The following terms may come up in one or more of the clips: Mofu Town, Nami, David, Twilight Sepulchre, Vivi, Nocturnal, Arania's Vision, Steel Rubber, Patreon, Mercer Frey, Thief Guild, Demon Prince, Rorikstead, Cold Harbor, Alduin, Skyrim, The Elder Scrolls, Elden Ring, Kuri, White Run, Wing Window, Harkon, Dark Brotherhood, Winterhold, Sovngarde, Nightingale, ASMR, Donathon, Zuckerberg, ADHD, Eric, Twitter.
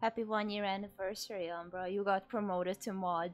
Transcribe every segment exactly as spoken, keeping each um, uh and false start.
Happy one year anniversary, Umbra. You got promoted to mod.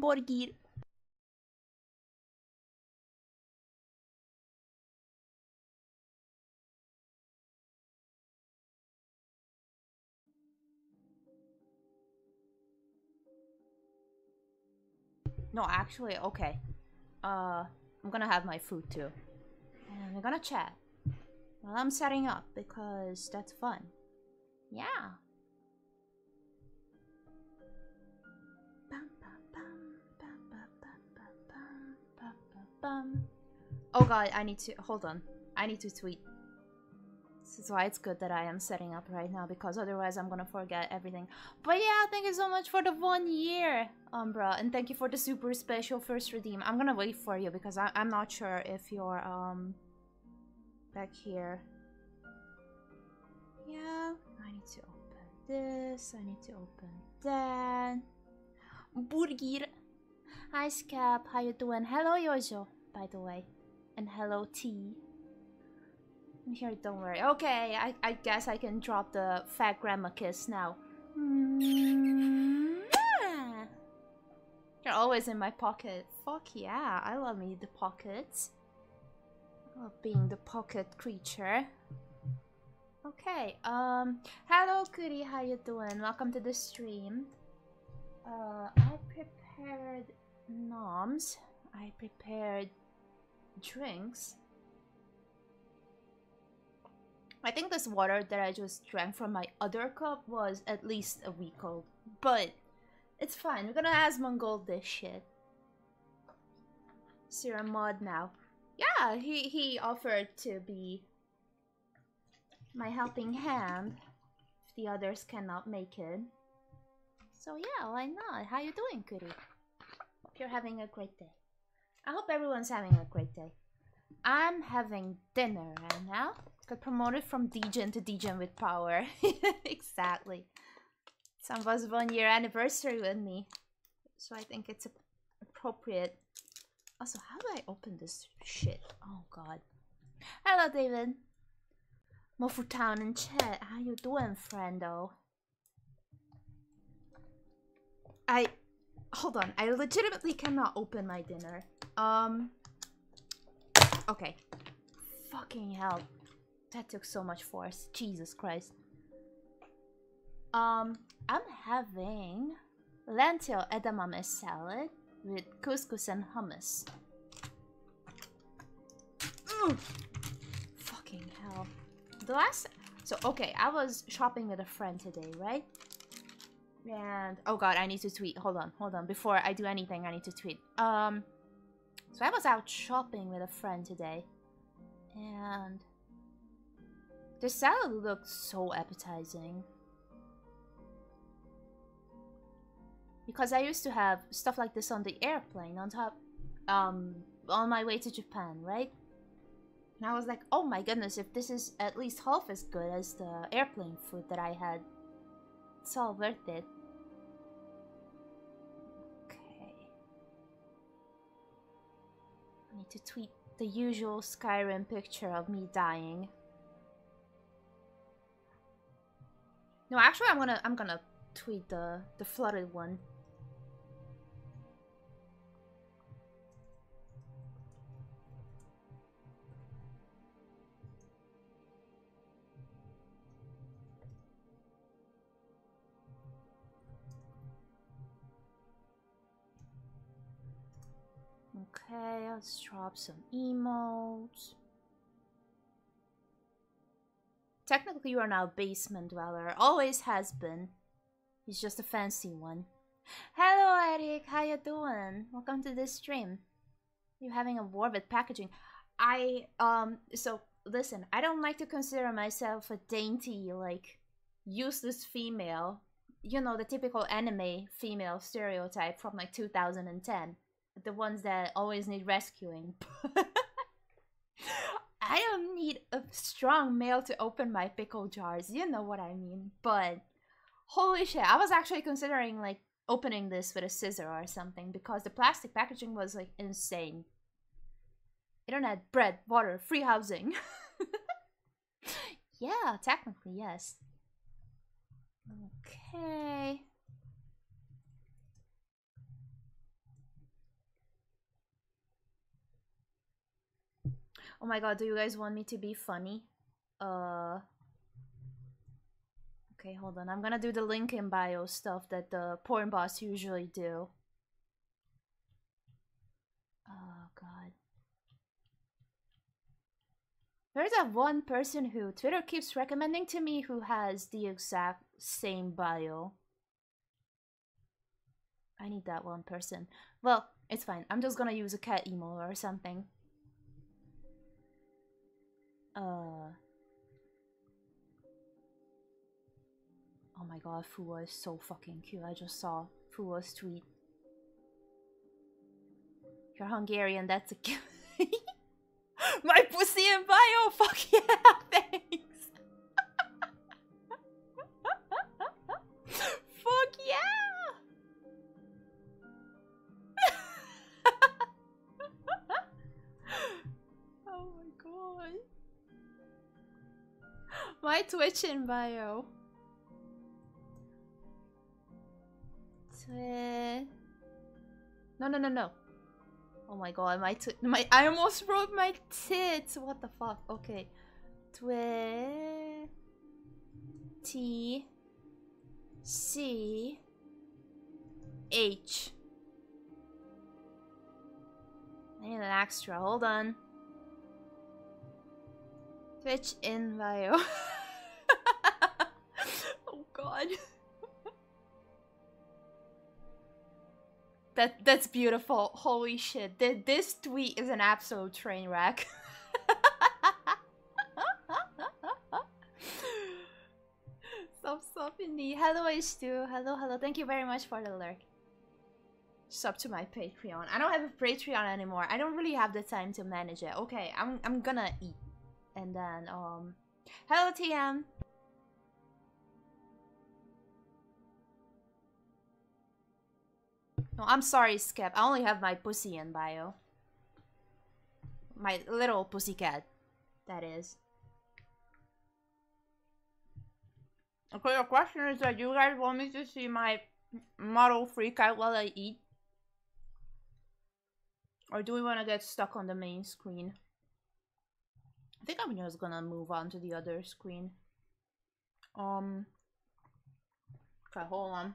Borgir. No, actually, okay. Uh, I'm gonna have my food too. And we're gonna chat while I'm setting up because that's fun. Yeah. Um, oh god, I need to- hold on. I need to tweet. This is why it's good that I am setting up right now, because otherwise I'm gonna forget everything. But yeah, thank you so much for the one year, Umbra, and thank you for the super special first redeem. I'm gonna wait for you, because I I'm not sure if you're, um, back here. Yeah, I need to open this, I need to open that. Burgir! Hi Scab, how you doing? Hello Yojo, by the way. And hello T. I'm here, don't worry. Okay, I, I guess I can drop the fat grandma kiss now. Mm-hmm. You're always in my pocket. Fuck yeah, I love me the pockets. I love being the pocket creature. Okay, um... hello Kuri, how you doing? Welcome to the stream. Uh, I prepared... noms. I prepared drinks. I think this water that I just drank from my other cup was at least a week old, but it's fine. We're gonna Asmongold this shit. So you're a mod now. Yeah, he, he offered to be my helping hand if the others cannot make it. So yeah, why not? How you doing, Kuri? You're having a great day. I hope everyone's having a great day. I'm having dinner right now. Got promoted from D J to D J with power. Exactly. Some of us one year anniversary with me. So I think it's appropriate. Also, how do I open this shit? Oh god. Hello David. Mofu Town in chat. How you doing, friendo? I... hold on, I legitimately cannot open my dinner. Um... Okay. Fucking hell. That took so much force. Jesus Christ. Um, I'm having... lentil edamame salad with couscous and hummus. Mm. Fucking hell. The last... so, okay, I was shopping with a friend today, right? And oh god, I need to tweet. Hold on, hold on. Before I do anything, I need to tweet. Um, so I was out shopping with a friend today, and the salad looked so appetizing. Because I used to have stuff like this on the airplane, on top, um, on my way to Japan, right? And I was like, oh my goodness, if this is at least half as good as the airplane food that I had. It's all worth it. Okay. I need to tweet the usual Skyrim picture of me dying. No, actually, I'm gonna I'm gonna tweet the the flooded one. Okay, let's drop some emotes. Technically, you are now a basement dweller. Always has been. He's just a fancy one. Hello, Eric. How you doing? Welcome to this stream. You're having a war with packaging. I, um, so, listen. I don't like to consider myself a dainty, like, useless female. You know, the typical anime female stereotype from, like, two thousand ten. The ones that always need rescuing. I don't need a strong male to open my pickle jars, you know what I mean, but holy shit, I was actually considering like opening this with a scissor or something because the plastic packaging was like insane. Internet, bread, water, free housing. Yeah, technically, yes. Okay. Oh my god, do you guys want me to be funny? Uh... Okay, hold on. I'm gonna do the link in bio stuff that the porn boss usually do. Oh god. There's that one person who Twitter keeps recommending to me who has the exact same bio. I need that one person. Well, it's fine. I'm just gonna use a cat emo or something. Uh, oh my god, Fua is so fucking cute. I just saw Fua's tweet. You're Hungarian, that's a gift. My pussy and bio, fuck yeah, thanks. Fuck yeah. Oh my god. My Twitch in bio. Twi no, no, no, no. Oh my god, my twi my I almost wrote my tits. What the fuck? Okay. Twi T C H. I need an extra. Hold on. Twitch in bio. Oh god. That that's beautiful. Holy shit. Th this tweet is an absolute train wreck. Stop, stop indeed. Hello, H two. Hello, hello. Thank you very much for the lurk. Sub to my Patreon. I don't have a Patreon anymore. I don't really have the time to manage it. Okay, I'm I'm gonna eat. And then, um, hello T M! No, I'm sorry, Scab. I only have my pussy in bio. My little pussycat, that is. Okay, the question is that you guys want me to see my model freak out while I eat? Or do we want to get stuck on the main screen? I think I'm just gonna move on to the other screen. Um. Okay, hold on.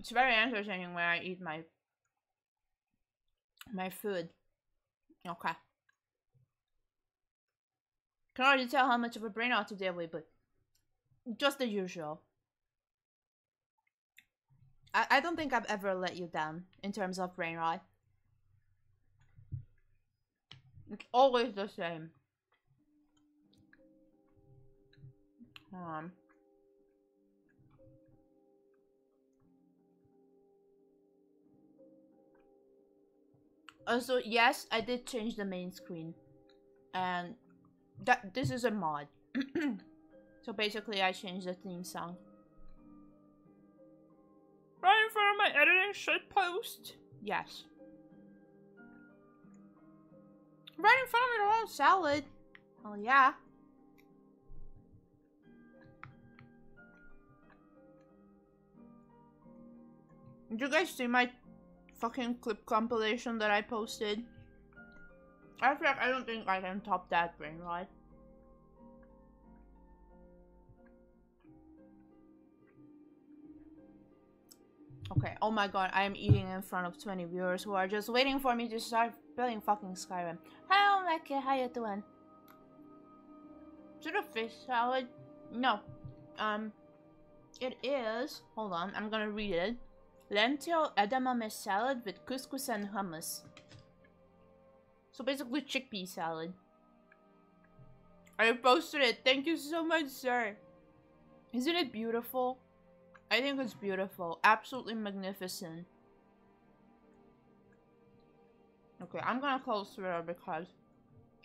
It's very entertaining where I eat my my food. Okay. Can already tell how much of a brain out to deal with, but just the usual. I I don't think I've ever let you down in terms of brain rot. It's always the same. Hold on. Also, yes, I did change the main screen. And that this is a mod. So basically I changed the theme song. Right in front of my editing shit post. Yes. Right in front of an old salad. Hell yeah. Did you guys see my fucking clip compilation that I posted? I feel like I don't think I can top that brain rot. Okay, oh my god, I am eating in front of twenty viewers who are just waiting for me to start playing fucking Skyrim. Hi, Omeke, how you doing? Is it a fish salad? No. Um, it is... Hold on, I'm gonna read it. Lentil edamame salad with couscous and hummus. So basically chickpea salad. I posted it. Thank you so much, sir. Isn't it beautiful? I think it's beautiful. Absolutely magnificent. Okay, I'm gonna close Twitter because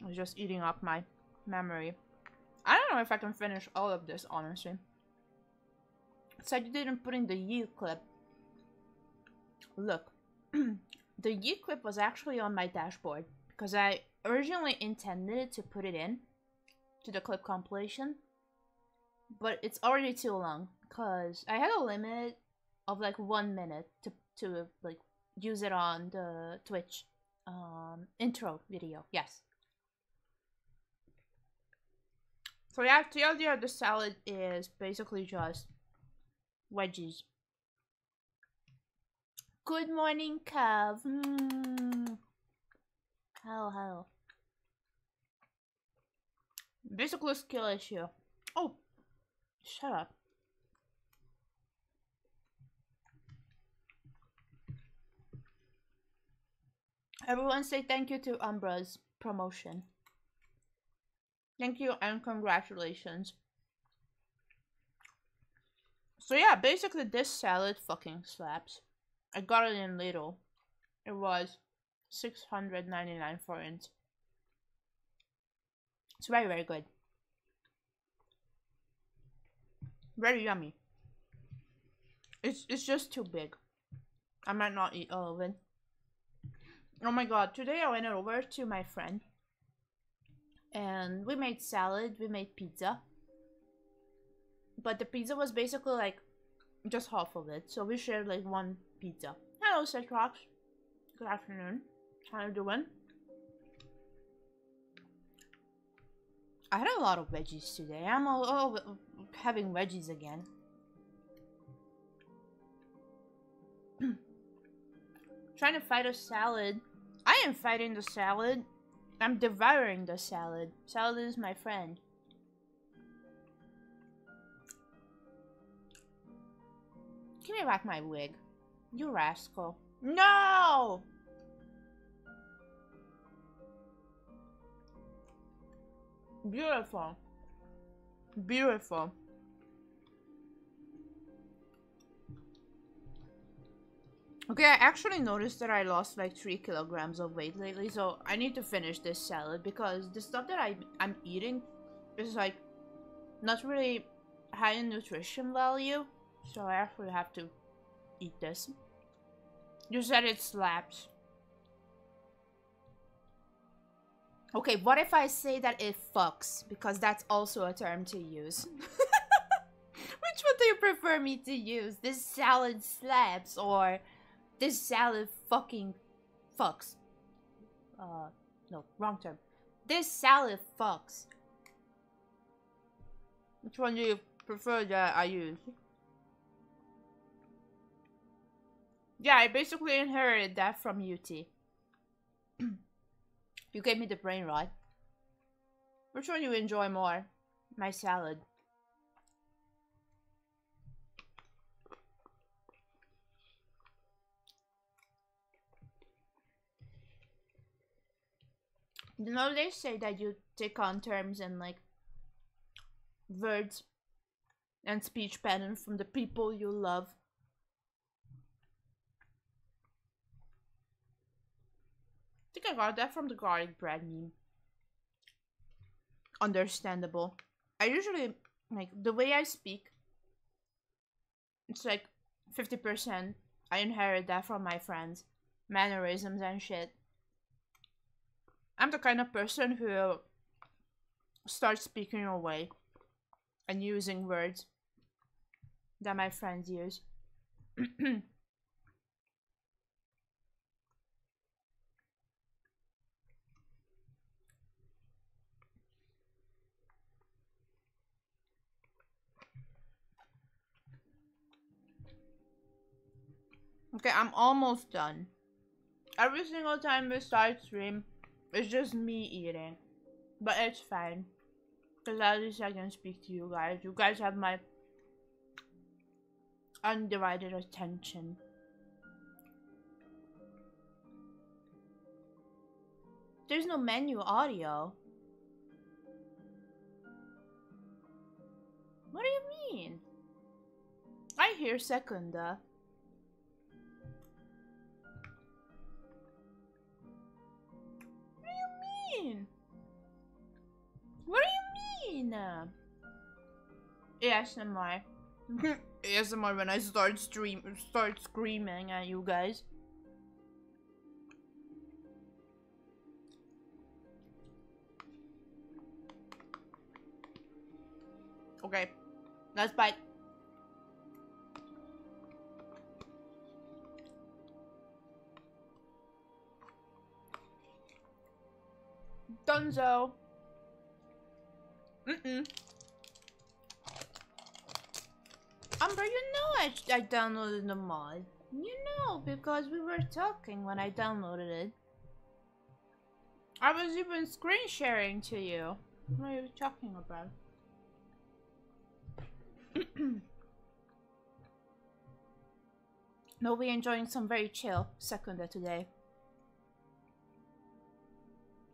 it's just eating up my memory. I don't know if I can finish all of this, honestly. It's like you didn't put in the yeet clip. Look, the yeet clip was actually on my dashboard because I originally intended to put it in to the clip compilation, but it's already too long because I had a limit of like one minute to to like use it on the Twitch um, intro video. Yes. So yeah, T L D R, the salad is basically just wedgies. Good morning, Cav. Mm. How, how? Basically, skill issue. Oh, shut up. Everyone say thank you to Umbra's promotion. Thank you and congratulations. So yeah, basically this salad fucking slaps. I got it in Lidl. It was six hundred ninety-nine forints. It's very, very good. Very yummy. It's it's just too big. I might not eat all of it. Oh my god, today I went over to my friend. And we made salad, we made pizza. But the pizza was basically like just half of it. So we shared like one pizza. Hello, Setrox. Good afternoon. How are you doing? I had a lot of veggies today. I'm all, all having veggies again. Trying to fight a salad. I am fighting the salad. I'm devouring the salad. Salad is my friend. Give me back my wig. You rascal. No! Beautiful. Beautiful. Okay, I actually noticed that I lost like three kilograms of weight lately, so I need to finish this salad because the stuff that I, I'm eating is like not really high in nutrition value, so I actually have to eat this. You said it slaps. Okay, what if I say that it fucks? Because that's also a term to use. Which one do you prefer me to use? This salad slaps or this salad fucking fucks? Uh, no, wrong term. This salad fucks. Which one do you prefer that I use? Yeah, I basically inherited that from U T. You gave me the brain rot. Which one do you enjoy more? My salad. You know they say that you take on terms and like words and speech patterns from the people you love. I think I got that from the garlic bread meme. Understandable. I usually, like, the way I speak, it's like fifty percent. I inherit that from my friends. Mannerisms and shit. I'm the kind of person who starts speaking away and using words that my friends use. Okay, I'm almost done. Every single time we start stream, it's just me eating. But it's fine. Because at least I can speak to you guys. You guys have my undivided attention. There's no menu audio. What do you mean? I hear Secunda. What do you mean? A S M R. A S M R when I start stream start screaming at you guys. Okay, let's bite. Dunzo. Mm-mm. Umbra, you know I, I downloaded the mod. You know, because we were talking when I downloaded it. I was even screen sharing to you. What are you talking about? No, we're enjoying some very chill Secunda today.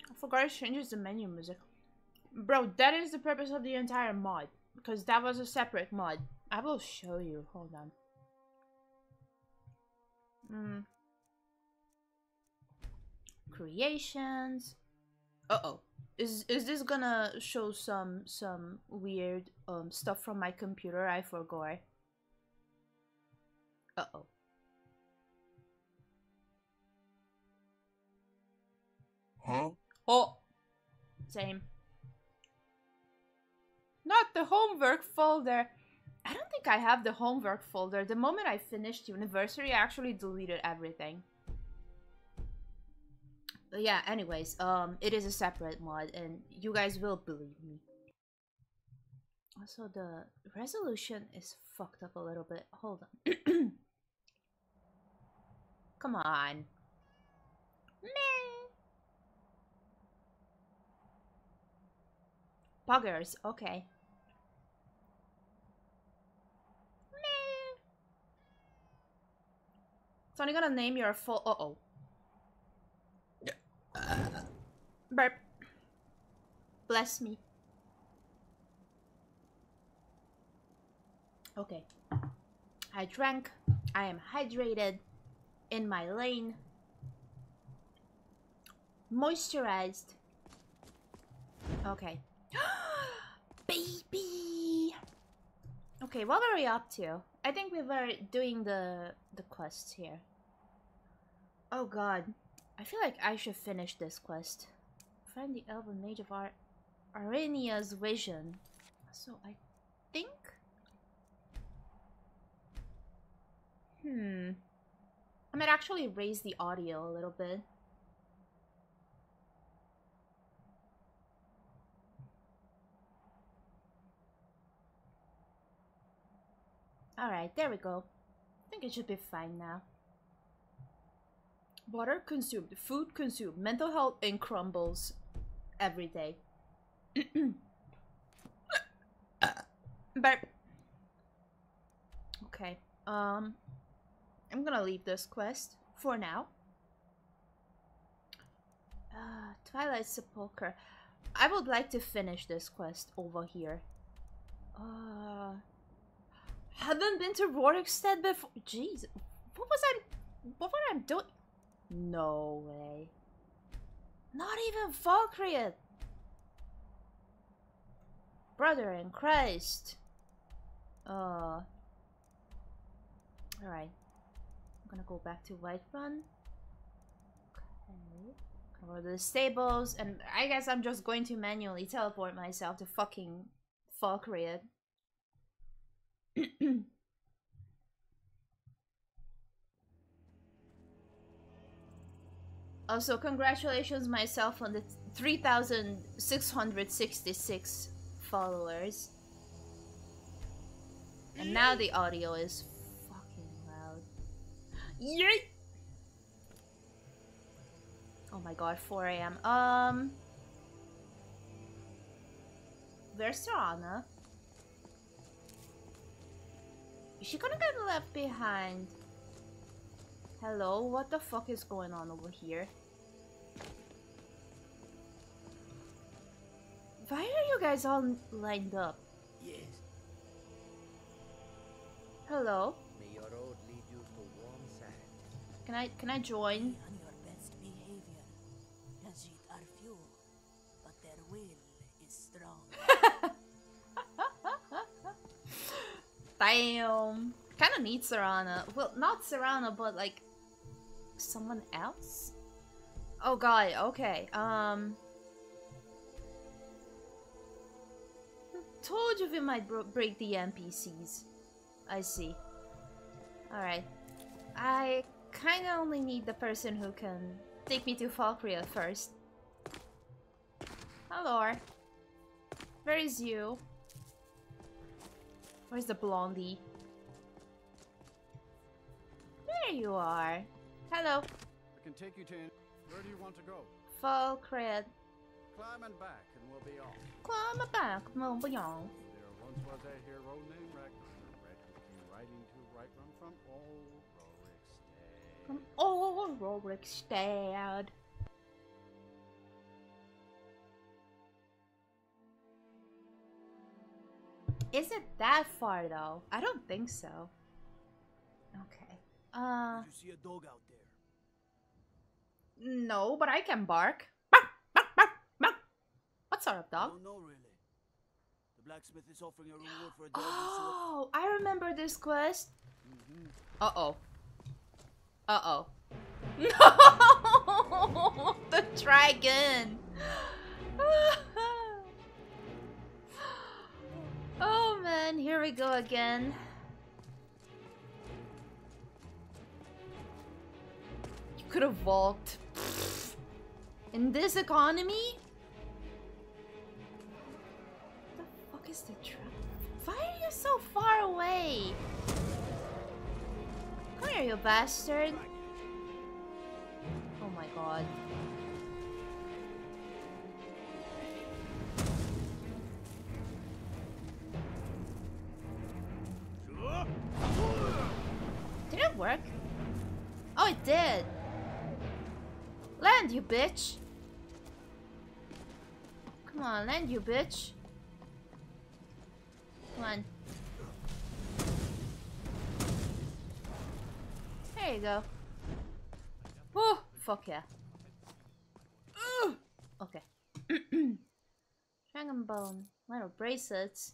I forgot it changes the menu music. Bro, that is the purpose of the entire mod. Because that was a separate mod. I will show you. Hold on. Mm. Creations. Uh-oh. Is is this gonna show some some weird um stuff from my computer I forgot? Uh-oh. Huh? Oh. Same. Not the homework folder. I don't think I have the homework folder. The moment I finished university, I actually deleted everything. But yeah, anyways, um, it is a separate mod, and you guys will believe me. Also, the resolution is fucked up a little bit. Hold on. Come on. Meh. Buggers, okay. It's only gonna name your full. Uh oh. Uh. Burp. Bless me. Okay. I drank. I am hydrated. In my lane. Moisturized. Okay. Baby. Okay, what were we up to? I think we were doing the the quests here. Oh god. I feel like I should finish this quest. Find the elven mage of Ar Arrhenia's vision. So I think Hmm. I might actually raise the audio a little bit. Alright, there we go. I think it should be fine now. Water consumed, food consumed, mental health in crumbles every day. But okay, um, I'm gonna leave this quest for now. Uh, Twilight Sepulchre. I would like to finish this quest over here. Uh... Haven't been to Rorikstead before. Jeez, what was I? What was I doing? No way. Not even Falkreath. Brother in Christ. Uh. All right. I'm gonna go back to White Run. Okay. Over the stables, and I guess I'm just going to manually teleport myself to fucking Falkreath. Also, congratulations myself on the three thousand six hundred sixty-six followers. And now the audio is fucking loud. Yeet! Oh my god, four A M Um... Where's Serana? Is she gonna get left behind? Hello, what the fuck is going on over here? Why are you guys all lined up? Yes. Hello? May your road lead you to warm sands. Can I can I join? Damn. Kinda need Serana. Well, not Serana, but like someone else? Oh god, okay. Um Told you we might bro break the N P Cs. I see. Alright. I kinda only need the person who can take me to Falkreath first. Hello. Where is you? Where's the blondie? There you are. Hello. I can take you to. Where do you want to go? Falkreath. Climb and back, and we'll be off. Climb and back, we'll be on. There once was a hero named Racken, who riding to White Run from old Rorikstead. From old Rorikstead. Is it that far though? I don't think so. Okay. Uh. Did you see a dog out there? No, but I can bark. Bark, bark, bark, bark. What sort of dog? I don't know really. The blacksmith is offering a reward for a dog. Oh, I remember this quest. Mm-hmm. Uh oh. Uh oh. No, the dragon. Oh man, here we go again. You could have walked. In this economy? What the fuck is the trap? Why are you so far away? Come here, you bastard. Oh my god. Did it work? Oh, it did. Land, you bitch. Come on, land, you bitch. Come on. There you go. Woo! Fuck yeah. Ooh. Okay. Dragon bone. Little bracelets.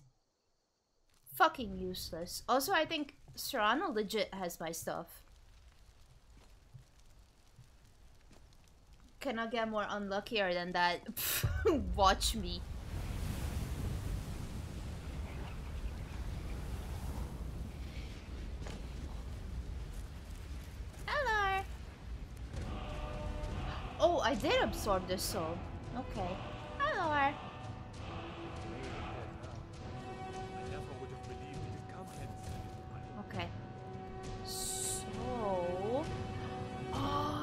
Fucking useless. Also, I think Serana legit has my stuff. Cannot get more unluckier than that. Watch me. Hello. Oh, I did absorb the soul. Okay. Hello.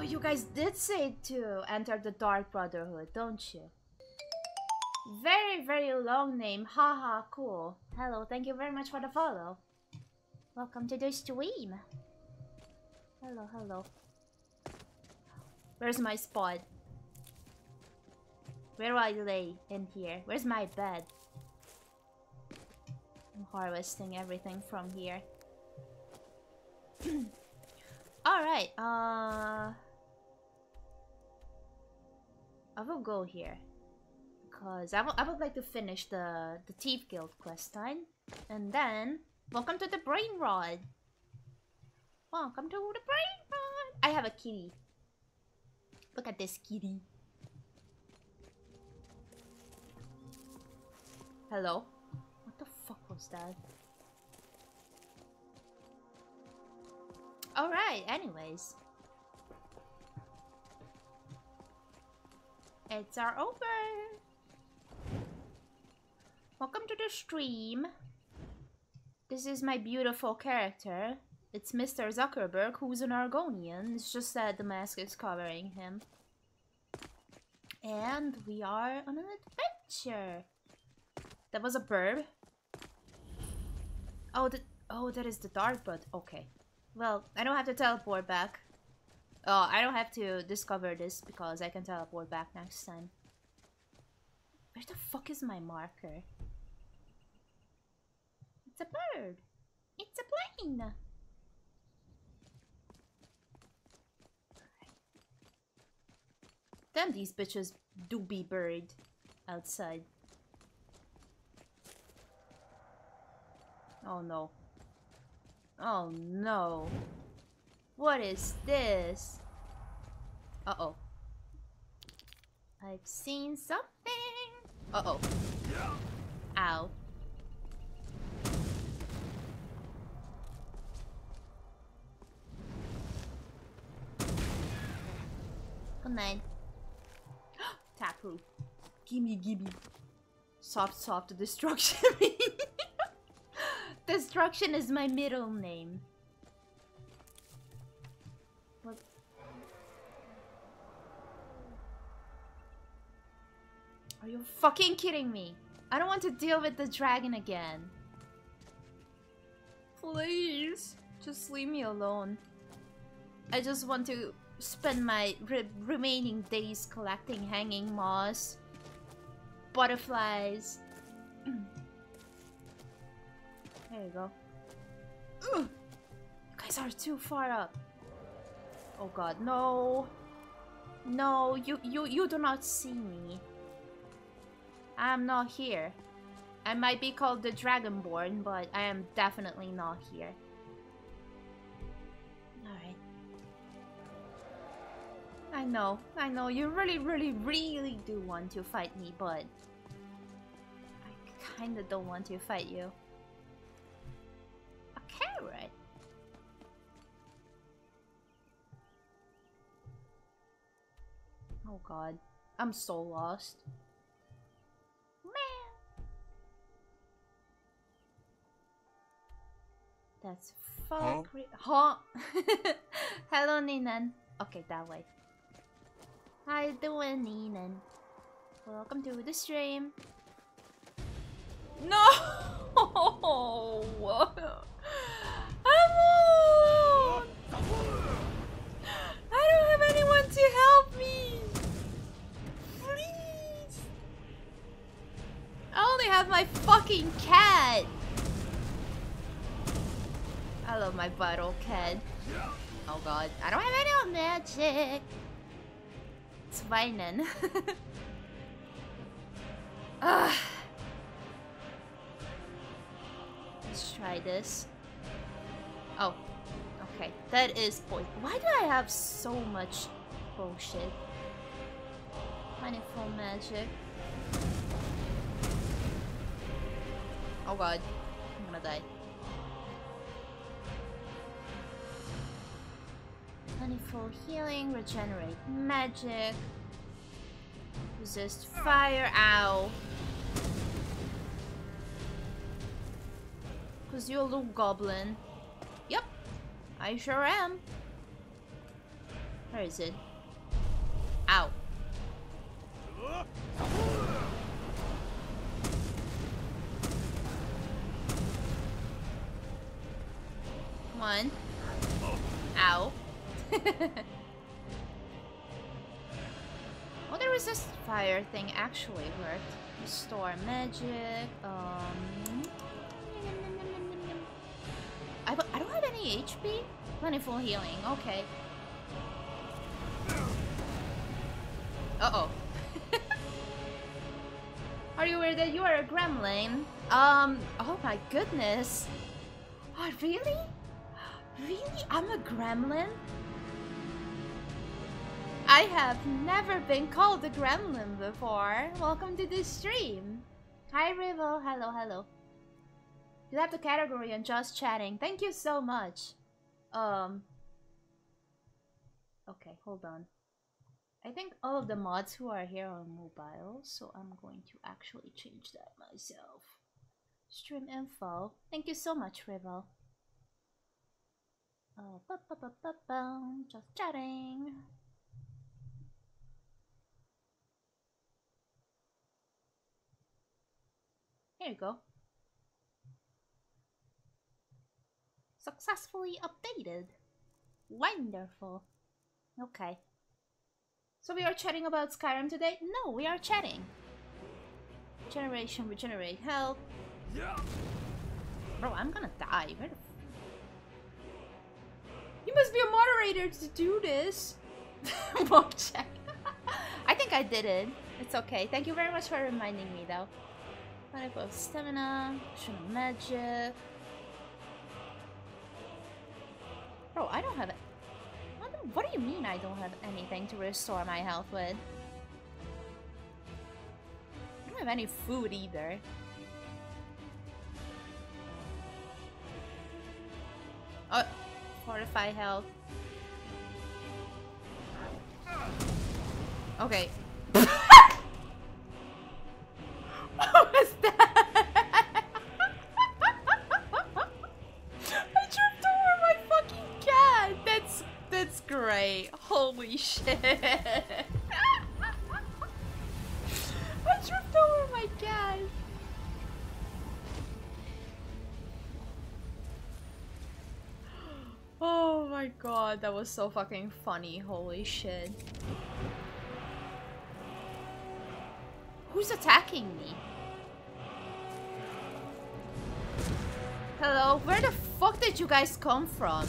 You guys did say to enter the Dark Brotherhood, don't you? Very, very long name. Haha, cool. Hello, thank you very much for the follow. Welcome to the stream. Hello, hello. Where's my spot? Where do I lay in here? Where's my bed? I'm harvesting everything from here. Alright, uh... I will go here, because I, I would like to finish the, the Thief Guild quest line, and then, welcome to the Brain Rod! Welcome to the Brain Rod! I have a kitty. Look at this kitty. Hello? What the fuck was that? Alright, anyways. It's our over! Welcome to the stream. This is my beautiful character. It's Mister Zuckerberg, who's an Argonian. It's just that the mask is covering him. And we are on an adventure! That was a burb. Oh, that, oh, that is the dark, but okay. Well, I don't have to teleport back. Oh, I don't have to discover this because I can teleport back next time. Where the fuck is my marker? It's a bird. It's a plane. Damn, these bitches do be buried outside. Oh no. Oh no. What is this? Uh-oh. I've seen something. Uh-oh. Ow. Come on. Taproot. Gimme, gimme. Soft, soft destruction. Destruction is my middle name. What? Are you fucking kidding me? I don't want to deal with the dragon again. Please, just leave me alone. I just want to spend my re remaining days collecting hanging moss, butterflies. There you go. Ugh. You guys are too far up. Oh god, no. No, you, you, you do not see me. I'm not here. I might be called the Dragonborn, but I am definitely not here. Alright. I know, I know, you really, really, really do want to fight me, but... I kinda don't want to fight you. Carrot. Oh god, I'm so lost. Man. That's Falkreath. Huh? Huh? Hello, Ninan. Okay, that way. How you doing, Ninan? Welcome to the stream. No! I'm alone! I don't have anyone to help me! Please! I only have my fucking cat! I love my bad old cat. Oh god, I don't have any old magic! It's whining. Ugh. Let's try this. Oh, okay. That is poison. Why do I have so much bullshit? Manifold magic. Oh god, I'm gonna die. Manifold healing, regenerate magic, resist fire. Ow. Cause you're a little goblin. Yep, I sure am. Where is it? Ow. Come on. Ow. Oh, the resist fire thing actually worked. Restore magic. Um. I don't have any H P? Plentiful healing, okay. Uh-oh. Are you aware that you are a gremlin? Um, oh my goodness. Oh, really? Really? I'm a gremlin? I have never been called a gremlin before. Welcome to the stream. Hi, Rivo. Hello, hello. You left the category and just chatting. Thank you so much. Um. Okay, hold on. I think all of the mods who are here are mobile, so I'm going to actually change that myself. Stream info. Thank you so much, Rivo. Oh, ba ba ba ba ba. Just chatting. Here you go. Successfully updated. Wonderful. Okay. So we are chatting about Skyrim today? No, we are chatting. Generation, regenerate health. Yeah. Bro, I'm gonna die. Where the you must be a moderator to do this. Mob check. I think I did it. It's okay. Thank you very much for reminding me though. Type of stamina, general magic. Bro, I don't have it. What do you mean I don't have anything to restore my health with? I don't have any food either. Oh, fortify health. Okay. What was that? I tripped over my fucking cat! That's... that's great. Holy shit. I tripped over my cat. Oh my god, that was so fucking funny. Holy shit. Who's attacking me? Hello? Where the fuck did you guys come from?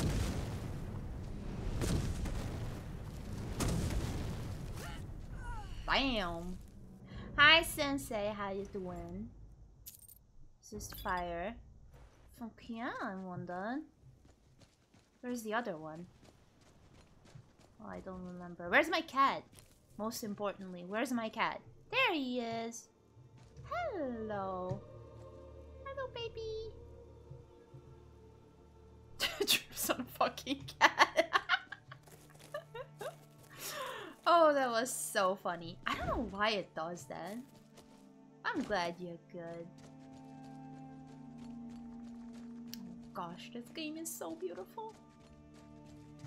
Bam! Hi, Sensei. How you doing? Ceasefire. Okay, I'm one done. Where's the other one? Oh, I don't remember. Where's my cat? Most importantly, where's my cat? There he is! Hello! Hello, baby! Trips on a fucking cat! Oh, that was so funny. I don't know why it does that. I'm glad you're good. Oh, gosh, this game is so beautiful.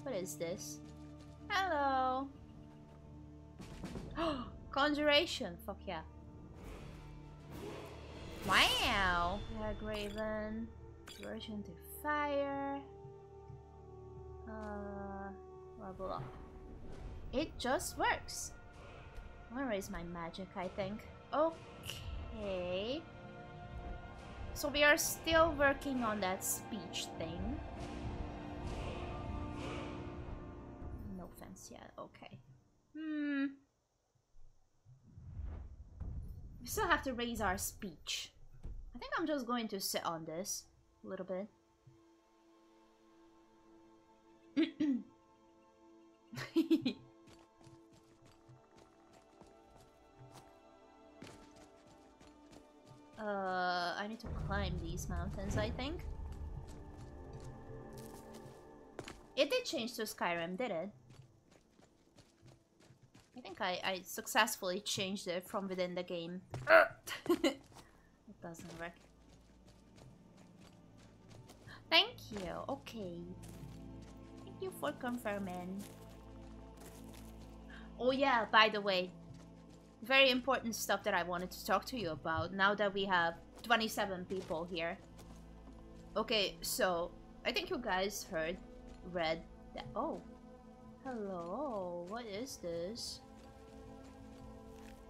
What is this? Hello! Conjuration! Fuck yeah. Wow! Graven. Conversion to fire. Uh, level up. It just works. I'm gonna raise my magic, I think. Okay. So we are still working on that speech thing. No offense yet, okay. Hmm. We still have to raise our speech. I think I'm just going to sit on this a little bit. Uh, I need to climb these mountains, I think. It did change to Skyrim, did it? I think I, I successfully changed it from within the game. It doesn't work. Thank you, okay. Thank you for confirming. Oh yeah, by the way. Very important stuff that I wanted to talk to you about now that we have twenty-seven people here. Okay, so I think you guys heard, read that. Oh, hello, what is this?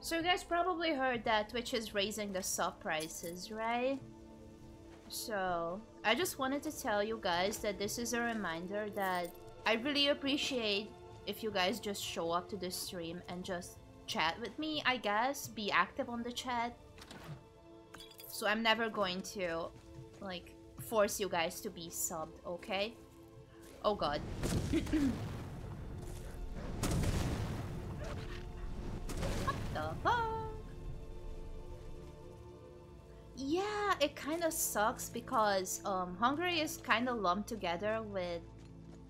So you guys probably heard that Twitch is raising the sub prices, right? So I just wanted to tell you guys that this is a reminder that I really appreciate if you guys just show up to the stream and just chat with me, I guess. Be active on the chat. So I'm never going to, like, force you guys to be subbed, okay? Oh god. What the fuck? Yeah, it kind of sucks because um, Hungary is kind of lumped together with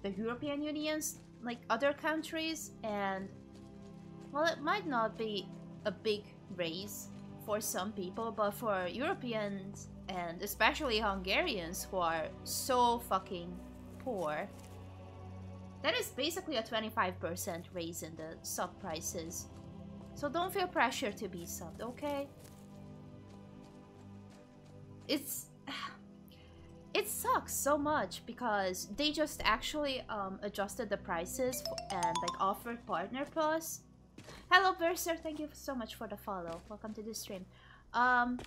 the European Union's, like, other countries, and well, it might not be a big raise for some people, but for Europeans, and especially Hungarians who are so fucking poor, that is basically a twenty-five percent raise in the sub prices. So don't feel pressure to be subbed, okay? It's... it sucks so much because they just actually um, adjusted the prices and like offered Partner Plus. Hello, Berser, thank you so much for the follow. Welcome to the stream. Um,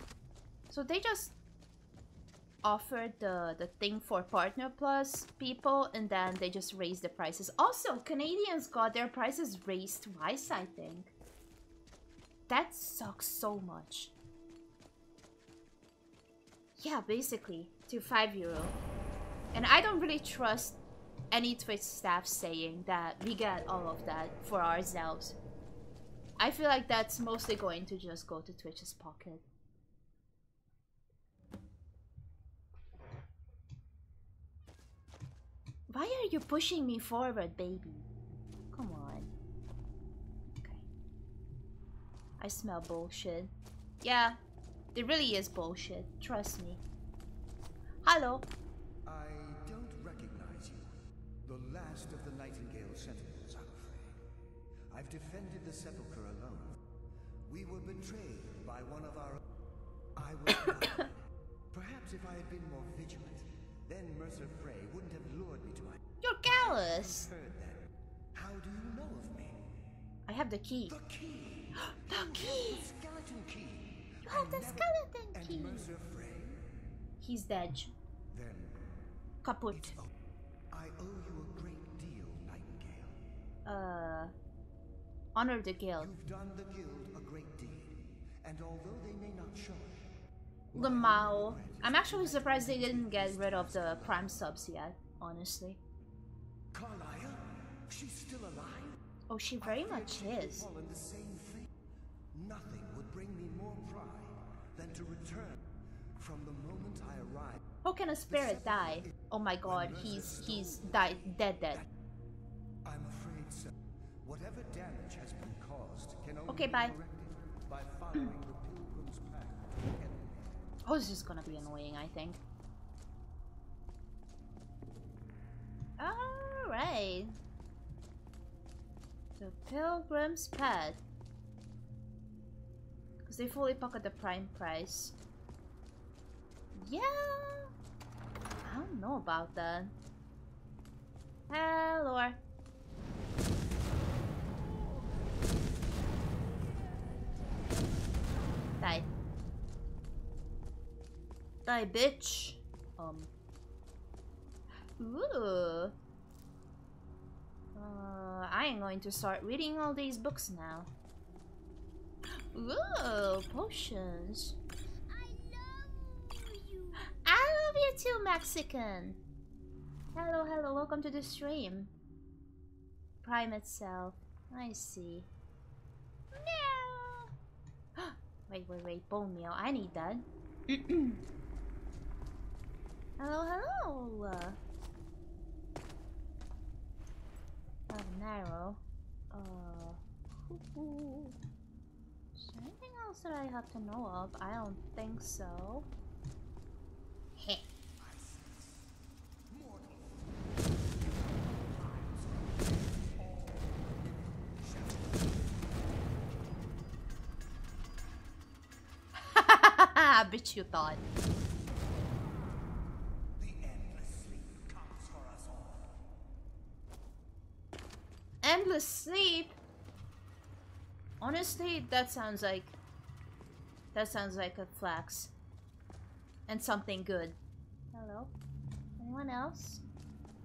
so they just offered the, the thing for Partner Plus people, and then they just raised the prices. Also, Canadians got their prices raised twice, I think. That sucks so much. Yeah, basically, to five euro. And I don't really trust any Twitch staff saying that we get all of that for ourselves. I feel like that's mostly going to just go to Twitch's pocket. Why are you pushing me forward, baby? Come on. Okay. I smell bullshit. Yeah, it really is bullshit. Trust me. Hello. I don't recognize you. The last of the Nightingale sentinels, I'm afraid. I've defended the sepulchre alone. We were betrayed by one of our... I was blind. Perhaps if I had been more vigilant, then Mercer Frey wouldn't have lured me to my... You're Gallus! How do you know of me? I have the key. The key! The you key! The skeleton key! You I have the skeleton and key! Mercer Frey? He's dead. Then... Kaput. I owe you a great deal, Nightingale. Uh... Honor the guild. You've done the guild a great deed, and although they may not show it, the Mao. I'm actually surprised they didn't get rid of the prime subs yet, honestly. Carlyle? She's still alive? Oh, she very much is. Nothing would bring me more pride than to return from the moment I arrived. How can a spirit die? Oh my god, he's he's died dead dead. I'm afraid so. Whatever damage has been caused can only okay, bye. By following the pilgrim's path. Oh, this is gonna be annoying, I think. Alright. The Pilgrim's Path. Because they fully pocket the prime price. Yeah! I don't know about that. Hello. Die. Die, bitch. Um. Ooh. Uh, I am going to start reading all these books now. Ooh, potions. I love you. I love you too, Mexican. Hello, hello. Welcome to the stream. Prime itself. I see. No. Wait, wait, wait. Bone meal. I need that. Hello, hello! Uh, narrow. Uh, hoo -hoo. Is there anything else that I have to know of? I don't think so. Heh. I bet you thought. Endless sleep. Honestly, that sounds like that sounds like a flax and something good. Hello, anyone else?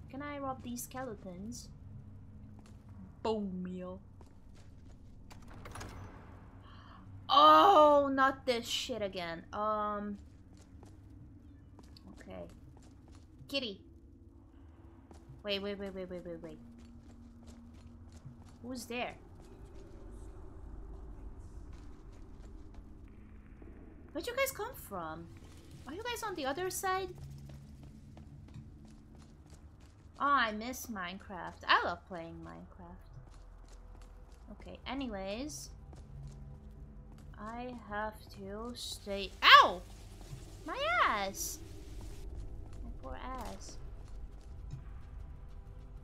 Can I rob these skeletons? Bone meal. Oh, not this shit again. Um. Okay. Kitty. Wait, wait, wait, wait, wait, wait, wait. Who's there? Where'd you guys come from? Are you guys on the other side? Oh, I miss Minecraft. I love playing Minecraft. Okay, anyways. I have to stay... Ow! My ass! My poor ass.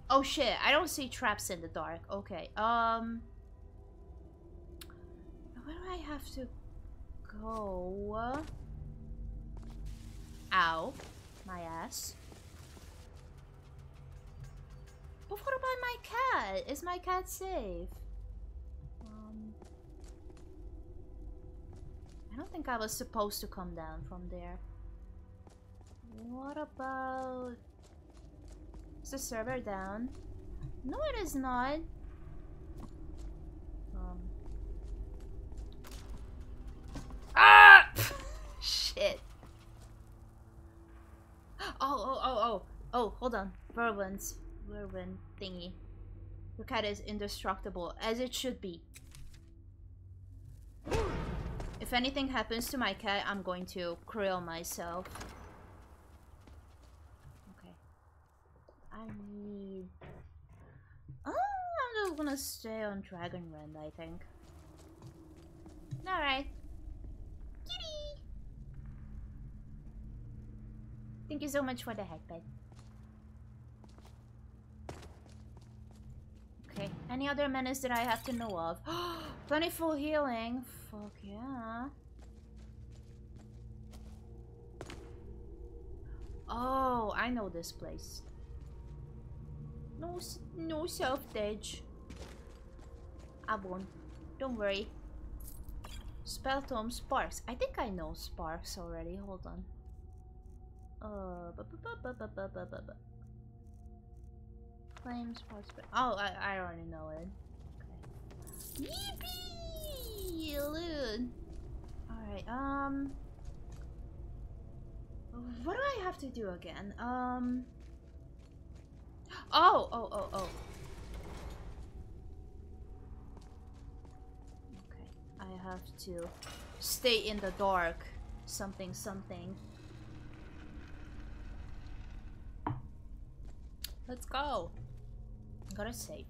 Oh shit, I don't see traps in the dark. Okay, um... where do I have to go? Ow. My ass. But what about my cat? Is my cat safe? Um, I don't think I was supposed to come down from there. What about... is the server down? No, it is not. Um... Ah! Shit. Oh, oh, oh, oh. Oh, hold on. Whirlwinds. Whirlwind thingy. Your cat is indestructible, as it should be. If anything happens to my cat, I'm going to krill myself. Okay. I need... oh, I'm just gonna stay on Dragonrend, I think. Alright. Kitty! Thank you so much for the headband. Okay, any other menace that I have to know of? Plentiful healing. Fuck yeah. Oh, I know this place. No, no self-dage. I won't. Don't worry. Spell tome sparks. I think I know sparks already. Hold on. Uh, bu bu bu bu bu bu bu bu. Flames, sparks, but oh, I, I already know it. Okay. Yippee! Loot. Alright, um... what do I have to do again? Um... Oh! Oh, oh, oh. Okay, I have to stay in the dark. Something, something. Let's go! Gotta save.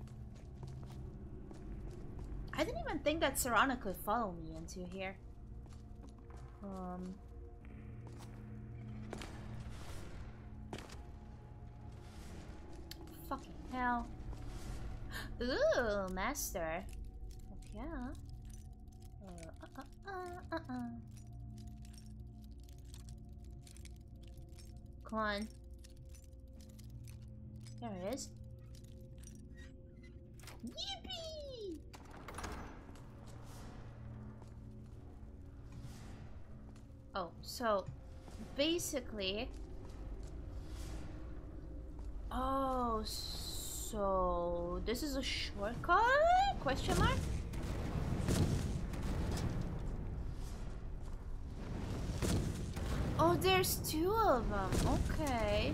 I didn't even think that Serana could follow me into here. Um. Fucking hell. Ooh, master. Fuck yeah. Uh, uh, uh, uh, uh. Come on. There it is. Yippee! Oh, so basically, oh, so this is a shortcut? Question mark? Oh, there's two of them. Okay.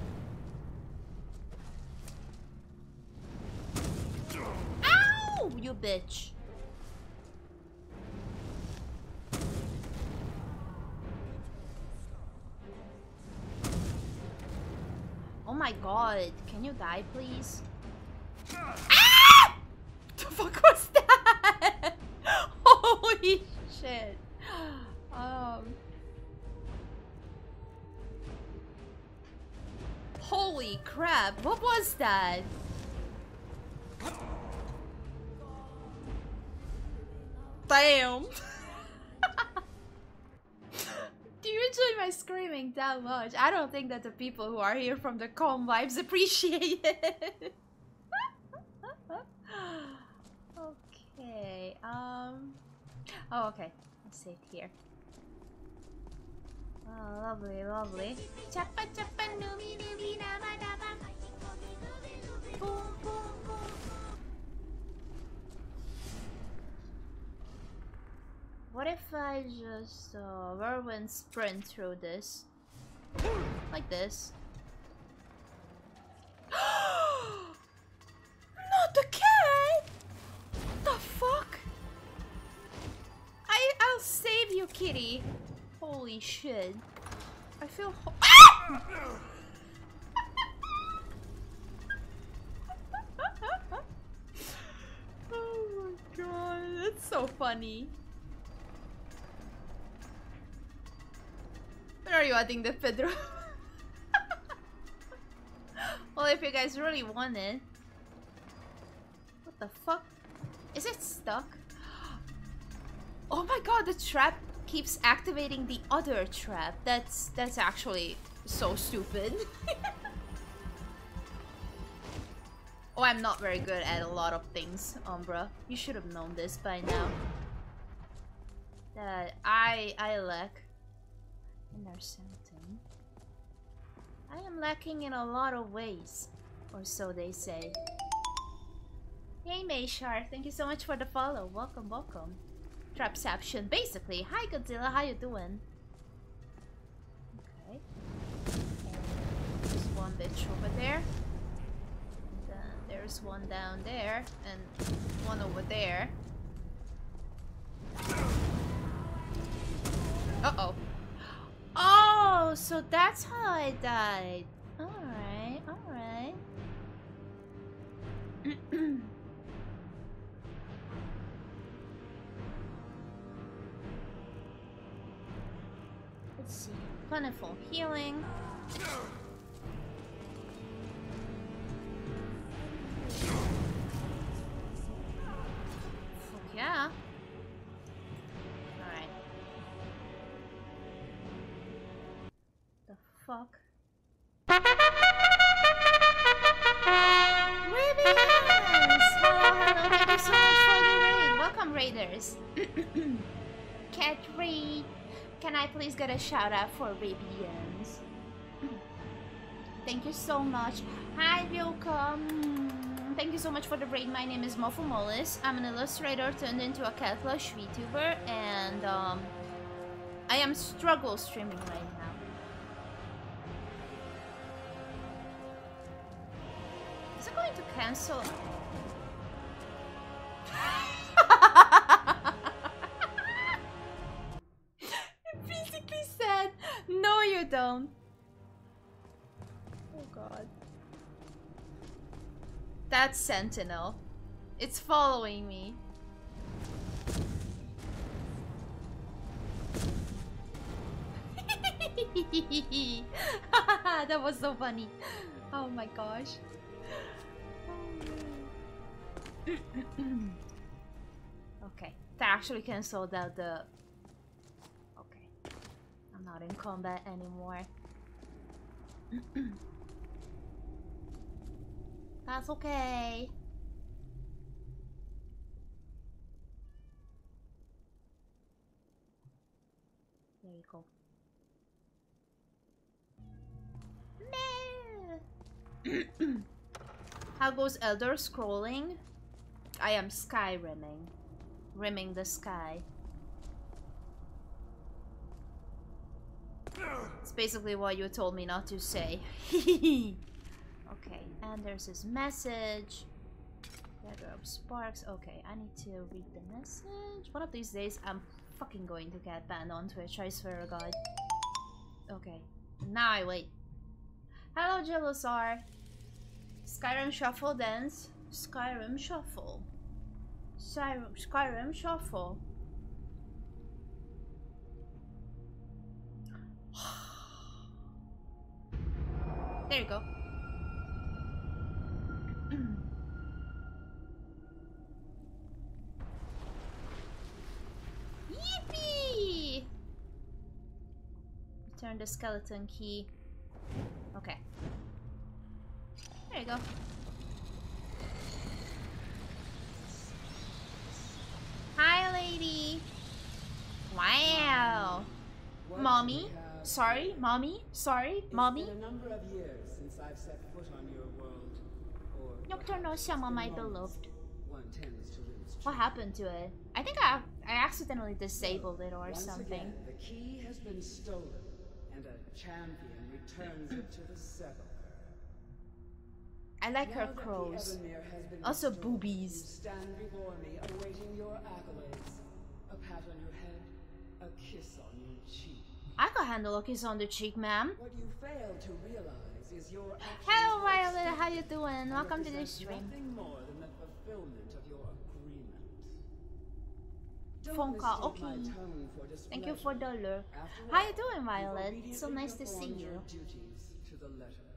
Ow, you bitch. Oh my god, can you die please? Ah! The fuck was that? Holy shit. Um Holy crap, what was that? Damn! Do you enjoy my screaming that much? I don't think that the people who are here from the calm vibes appreciate it. Okay, um... oh, okay. Let's save here. Oh, lovely, lovely. Chapa chapa noobi noobi nama daba. Boom, boom, boom. What if I just uh, whirlwind sprint through this? Like this. Not the cat! What the fuck? I, I'll save you, kitty. Holy should. I feel ho- ah! Oh my god, that's so funny. Where are you adding the Pedro? Well, if you guys really want it. What the fuck? Is it stuck? Oh my god, the trap keeps activating the other trap. That's that's actually so stupid. Oh, I'm not very good at a lot of things, Umbra. You should have known this by now. That I I lack. And there's something. I am lacking in a lot of ways, or so they say. Hey Mayshark, thank you so much for the follow. Welcome, welcome. Trapception, basically. Hi Godzilla, how you doing? Okay. And there's one bitch over there. And then there's one down there, and one over there. Uh-oh. Oh, so that's how I died. Alright, alright. Let's see. Plentiful healing. Fuck yeah. Alright. The fuck? Raiders. Cat Raid, can I please get a shout out for Rabians? Thank you so much. Hi Vilka. Thank you so much for the raid. My name is Mofu Mollis. I'm an illustrator turned into a cat plush VTuber, and um, I am struggle streaming right now. Is it going to cancel? No, you don't. Oh god. That's Sentinel. It's following me. That was so funny. Oh my gosh. Okay. That actually canceled out the... I'm not in combat anymore. That's okay. There you go. How goes Elder Scrolling? I am Skyrimming. Rimming the sky. It's basically what you told me not to say. Okay, and there's this message. Gather up sparks. Okay, I need to read the message. One of these days, I'm fucking going to get banned on Twitch, I swear to god. Okay, now I wait. Hello, Jelosar. Skyrim Shuffle Dance. Skyrim Shuffle. Skyrim, Skyrim Shuffle. There you go. Yippee! Return the skeleton key. Okay. There you go. Hi, lady. Wow. What Mommy? Sorry, mommy. Sorry, mommy. It's been a number of years since I've set foot on your world. Or Nocturnal Shama, my beloved. One tends to lose what happened to it? I think I I accidentally disabled it or Once something. Again, the key has been stolen, and a champion returns it to the sepulchre. I like now her crows. Also restored, boobies. Stand before me, awaiting your accolades. A pat on your head, a kiss on your cheek. I can handle a kiss on the cheek, ma'am. What you fail to realize is your Hello, Violet, how you doing? Welcome to the stream. Nothing more than the fulfillment of your agreement. Phone call, okay. Thank you for the lure. How you doing, Violet? It's so nice to see you. To the letter.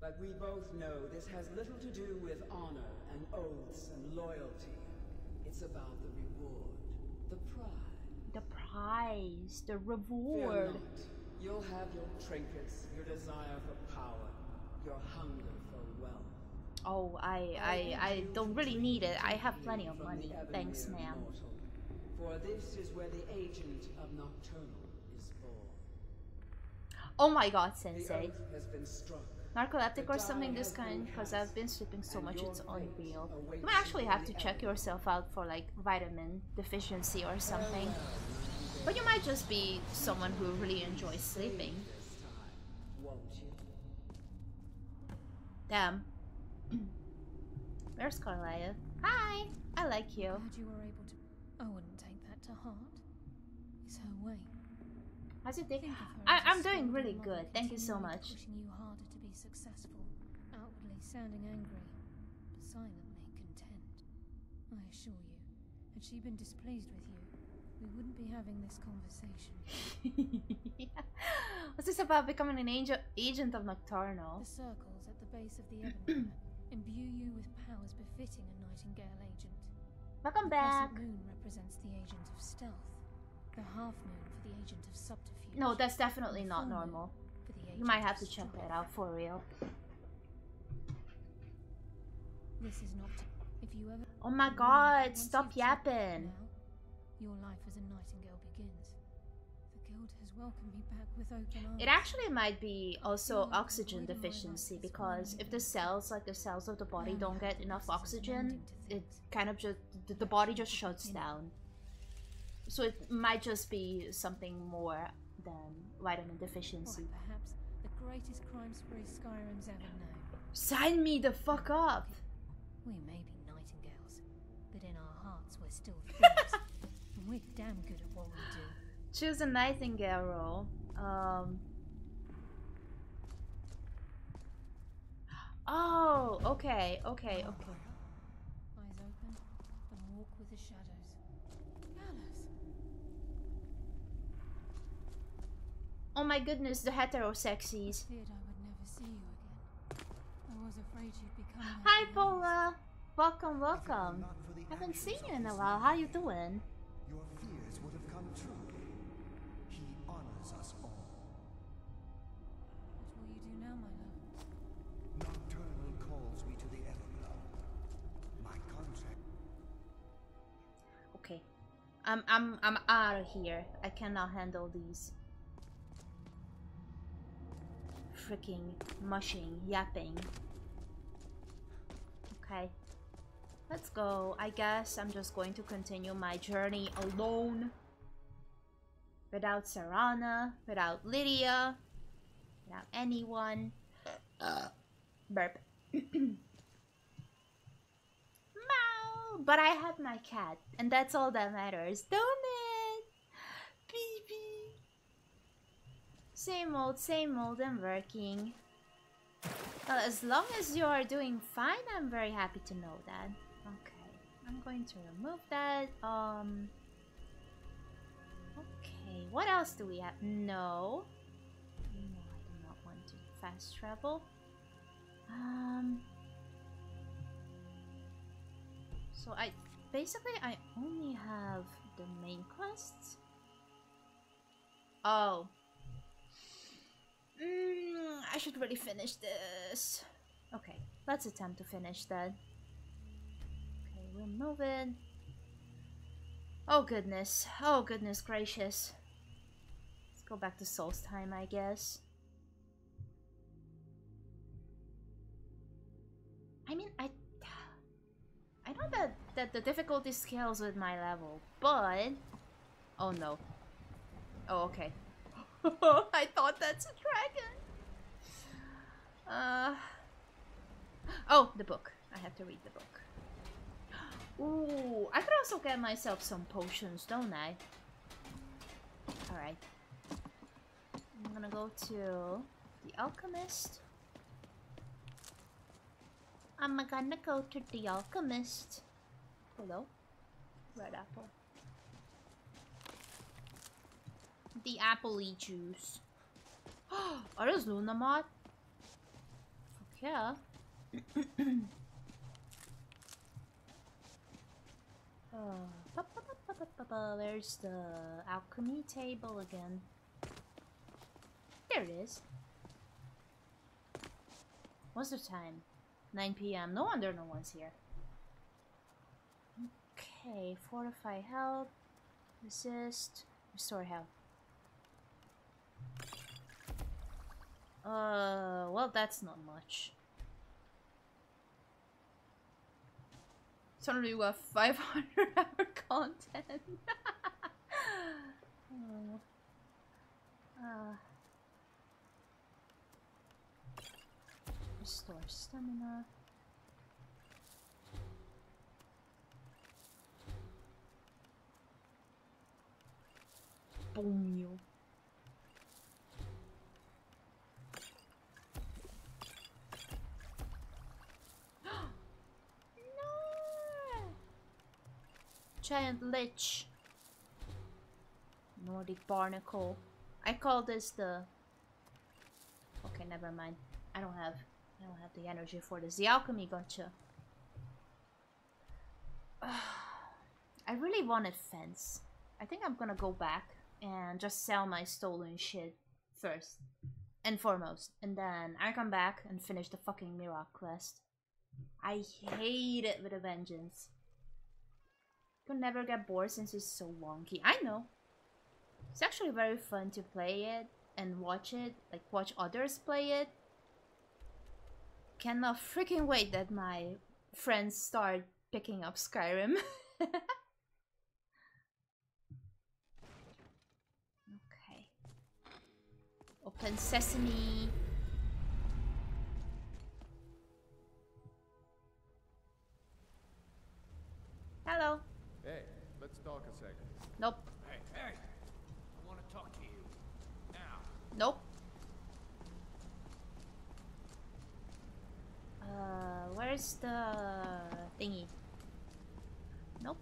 But we both know this has little to do with honor and oaths and loyalty. It's about the reward, the prize. The prize, the reward. Fear not. You'll have your trinkets, your desire for power, your hunger for wealth. Oh, I, I, I, I don't really need it. I have plenty of money. Thanks, ma'am. For this is where the agent of Nocturnal is born. Oh my God, Sensei. The oath has been struck. Narcoleptic or something this kind, because I've been sleeping so much it's unreal. You might actually have to check yourself out for like vitamin deficiency or something. But you might just be someone who really enjoys sleeping. Damn. Where's Carlyle? Hi! I like you. Glad you were able to... I wouldn't take that to heart. It's her way. How's it taking? I'm doing really good. Thank you so much. Successful, outwardly sounding angry, but silently content. I assure you, had she been displeased with you, we wouldn't be having this conversation. Yeah. What's this about becoming an angel agent of Nocturnal? The circles at the base of the Ebon imbue you with powers befitting a Nightingale agent. Welcome the back. The moon represents the agent of stealth, the half moon for the agent of subterfuge. No, that's definitely not normal. You might have to check that out for real. This is not if you ever Oh my God, stop yapping. Now, your life as a Nightingale begins. The guild has welcomed me back with open arms. It actually might be also oxygen deficiency, because if the cells, like the cells of the body, don't get enough oxygen, it kind of just the body just shuts down. So it might just be something more than vitamin deficiency. Or perhaps the greatest crime spree Skyrim's ever known. Sign me the fuck up! We may be Nightingales, but in our hearts we're still thieves. And we're damn good at what we do. Choose a Nightingale role. Um... Oh, okay, okay, okay. Eyes open and walk with the shadows. Gallus! Oh my goodness, the heterosexies. I feared I would never see you again. I was afraid you'd become. Hi, Paula. Welcome, welcome. Haven't seen you in a while. How you doing? Your fears would have come true. He honors us all. What will you do now, my love? Nocturnal calls me to the Everglow. My contract. Okay, I'm I'm I'm out of here. I cannot handle these. Freaking mushing, yapping. Okay, let's go. I guess I'm just going to continue my journey alone. Without Serana, without Lydia, without anyone. Uh, burp. Meow. But I have my cat, and that's all that matters, don't it? Baby. Same old, same old, I'm working. Well, as long as you are doing fine, I'm very happy to know that. Okay, I'm going to remove that. Um. Okay, what else do we have? No. No, I do not want to fast travel. Um. So I, basically, I only have the main quests. Oh. Mm, I should really finish this. Okay, let's attempt to finish that. Okay, we're moving. Oh goodness, oh goodness gracious. Let's go back to Soul's time, I guess. I mean, I... I know that, that the difficulty scales with my level, but... Oh no. Oh, okay. I thought that's a dragon. Uh, oh, the book. I have to read the book. Ooh, I could also get myself some potions, don't I? Alright. gonna go to the alchemist. I'm gonna go to the alchemist. Hello? Red apple. The appley juice. Are those Luna mod? Fuck yeah. Oh, ba, ba, ba, ba, ba, ba. Where's the alchemy table again? There it is. What's the time? nine p m No wonder no one's here. Okay, fortify health, resist, restore health. Uh, well, that's not much. Trying to do a five hundred hour content. Oh. uh. Restore stamina. Boom you. Giant lich. Nordic barnacle. I call this the... Okay, never mind. I don't have... I don't have the energy for this. The alchemy gotcha. Uh, I really wanted fence. I think I'm gonna go back and just sell my stolen shit first. And foremost. And then I come back and finish the fucking Miraak quest. I hate it with a vengeance. Could never get bored since it's so wonky. I know. It's actually very fun to play it and watch it, like watch others play it. Cannot freaking wait that my friends start picking up Skyrim. Okay. Open sesame. Hello. Hey, let's talk a second. Nope. Hey, hey! I want to talk to you. Now. Nope. Uh, where's the thingy? Nope.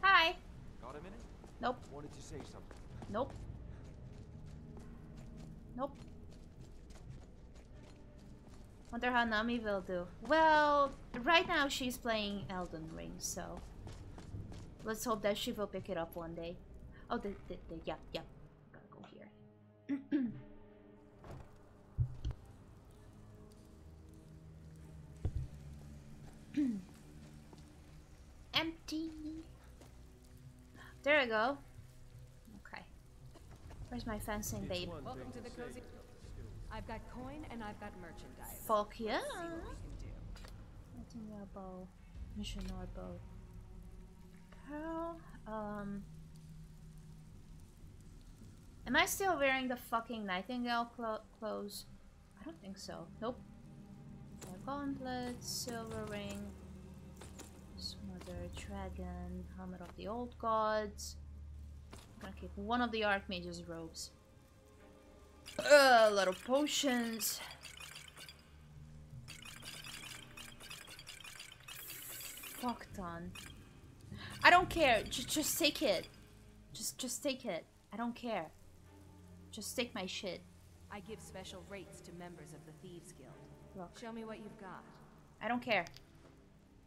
Hi! Got a minute? Nope. Wanted to say something. Nope. Nope. Wonder how Nami will do. Well, right now she's playing Elden Ring, so let's hope that she will pick it up one day. Oh, the, the, the yeah, yeah. Gotta go here. Empty. There we go. Okay. Where's my fencing, babe? Welcome to the cozy. I've got coin and I've got merchandise. Fuck yeah! Nightingale bow, missionary bow, pearl. Um, am I still wearing the fucking Nightingale clo clothes? I don't think so. Nope. Gauntlet, silver ring, smother dragon, helmet of the old gods. I'm gonna keep one of the Archmage's robes. Uh, a lot of potions. Fuck ton. I don't care. Just, just take it. Just, just take it. I don't care. Just take my shit. I give special rates to members of the Thieves Guild. Look. Show me what you've got. I don't care.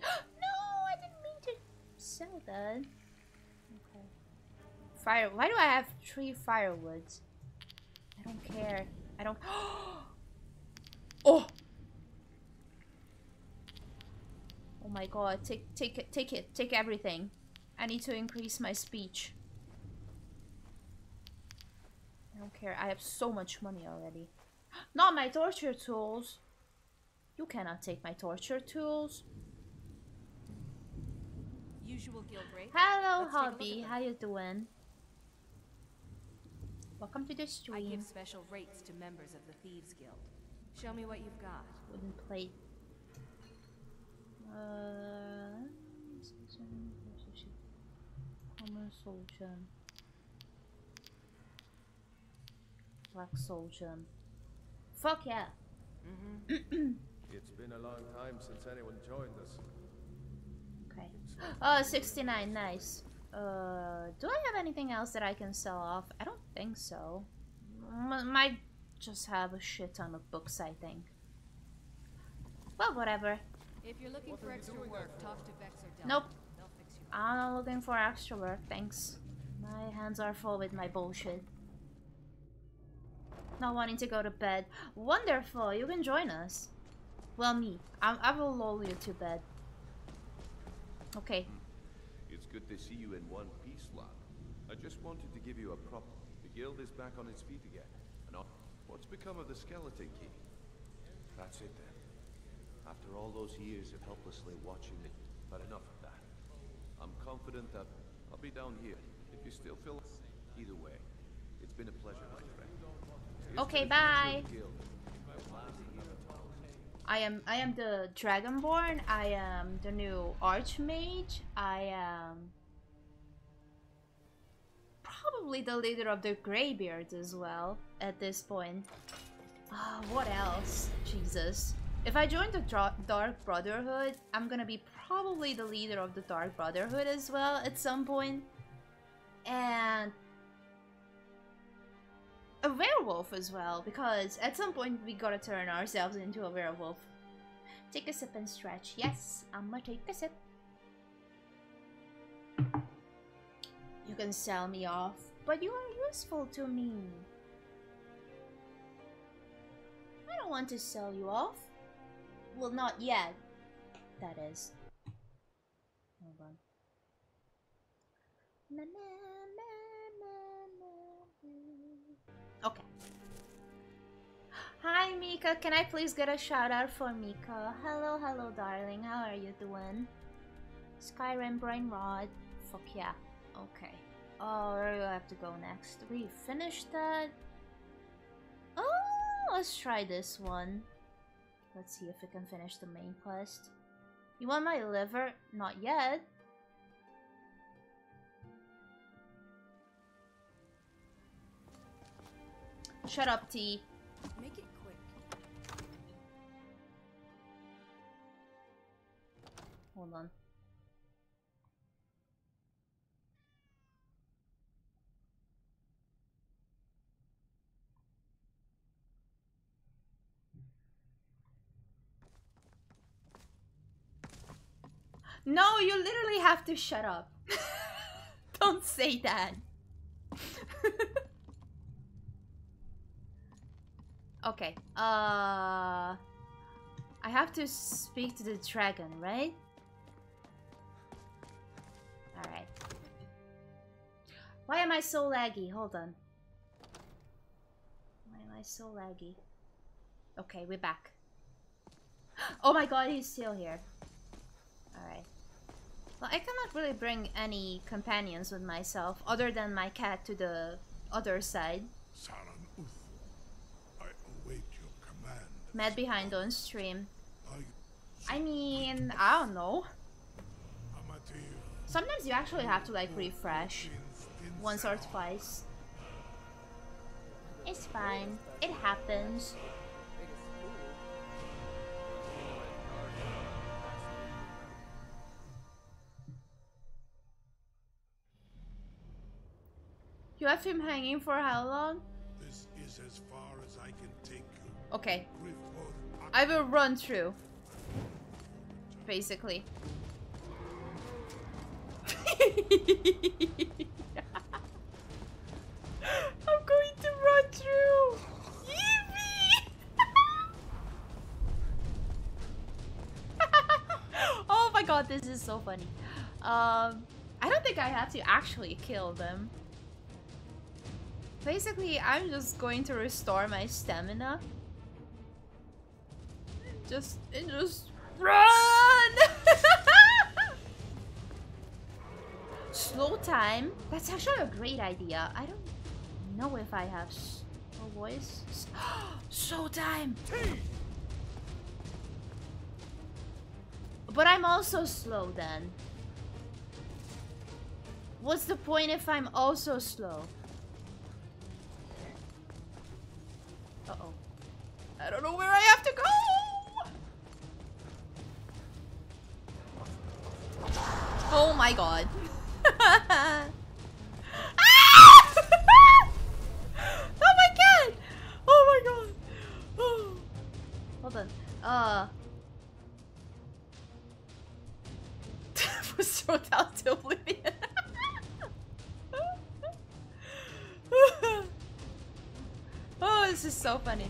No, I didn't mean to sell that. Okay. Fire. Why do I have three firewoods? I don't care. I don't. Oh. Oh my god! Take, take it, take it, take everything. I need to increase my speech. I don't care. I have so much money already. Not my torture tools. You cannot take my torture tools. Usual guild rate. Hello, hobby. How you doing? Welcome to the stream. I give special rates to members of the Thieves Guild. Show me what you've got. Wooden plate. Uh, common soldier. Black Soul Gem. Fuck yeah. Mm-hmm. It's been a long time since anyone joined us. Okay. Oh, sixty-nine. Nice. Uh, do I have anything else that I can sell off? I don't think so. M might just have a shit ton of books, I think. Well, whatever. If you're looking for extra work, talk to Vex or Del. Nope. I'm not looking for extra work, thanks. My hands are full with my bullshit. Not wanting to go to bed. Wonderful, you can join us. Well, me. I, I will lull you to bed. Okay. It's good to see you in one piece, lad. I just wanted to give you a prop. The guild is back on its feet again. And what's become of the skeleton key? That's it then. After all those years of helplessly watching it, but enough of that. I'm confident that I'll be down here if you still feel it. Either way, it's been a pleasure, my friend. Here's okay, bye. I am I am the Dragonborn. I am the new Archmage. I am probably the leader of the Greybeards as well at this point. Ah, oh, what else? Jesus. If I join the Dark Brotherhood, I'm gonna be probably the leader of the Dark Brotherhood as well at some point. And a werewolf as well, because at some point we gotta turn ourselves into a werewolf. Take a sip and stretch. Yes, I'm gonna take a sip. You can sell me off, but you are useful to me. I don't want to sell you off. Well, not yet. That is. Hold on. Na, na, na, na, na. Okay. Hi, Mika. Can I please get a shout out for Mika? Hello, hello, darling. How are you doing? Skyrim brain rod. Fuck yeah. Okay. Oh, where do I have to go next? We finished that. Oh, let's try this one. Let's see if we can finish the main quest. You want my liver? Not yet. Shut up, T. Make it quick. Hold on. No, you literally have to shut up. Don't say that. Okay. Uh, I have to speak to the dragon, right? All right. Why am I so laggy? Hold on. Why am I so laggy? Okay, we're back. Oh my god, he's still here. All right. Well, I cannot really bring any companions with myself, other than my cat, to the other side. Saran Uthu, I await your command. Mad behind on stream. I mean, I don't know. Sometimes you actually have to like refresh once or twice. It's fine. It happens. You have him hanging for how long? This is as far as I can take you. Okay. I will run through. Basically. I'm going to run through. Oh my god, this is so funny. Um, I don't think I have to actually kill them. Basically, I'm just going to restore my stamina. And just, and just run! Slow time. That's actually a great idea. I don't know if I have a voice. Slow time. But I'm also slow then. What's the point if I'm also slow? Uh-oh. I don't know where I have to go! Oh my god. Ah! Oh my god! Oh my god! Oh. Hold on. Uh... was thrown out to oblivion. Oh, this is so funny.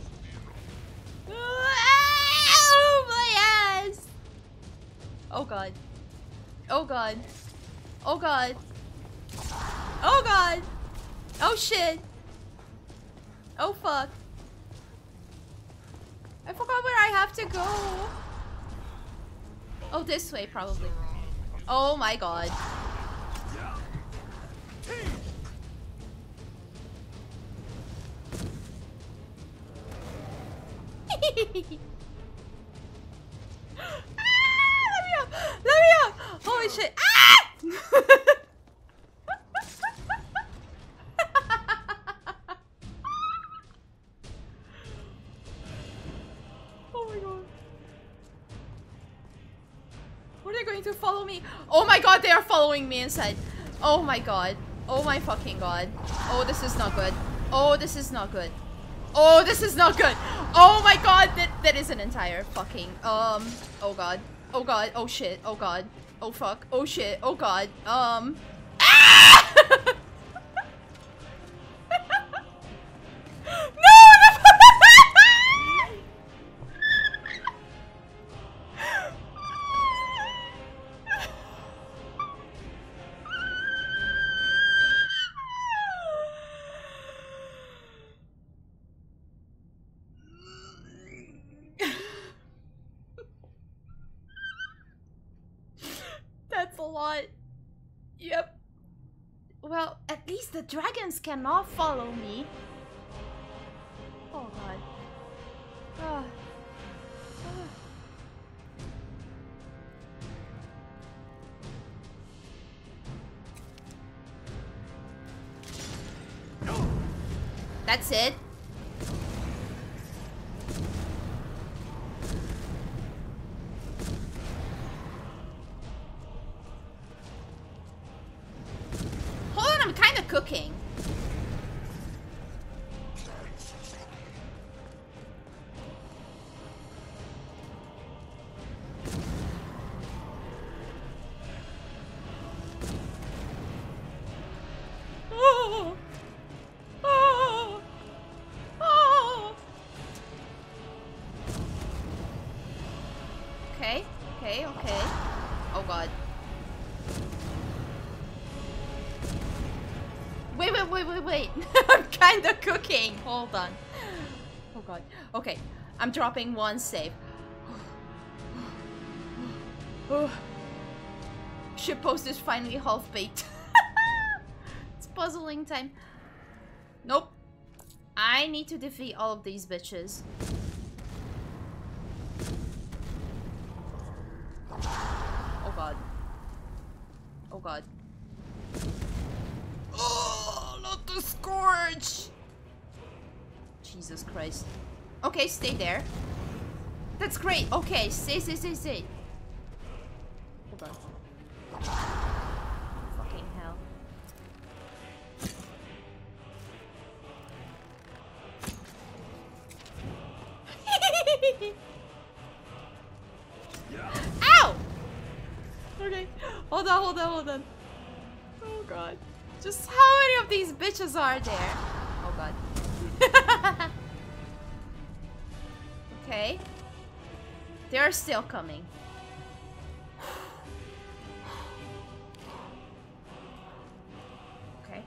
Oh, my ass! Oh god. Oh god. Oh god. Oh god. Oh shit. Oh fuck. I forgot where I have to go. Oh, this way probably. Oh my god. Holy shit. Ah! Oh my god. Were they going to follow me? Oh my god, they are following me inside. Oh my god. Oh my fucking god. Oh, this is not good. Oh, this is not good. Oh, this is not good. Oh my god, that, that is an entire fucking... Um, oh god. Oh god, oh shit, oh god, oh fuck, oh shit, oh god, um... Ah! No! The dragons cannot follow me. Oh god. Oh. Oh. No. That's it. Cooking. Oh. Oh. Oh. Okay, okay, okay. Oh god. Wait, wait, wait, wait, wait. I'm kinda cooking. Hold on. Oh god. Okay. I'm dropping one save. Oh. Shitpost is finally half baked. It's puzzling time. Nope. I need to defeat all of these bitches. Oh god. Oh god. Oh, not the scourge! Jesus Christ. Okay, stay there. That's great. Okay, stay, stay, stay, stay. Hold on. Fucking hell. Ow! Okay. Hold on, hold on, hold on. Oh god. Just how many of these bitches are there? Oh god. Okay. They're still coming. Okay.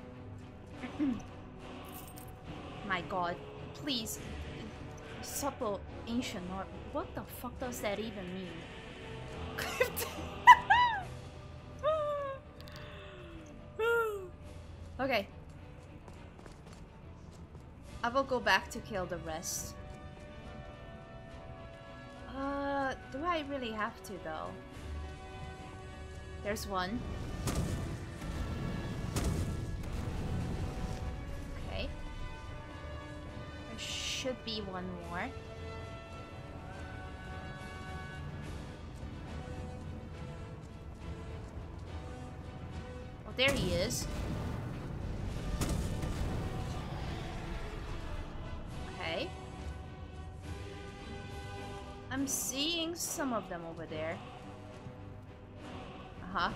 My god. Please. Supple ancient art. What the fuck does that even mean? Okay. I will go back to kill the rest. Uh, do I really have to though? There's one. Okay. Oh, shit. should be one more. Oh, there he is. Okay. I'm seeing some of them over there. Uh-huh.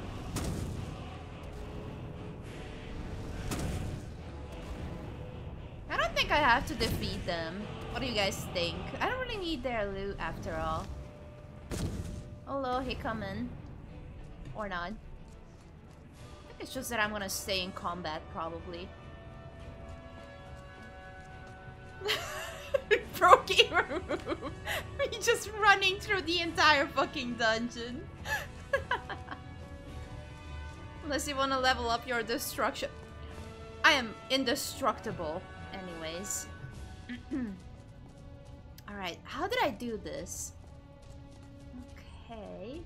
I don't think I have to defeat them. What do you guys think? I don't really need their loot after all. Hello, he coming. Or not. I think it's just that I'm gonna stay in combat, probably. Pro gamer room. Me just running through the entire fucking dungeon. Unless you want to level up your destruction. I am indestructible, anyways. Alright, how did I do this? Okay.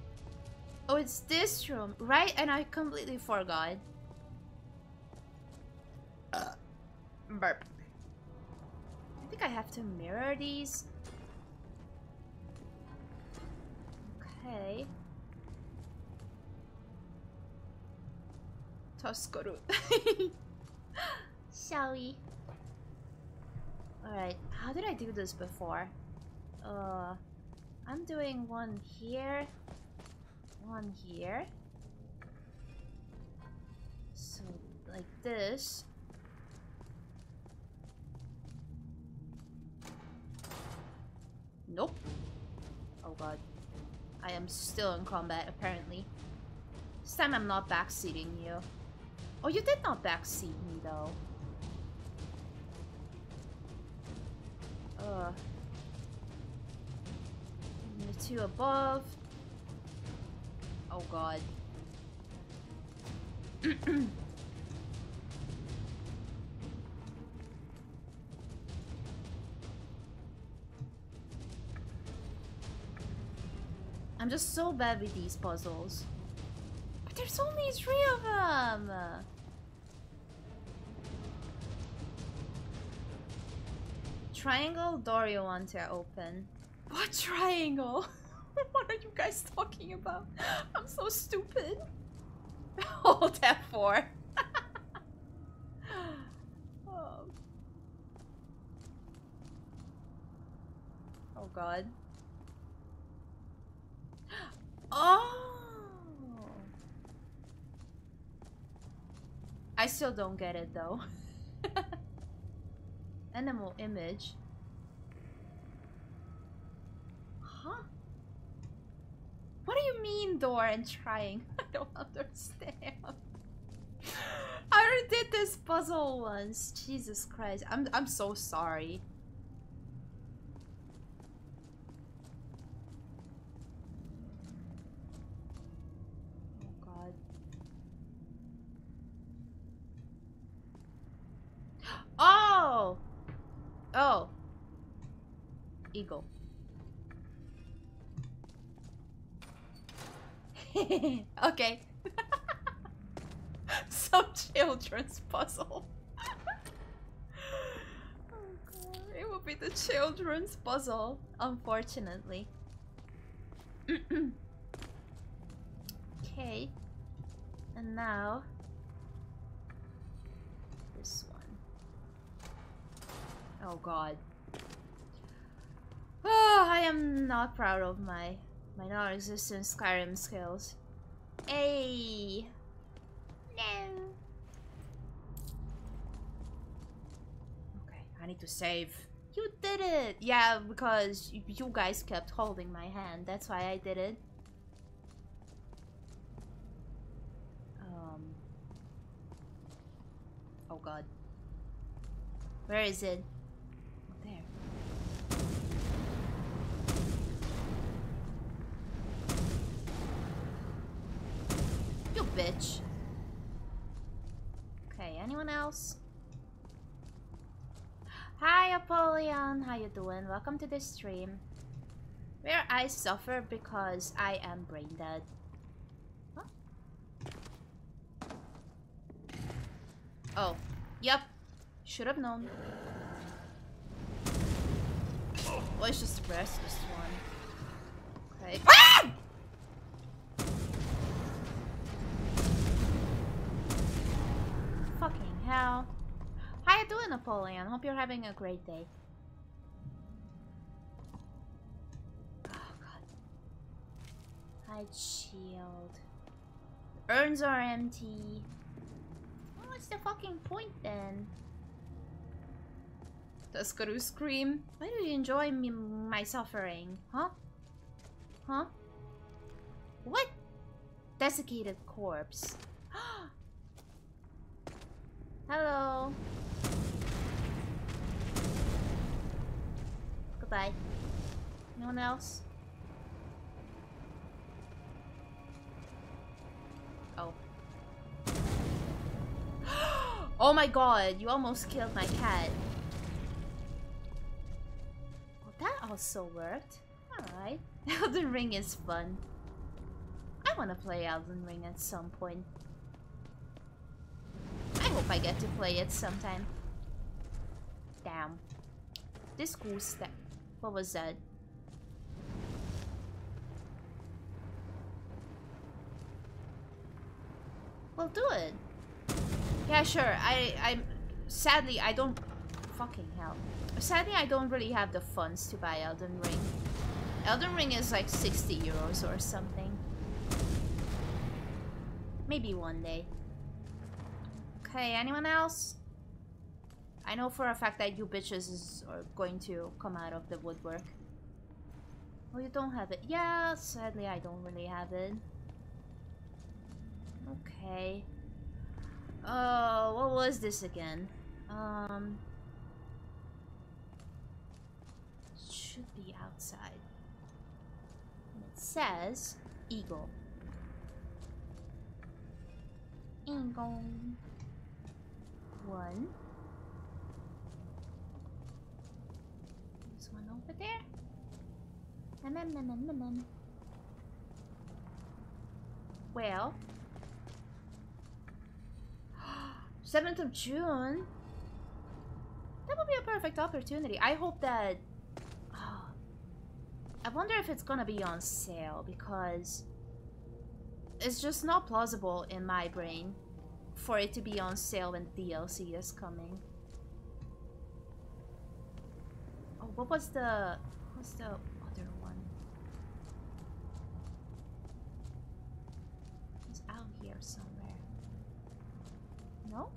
Oh, it's this room, right? And I completely forgot. Uh, burp. I think I have to mirror these. Okay. Toskoru. Shall we? Alright, how did I do this before? Uh, I'm doing one here, one here. So, like this. Nope. Oh god. I am still in combat, apparently. This time I'm not backseating you. Oh, you did not backseat me, though. Ugh. And the two above. Oh god. I'm just so bad with these puzzles. But there's only three of them! Triangle door you want to open. What triangle? What are you guys talking about? I'm so stupid. Hold F four. Oh. Oh god. Oh! I still don't get it though. Animal image. Huh? What do you mean door and trying? I don't understand. I already did this puzzle once. Jesus Christ. I'm I'm so sorry. Oh! Oh. Eagle. Okay. Some children's puzzle. Oh god. It will be the children's puzzle, unfortunately. Okay. And now... this one. Oh god. Oh, I am not proud of my my non-existent Skyrim skills. Hey. No. Okay, I need to save. You did it. Yeah, because you guys kept holding my hand. That's why I did it. Um. Oh god. Where is it? There. You bitch. Okay, anyone else? Hi Apollyon, how you doing? Welcome to the stream. Where I suffer because I am brain dead. Huh? Oh, yep. Should have known. Well, it's just the rest of this one. Okay. Ah! Fucking hell. How you doing, Napoleon? Hope you're having a great day. Oh, God. Hide shield. The urns are empty. Well, what's the fucking point, then? Does Kuru scream? Why do you enjoy me, my suffering? Huh? Huh? What? Desiccated corpse. Hello. Goodbye. No one else? Oh. Oh my god, you almost killed my cat. That also worked. Alright. Elden Ring is fun. I want to play Elden Ring at some point. I hope I get to play it sometime. Damn. This cool stuff. What was that? We'll do it. Yeah, sure. I, I'm... Sadly, I don't... Fucking hell. Sadly, I don't really have the funds to buy Elden Ring. Elden Ring is like sixty euros or something. Maybe one day. Okay, anyone else? I know for a fact that you bitches is, are going to come out of the woodwork. Oh, you don't have it. Yeah, sadly I don't really have it. Okay. Oh, what was this again? Um... Should be outside. And it says eagle. Eagle. One. There's one over there. Num, num, num, num, num, num. Well, seventh of June. That would be a perfect opportunity. I hope that. I wonder if it's gonna be on sale, because it's just not plausible in my brain for it to be on sale when D L C is coming. Oh, what was the... what's the other one? It's out here somewhere. No?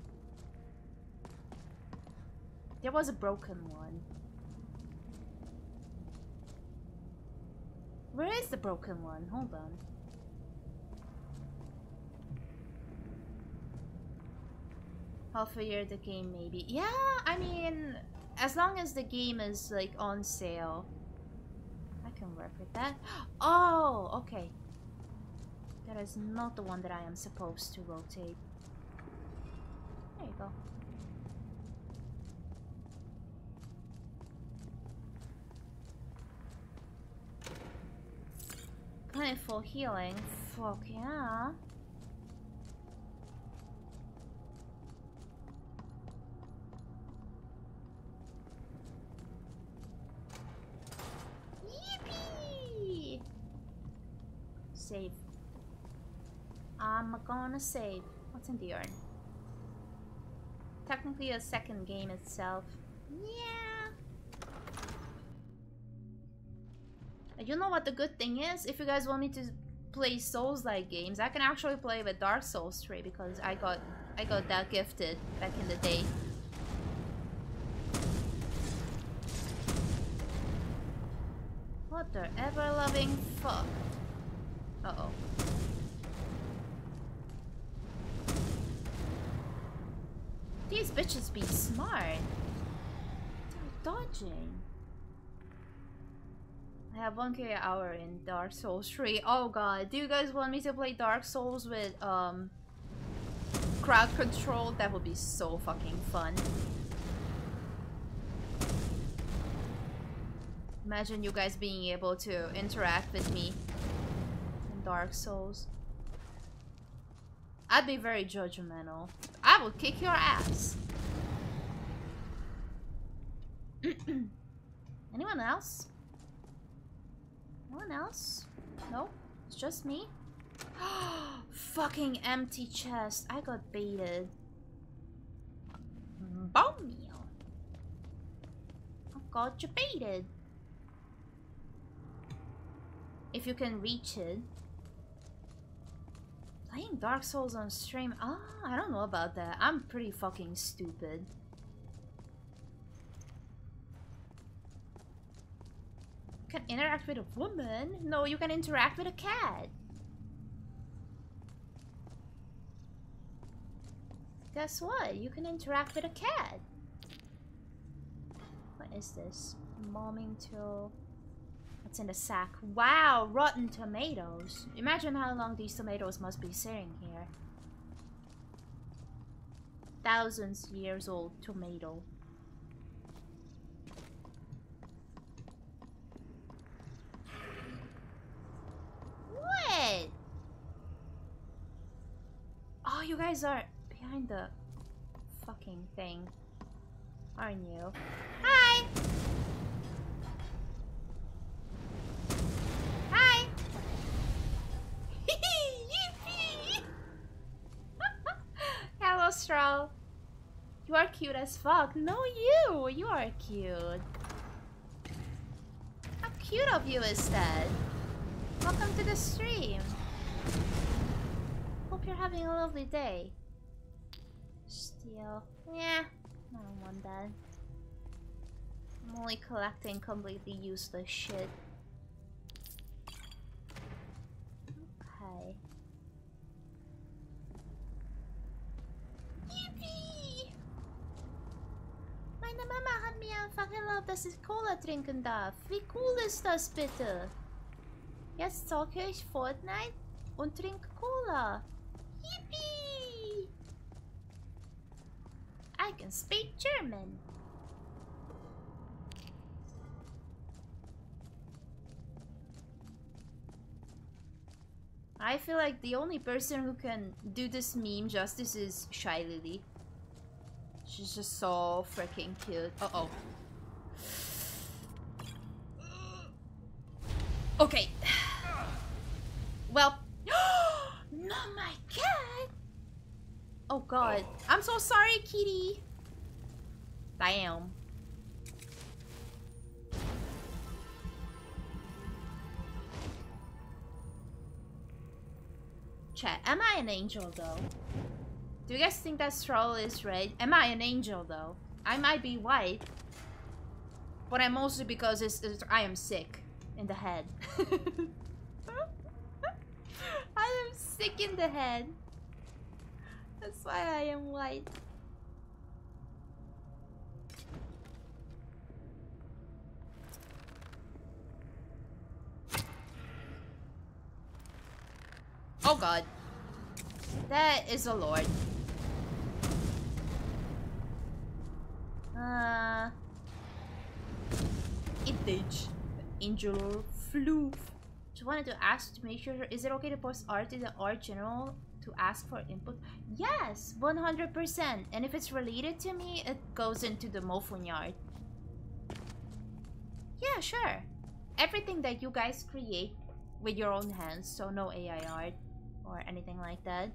There was a broken one. Where is the broken one? Hold on. Half a year the game maybe. Yeah, I mean, as long as the game is like on sale, I can work with that. Oh, okay. That is not the one that I am supposed to rotate. There you go. Plentiful healing. Fuck yeah. Yippee! Save. I'm gonna save. What's in the urn? Technically a second game itself. Yeah! You know what the good thing is? If you guys want me to play Souls-like games, I can actually play with Dark Souls three because I got I got that gifted back in the day. What the ever-loving fuck? Uh-oh. These bitches be smart. They're dodging. I have one K hour in Dark Souls three. Oh god, do you guys want me to play Dark Souls with um crowd control? That would be so fucking fun. Imagine you guys being able to interact with me in Dark Souls. I'd be very judgmental. I would kick your ass. Anyone else? Anyone else? Nope. It's just me. Fucking empty chest. I got baited. Bone meal. I got you baited. If you can reach it. Playing Dark Souls on stream? Ah, oh, I don't know about that. I'm pretty fucking stupid. You can interact with a woman? No, you can interact with a cat. Guess what? You can interact with a cat. What is this? Momming till... It's in the sack. Wow, rotten tomatoes. Imagine how long these tomatoes must be sitting here. Thousands years old tomato. What? Oh, you guys are behind the fucking thing, aren't you? Hi! Stroll. You are cute as fuck. No, you! You are cute. How cute of you is that? Welcome to the stream. Hope you're having a lovely day. Steel. Yeah, I don't want that. I'm only collecting completely useless shit. Okay. Meine Mama hat mir einfach erlaubt, dass ich Cola trinken darf. Wie cool ist das bitte? Jetzt zocke ich Fortnite und trinke Cola. Yippee! I can speak German. I feel like the only person who can do this meme justice is Shy Lily. She's just so freaking cute. Uh-oh. Okay. Well. No, my cat! Oh, God. I'm so sorry, kitty. Damn. Chat, am I an angel, though? Do you guys think that Stroll is red? Am I an angel though? I might be white, but I'm mostly because it's, it's, I am sick in the head. I am sick in the head. That's why I am white. Oh God, that is a lord. Uh, it did. Angel floof. Just wanted to ask to make sure, is it okay to post art in the art general to ask for input? Yes, one hundred percent. And if it's related to me, it goes into the Mofu yard. Yeah, sure. Everything that you guys create with your own hands, so no A I art or anything like that.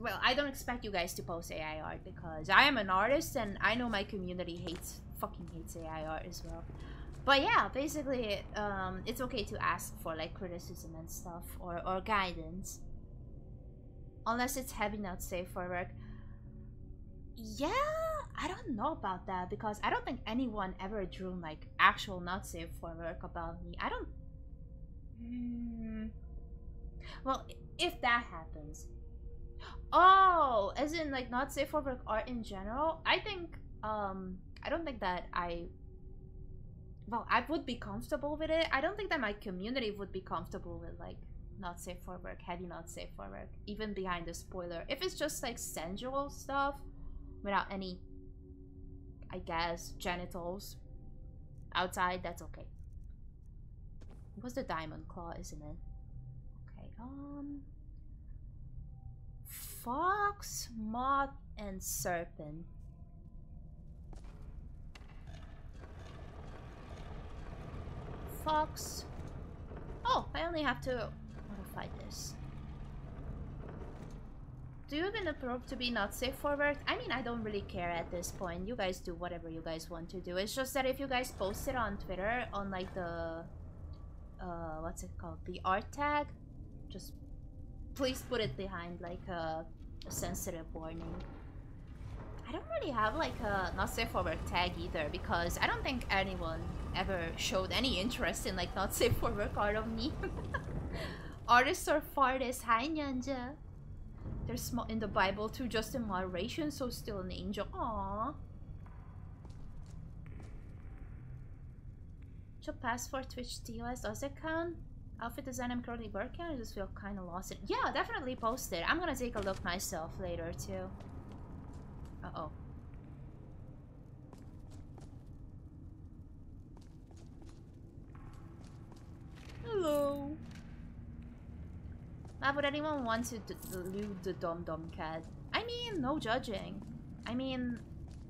Well, I don't expect you guys to post A I art because I am an artist and I know my community hates, fucking hates A I art as well. But yeah, basically, um, it's okay to ask for like criticism and stuff or, or guidance. Unless it's heavy, not safe for work. Yeah, I don't know about that because I don't think anyone ever drew like actual not safe for work about me. I don't... Mm. Well, if that happens... Oh, as in like not safe for work art in general? I think, um, I don't think that I, well, I would be comfortable with it. I don't think that my community would be comfortable with like not safe for work, heavy not safe for work, even behind the spoiler. If it's just like sensual stuff without any, I guess, genitals outside, that's okay. It was the diamond claw, isn't it? Okay, um... Fox, moth, and serpent. fox. Oh, I only have to modify this. Do you even approve to be not safe for work? I mean, I don't really care at this point. You guys do whatever you guys want to do. It's just that if you guys post it on Twitter, on like the... Uh, what's it called? The art tag? Just please put it behind like a, a sensitive warning. I don't really have like a not safe for work tag either, because I don't think anyone ever showed any interest in like not safe for work art of me. Artists or fartists, hi Nyanja. There's small in the Bible too, just in moderation, so still an angel. Aww. Should pass for Twitch T O S, does it count? Outfit design I'm currently working on, I just feel kinda lost it. Yeah, definitely post it. I'm gonna take a look myself later too. Uh-oh. Hello. Why would anyone want to delude the dum-dum cat? I mean, no judging. I mean,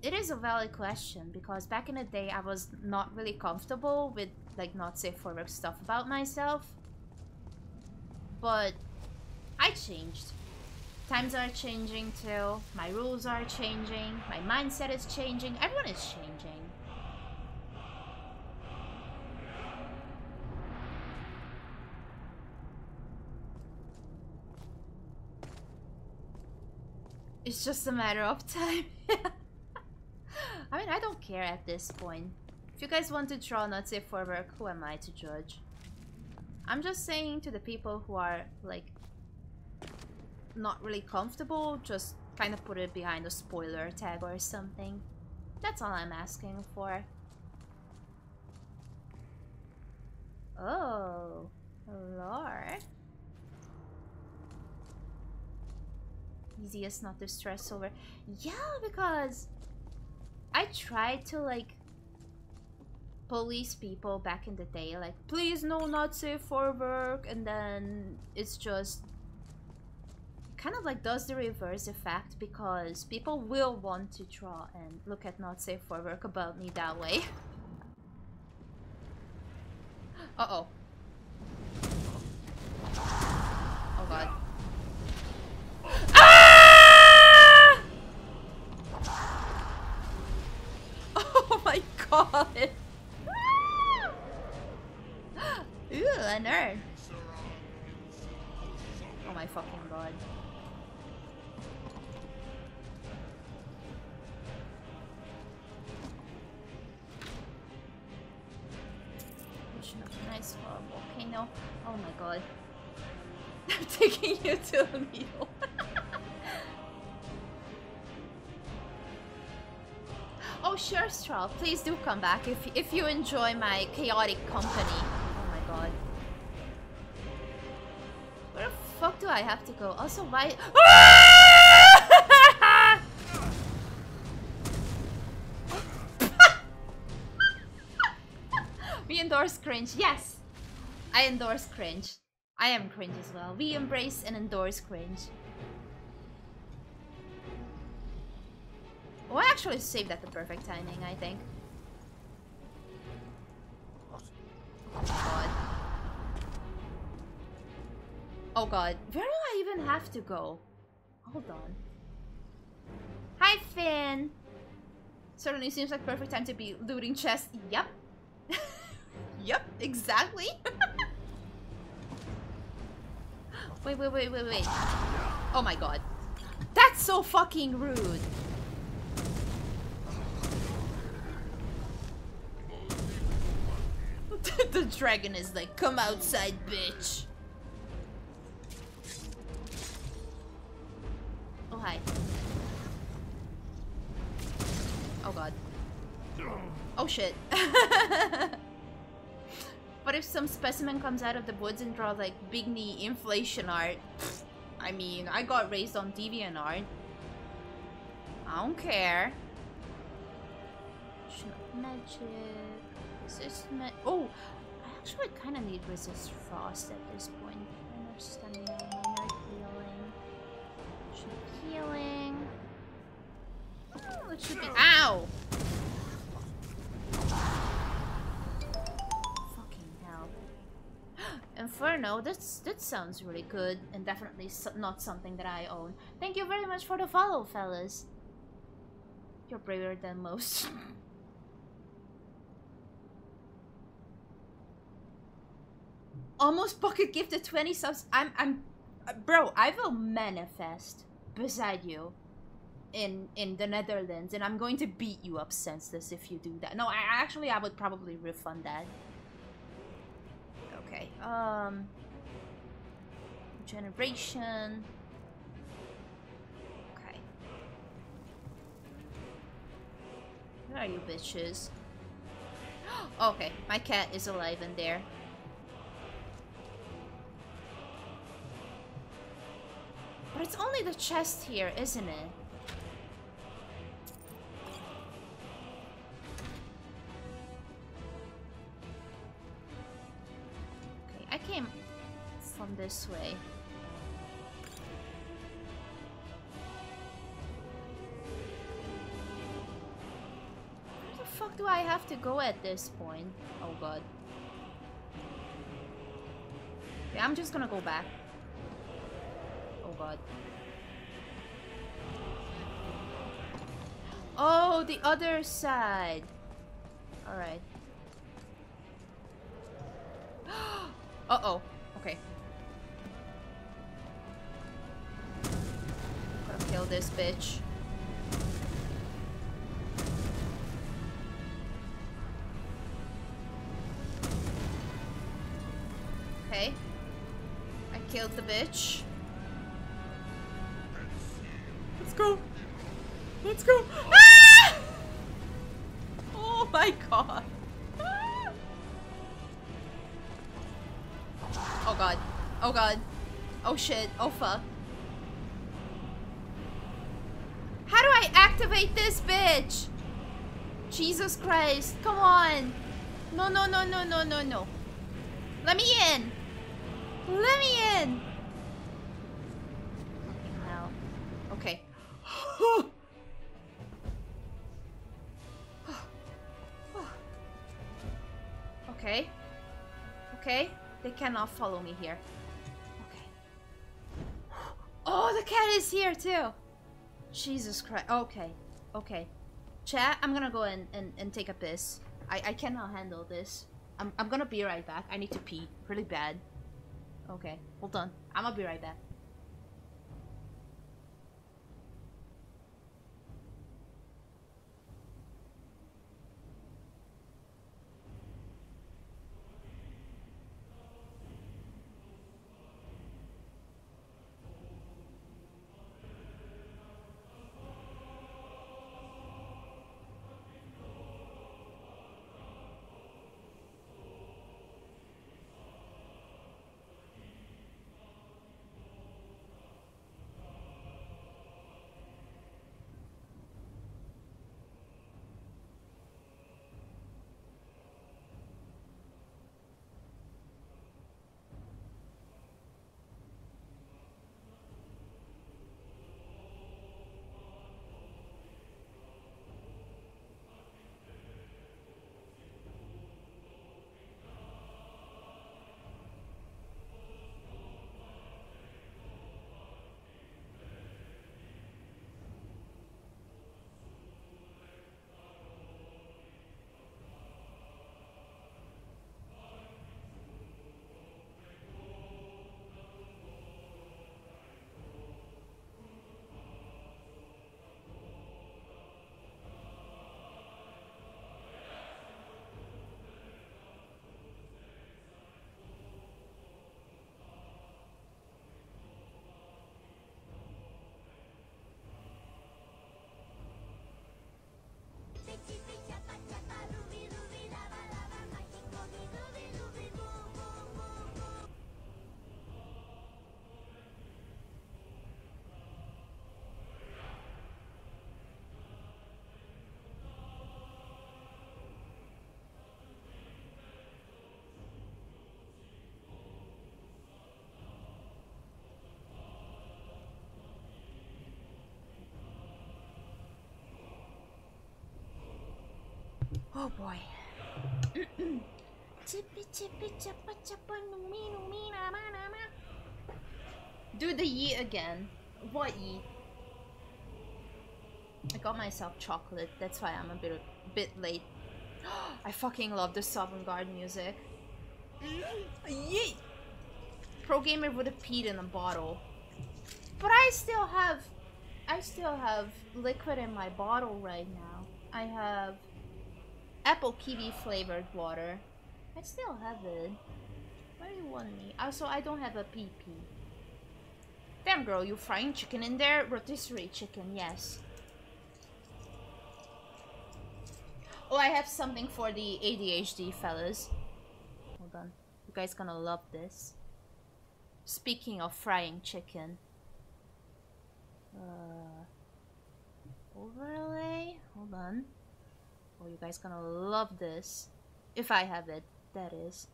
it is a valid question, because back in the day I was not really comfortable with like not safe for work stuff about myself. But I changed. Times are changing too, my rules are changing, my mindset is changing, everyone is changing. It's just a matter of time. I mean, I don't care at this point. If you guys want to draw not safe for work, who am I to judge? I'm just saying to the people who are like not really comfortable, just kind of put it behind a spoiler tag or something. That's all I'm asking for. Oh, Lord. Easiest not to stress over. Yeah, because I tried to like police people back in the day, like, please no, not safe for work, and then it's just kind of like does the reverse effect, because people will want to draw and look at not safe for work about me that way. Uh-oh. Oh god. Ah! Oh my god. Ooh, a nerd. Oh my fucking god. Nice volcano. Oh my god. I'm taking you to a meal. Oh sure, Straw. Please do come back if if you enjoy my chaotic company. Oh my god. Where the fuck do I have to go? Also, why? We endorse cringe. Yes! I endorse cringe. I am cringe as well. We embrace and endorse cringe. Oh, I actually saved at the perfect timing, I think. Oh god. Oh god. Where do I even have to go? Hold on. Hi, Finn! Certainly seems like perfect time to be looting chests. Yep. Yep, exactly. Wait, wait, wait, wait, wait. Oh my god. That's so fucking rude. The dragon is like, come outside, bitch. Oh, hi. Oh god. Oh shit. What if some specimen comes out of the woods and draws like big knee inflation art? I mean, I got raised on DeviantArt. I don't care. Magic. Resist ma oh, I actually kind of need resist frost at this point. Minor stamina, minor healing. Should healing. Oh, it should be. Ow! Inferno, that's, that sounds really good, and definitely so not something that I own. Thank you very much for the follow, fellas. You're braver than most. Almost pocket gifted twenty subs. I'm, I'm, bro, I will manifest beside you in in the Netherlands, and I'm going to beat you up senseless if you do that. No, I actually, I would probably refund that. Okay, um, generation. Okay. Where are you bitches? Okay, my cat is alive in there. But it's only the chest here, isn't it? Okay, I came from this way. Where the fuck do I have to go at this point? Oh god. Okay, I'm just gonna go back. God. Oh, the other side. All right. Uh-oh. Okay. Gotta kill this bitch. Okay. I killed the bitch. Let's go! Let's go! Ah! Oh my god! Ah! Oh god! Oh god! Oh shit! Oh fuck! How do I activate this bitch? Jesus Christ! Come on! No! No! No! No! No! No! No! Let me in! Let me in! Okay. Oh. Oh. Oh. Okay. Okay. They cannot follow me here. Okay. Oh, the cat is here too. Jesus Christ. Okay. Okay. Chat, I'm gonna go and, and, and take a piss. I, I cannot handle this. I'm, I'm gonna be right back. I need to pee. Really bad. Okay. Hold on. I'm gonna be right back. Oh boy. Do the yeet again. What yeet? I got myself chocolate, that's why I'm a bit, a bit late. I fucking love the Sovngarde music. Yeet! Pro gamer would have peed in a bottle. But I still have... I still have liquid in my bottle right now. I have... apple kiwi flavored water. I still have it. Where do you want me? Also, I don't have a pee pee. Damn girl, you frying chicken in there? Rotisserie chicken, yes. Oh, I have something for the A D H D fellas. Hold on. You guys gonna love this. Speaking of frying chicken. Uh, overlay? Hold on. Oh, you guys gonna love this. If I have it, that is.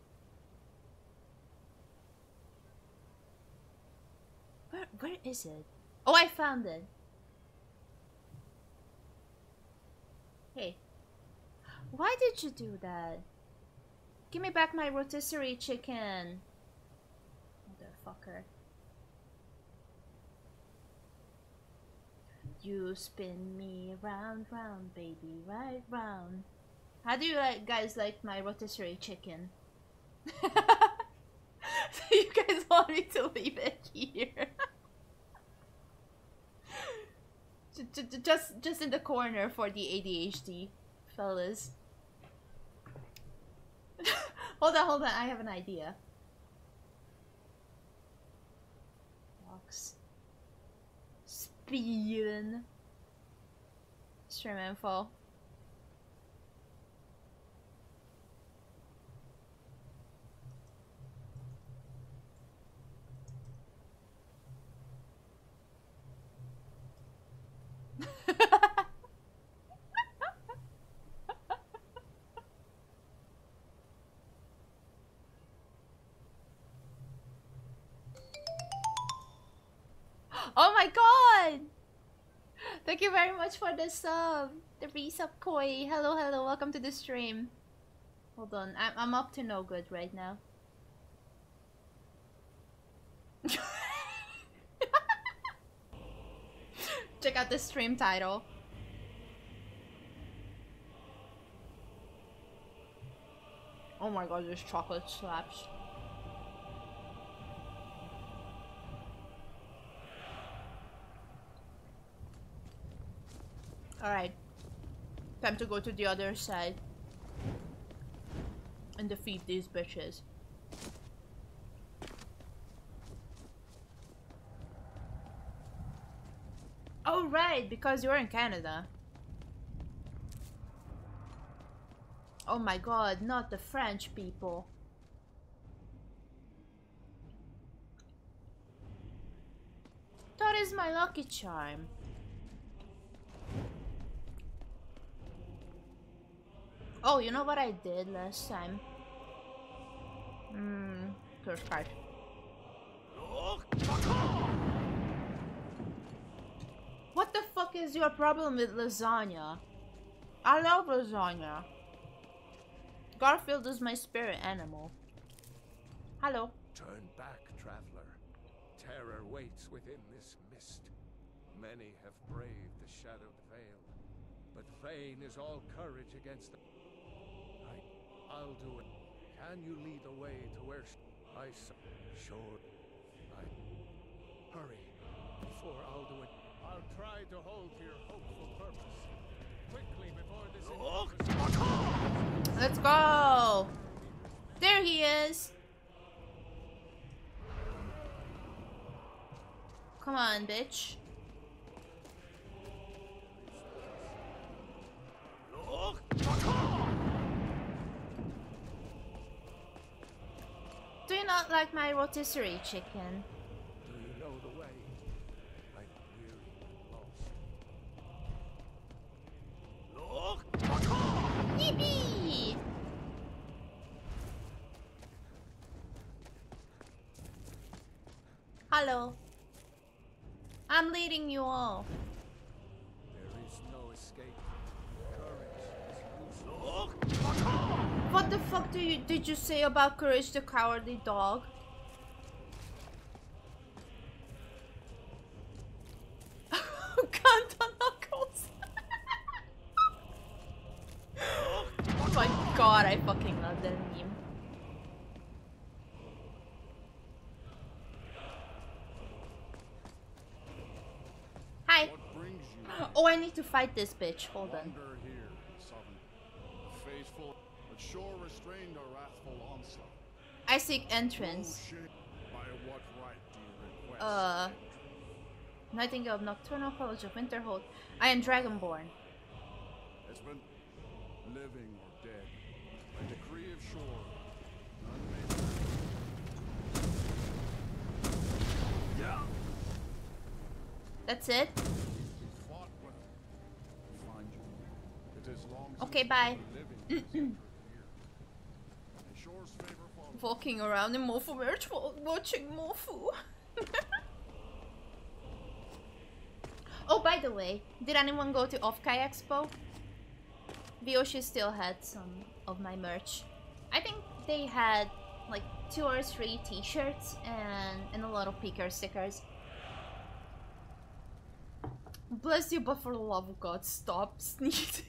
Where, where is it? Oh, I found it. Hey. Why did you do that? Give me back my rotisserie chicken. Motherfucker. You spin me round, round, baby, right round. How do you like, guys like my rotisserie chicken? So you guys want me to leave it here? just, just in the corner for the A D H D fellas. Hold on, hold on, I have an idea. Box. Spielen. Stream info. Oh my god! Thank you very much for the sub! The resub koi! Hello, hello, welcome to the stream. Hold on, I'm, I'm up to no good right now. Check out the stream title. Oh my god, this chocolate slaps. Alright. Time to go to the other side. And defeat these bitches. Oh right, because you're in Canada. Oh my god, not the French people. That is my lucky charm. Oh, you know what I did last time? Mmm, curse card. What the fuck is your problem with lasagna? I love lasagna. Garfield is my spirit animal. Hello. Turn back, traveler. Terror waits within this mist. Many have braved the shadowed veil, but vain is all courage against the... I'll do it. Can you lead the way to where I sure I hurry before I'll do it. I'll try to hold to your hopeful purpose quickly before this. Oh, let's go. There he is. Come on, bitch. Do you not like my rotisserie chicken? Do you know the way? I'm weary and lost. Yippee! Hello. I'm leading you all. There is no escape. Courage is useless. What the fuck do you did you say about Courage the Cowardly Dog? Count on knuckles. Oh my god, I fucking love that meme. Hi. What brings you? Oh, I need to fight this bitch. Hold on. Faithful, but sure restrained a wrathful onslaught. I seek entrance. Oh, by what right do you request? Uh, Nightingale of Nocturnal College of Winterhold. I am Dragonborn. It's been living or dead. A decree of shore. None made. Yeah. That's it. Okay, bye. Walking around in Mofu, watching Mofu. Oh, by the way, did anyone go to Ofkai Expo? Biyoshi still had some of my merch. I think they had like two or three t-shirts and, and a lot of picker stickers. Bless you, but for the love of God, stop sneezing.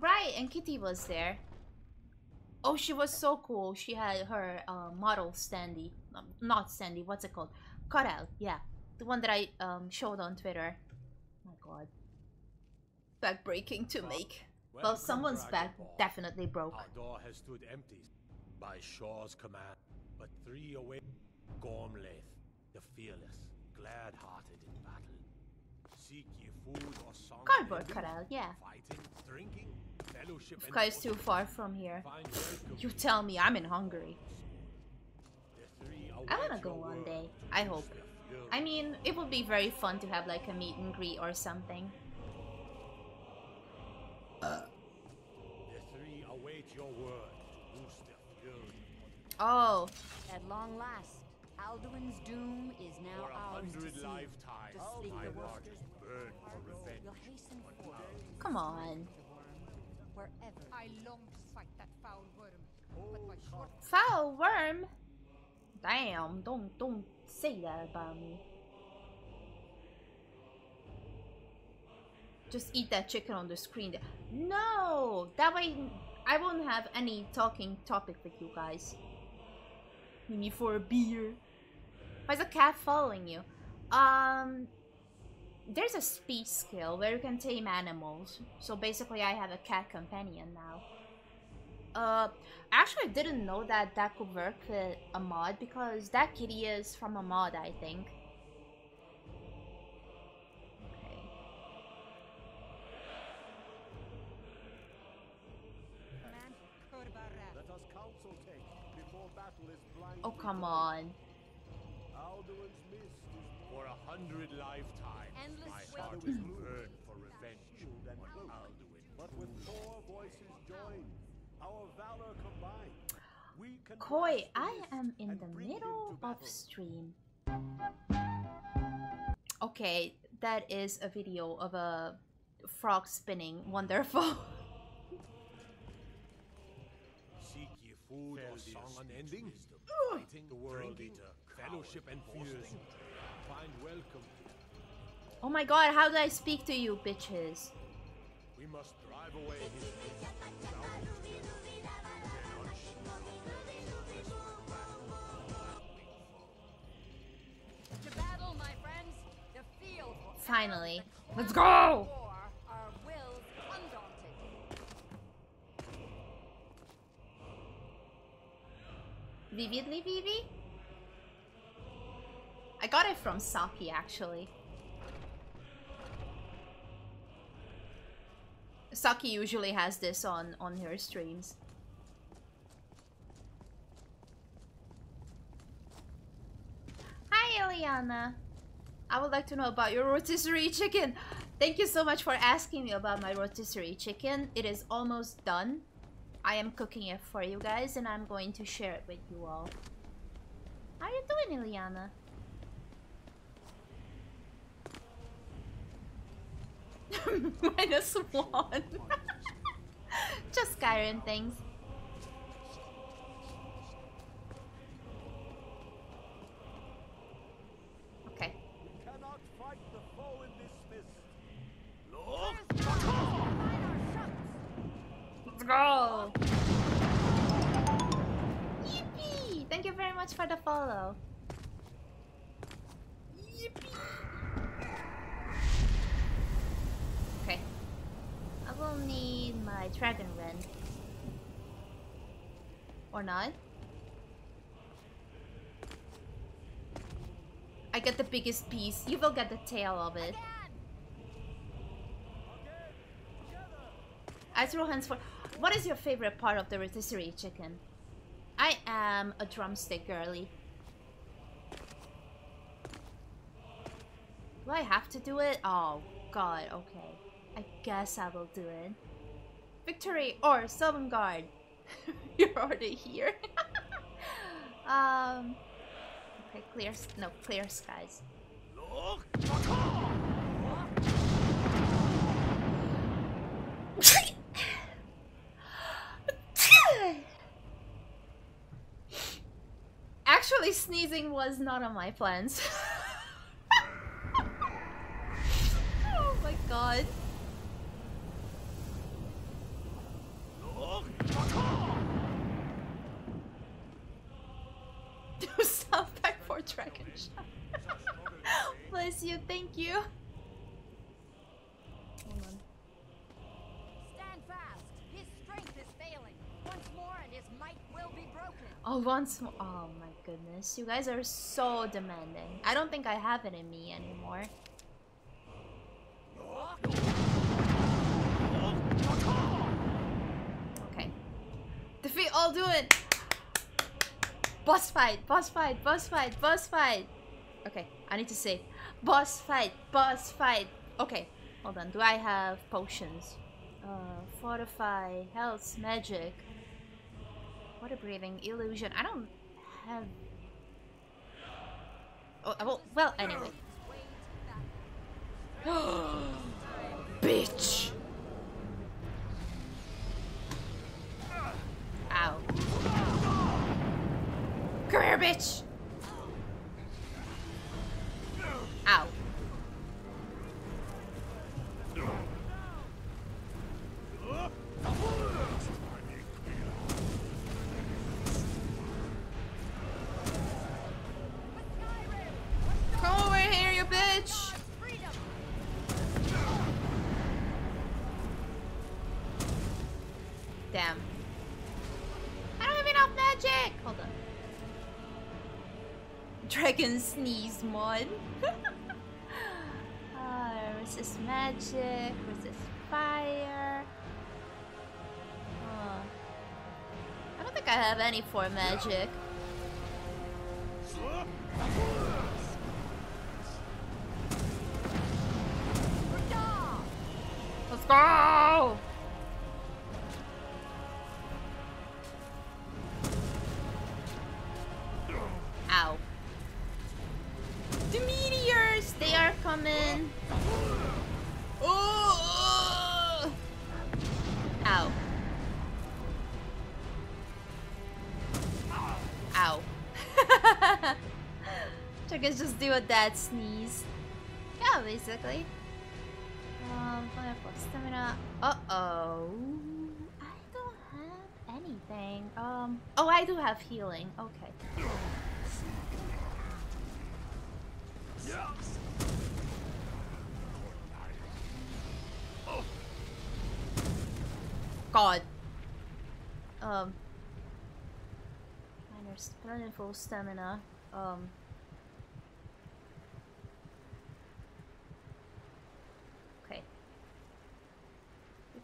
Right, and Kitty was there. Oh, she was so cool. She had her uh, model standee. Um, not standee, what's it called? Carlyle, yeah. The one that I um, showed on Twitter. Oh my god. Backbreaking to make. Well, well someone's back ball. Definitely broke. Our door has stood empty by Shaw's command, but three away. Gormlaith, the fearless, glad-hearted in battle. Seek ye food or song. Cardboard Carlyle, yeah. Fighting, drinking. This guy is too far from here. You tell me, I'm in Hungary. I wanna go one day. I hope. I mean, it would be very fun to have like a meet and greet or something. Oh. At long last, Alduin's doom is now ours to see. Come on. Wherever I long to fight that foul worm. But my short foul worm? Damn, don't don't say that about me. Just eat that chicken on the screen. No! That way I won't have any talking topic with you guys. You need for a beer. Why's a cat following you? Um There's a speech skill where you can tame animals, so basically I have a cat companion now. Uh, actually I didn't know that that could work with a mod, because that kitty is from a mod, I think. Okay. Oh, come on. For a hundred lifetimes, endless my heart will burn for revenge and Alduin. But with four voices joined, our valor combined, we can. Koi, I am in the middle of stream. Okay, that is a video of a frog spinning. Wonderful. Seek ye food or song unending, fighting the world eater, fellowship and fears. Find welcome. Oh my god, how do I speak to you, bitches? We must drive away his to battle, my friends, the field. Finally. Let's go! Our will undaunted. Vividly, Vivi? I got it from Saki, actually. Saki usually has this on, on her streams. Hi, Eliana. I would like to know about your rotisserie chicken. Thank you so much for asking me about my rotisserie chicken. It is almost done. I am cooking it for you guys, and I'm going to share it with you all. How are you doing, Eliana? Minus one. Just Skyrim things. Okay. We cannot fight the foe in this mist. Lord, let's go. Yippee! Thank you very much for the follow. Yippee! Okay. I will need my dragon wren. Or not. I get the biggest piece. You will get the tail of it. I throw hands for... What is your favorite part of the rotisserie chicken? I am a drumstick girly. Do I have to do it? Oh god, okay. I guess I will do it. Victory or Sovngarde. You're already here. um, okay, clear, no, clear skies. Actually, sneezing was not on my plans. Oh my god. Do sound back for dragon shot. Bless you, thank you. Hold on. Stand fast. His strength is failing. Once more and his might will be broken. Oh, once more. Oh my goodness. You guys are so demanding. I don't think I have it in me anymore. Okay. Defeat all do it! Boss fight, boss fight, boss fight, boss fight! Okay, I need to say boss fight, boss fight! Okay, hold on, do I have potions? Uh, fortify, health, magic... Water breathing, illusion... I don't have... Oh, well, well anyway. Bitch! Ow. Come here, bitch! Ow. Come over here, you bitch! Damn. I don't have enough magic! Hold on. Dragon sneeze mod. uh, resist magic, resist fire. Oh. I don't think I have any for magic. Let's go! Ow. The meteors! They are coming! Oh! Ow. Ow. Dragons just do a dead sneeze. Yeah, basically. Um, fire plus stamina. Uh-oh. I don't have anything. Um, oh, I do have healing. Okay. God. Um. Miners, plentiful stamina. Um. Okay.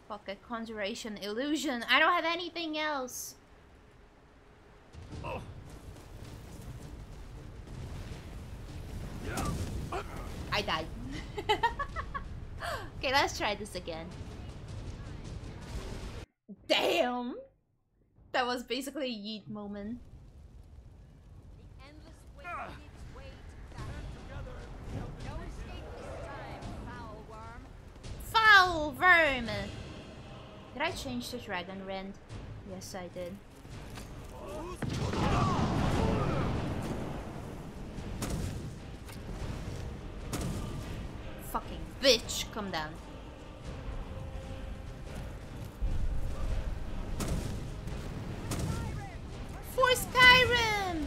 Pocket conjuration, illusion. I don't have anything else. Oh. I died. Okay, let's try this again. Damn! That was basically a yeet moment. The endless weight keeps weight. No escape this time, foul worm. Foul verm. Did I change to dragon rend? Yes, I did. Fucking bitch, come down. For Skyrim!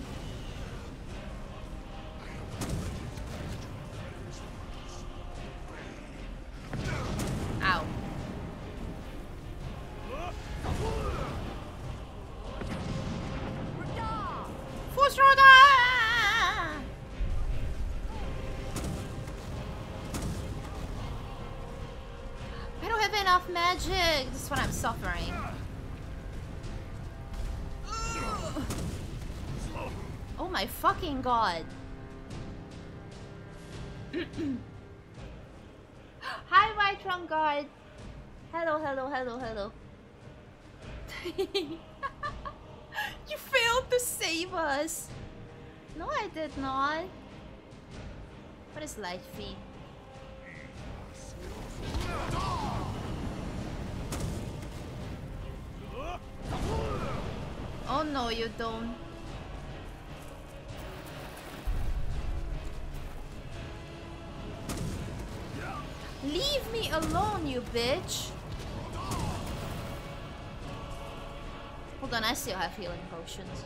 Ow. For Roda! I don't have enough magic. This is what I'm suffering. Oh my fucking god. Hi, White Run guard. Hello, hello, hello, hello. You failed to save us. No, I did not. What is light fee? Oh no, you don't. Leave me alone, you bitch! Hold on, I still have healing potions.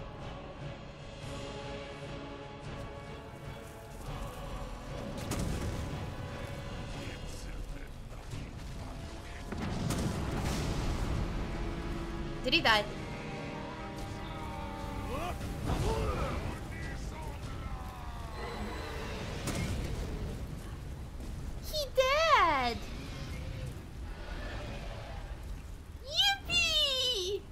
Did he die? He dead! Yippee!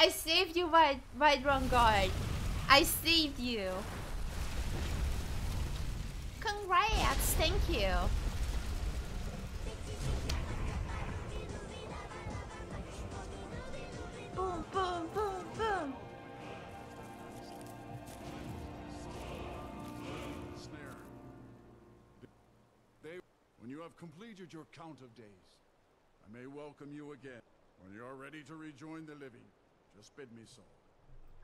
I saved you, White, White Run guard. I saved you. Congrats, thank you. Boom, boom, boom, boom. When you have completed your count of days, I may welcome you again. When you are ready to rejoin the living, just bid me so.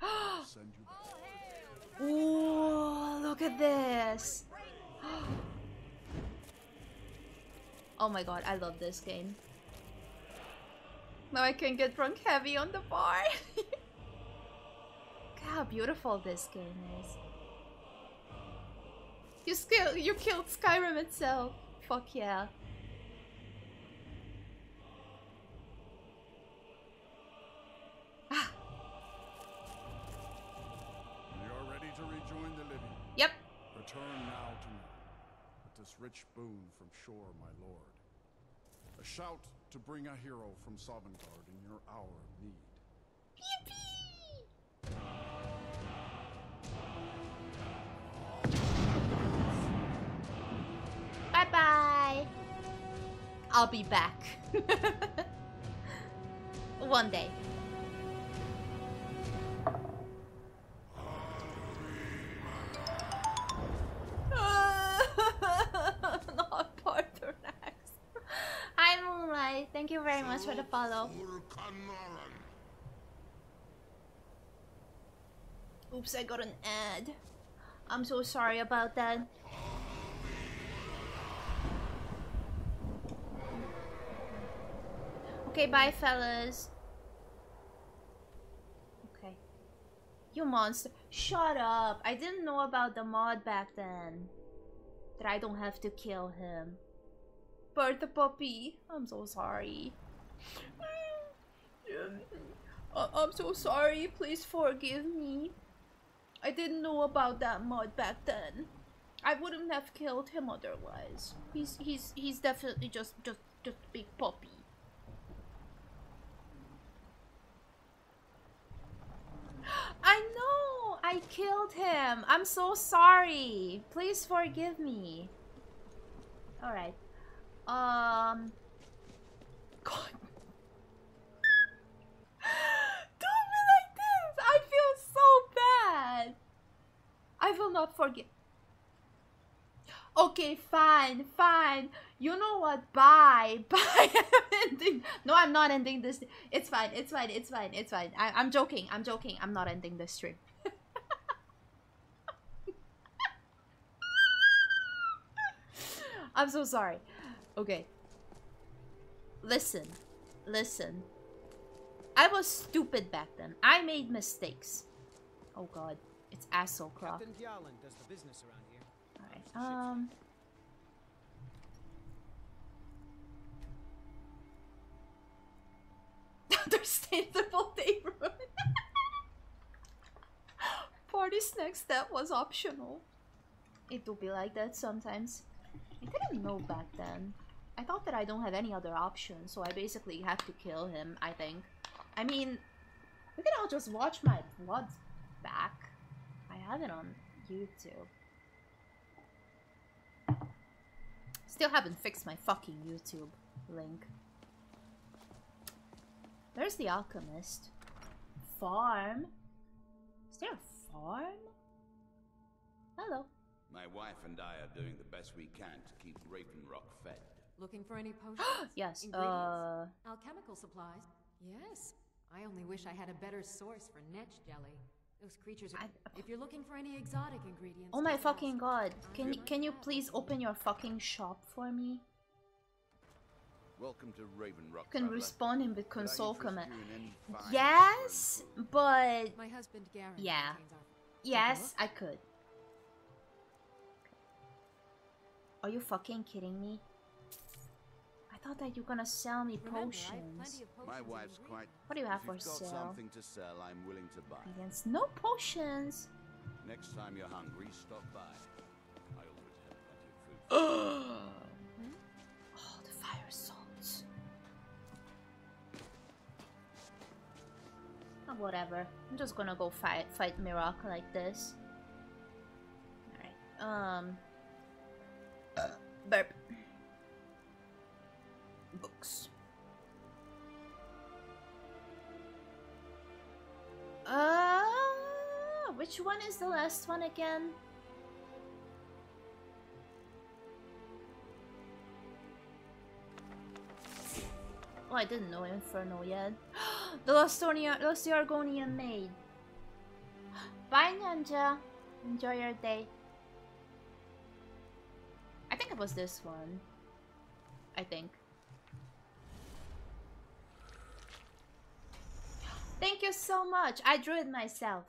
I'll send you back. Ooh, look at this. Oh my god, I love this game. Now I can get drunk heavy on the bar. Look how beautiful this game is. You, skill you killed Skyrim itself. Fuck yeah. Ah. You're ready to rejoin the living. Yep. Return now to me with this rich boon from shore, my lord. A shout to bring a hero from Sovngarde in your hour of need. Yippee! Bye-bye! I'll be back. One day. Not Parther next. Hi, Moonlight. Thank you very much for the follow. Oops, I got an ad. I'm so sorry about that. Okay, bye, fellas. Okay. You monster. Shut up. I didn't know about the mod back then. That I don't have to kill him. Birth the puppy. I'm so sorry. I'm so sorry. Please forgive me. I didn't know about that mod back then. I wouldn't have killed him otherwise. He's he's he's definitely just just just a big puppy. I know! I killed him! I'm so sorry! Please forgive me. Alright. Um... God. Don't be like this! I feel so bad! I will not forgive... Okay, fine, fine. You know what? Bye, bye. I'm ending. No, I'm not ending this. It's fine. It's fine. It's fine. It's fine. I I'm joking. I'm joking. I'm not ending this stream. I'm so sorry. Okay. Listen, listen. I was stupid back then. I made mistakes. Oh God, it's asshole crap. Does the business around here. All right. Um. Understandable day room. Party snacks, that was optional. It will be like that sometimes. I didn't know back then. I thought that I don't have any other option, so I basically have to kill him, I think. I mean, we can all just watch my blood back. I have it on YouTube. Still haven't fixed my fucking YouTube link. There's the alchemist. Farm? Is there a farm? Hello. My wife and I are doing the best we can to keep Ravenrock fed. Looking for any potions? Yes. Uh... Alchemical supplies? Yes. I only wish I had a better source for netch jelly. Those creatures are... I... If you're looking for any exotic ingredients... Oh my fucking God. Can you, can you please open your fucking shop for me? Welcome to Ravenrock. You can respond him with console command. Yes, but... My husband Garen. Yeah. Yes, I could. Are you fucking kidding me? I thought that you're gonna sell me potions. My wife's quite... What do you have for sale? Something to sell, I'm willing to buy. Against no potions. Next time you're hungry, stop by. I always have plenty of food. Oh, the fire salts. Oh, whatever. I'm just gonna go fight fight Miraak like this. All right. Um. Burp. Books. Uh, which one is the last one again? Oh, I didn't know Inferno yet. The Lostonia, Lost Argonian Maid. Bye, Nanja. Enjoy your day. I think it was this one. I think. Thank you so much! I drew it myself.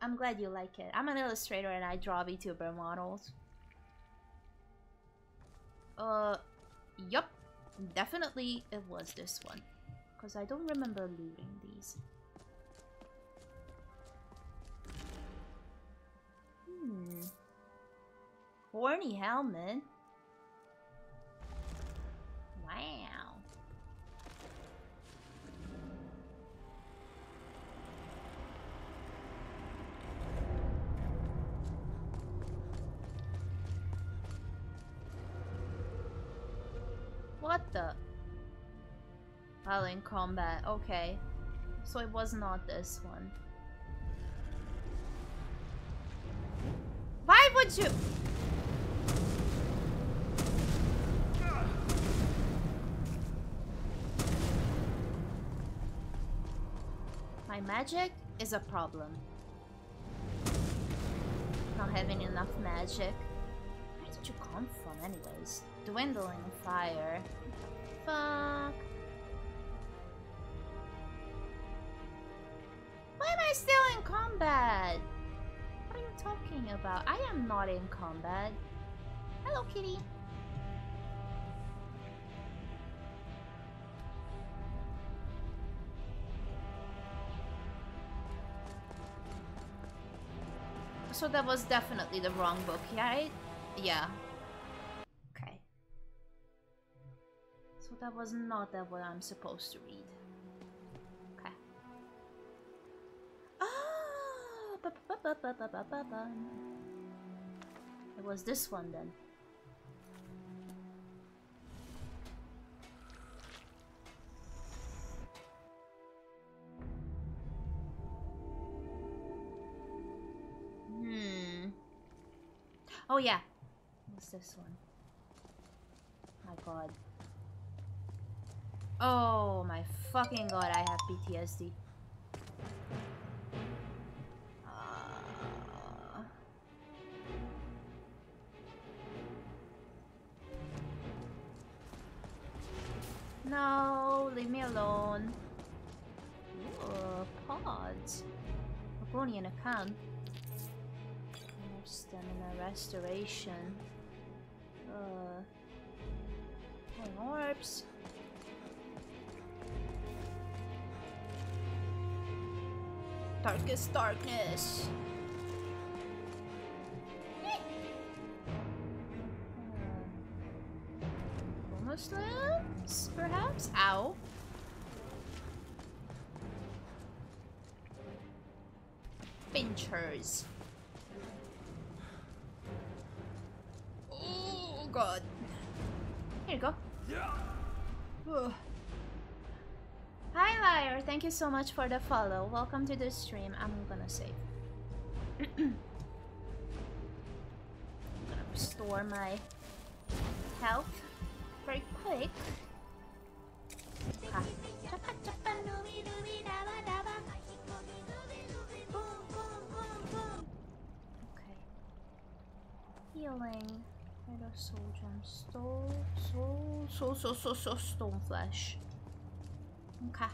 I'm glad you like it. I'm an illustrator and I draw VTuber models. Uh, yup. Definitely it was this one. Because I don't remember looting these. Hmm. Horny helmet. Wow. What the? While in combat, okay. So it was not this one. Why would you? My magic is a problem. Not having enough magic. Where did you come from anyways? Dwindling fire. Fuck. Why am I still in combat? What are you talking about? I am not in combat. Hello, kitty. So that was definitely the wrong book, right? Yeah. Okay. So that was not that what I'm supposed to read. Okay. Ah, ba ba ba ba ba ba ba ba. It was this one then. Oh yeah, What's this one? My god. Oh my fucking god, I have P T S D. No, leave me alone. Ooh, pods. Macaroni in a can. Stamina restoration. Uh, and orbs. Darkest darkness. uh, bonus limbs, perhaps? Ow. Pinchers. Oh god. Here you go. Ugh. Hi Liar, thank you so much for the follow. Welcome to the stream. I'm gonna save. I'm gonna restore my health very quick. Ah. Okay. Healing. Little soul gem. Soul, soul, soul, soul, soul, soul, stone flesh. Okay.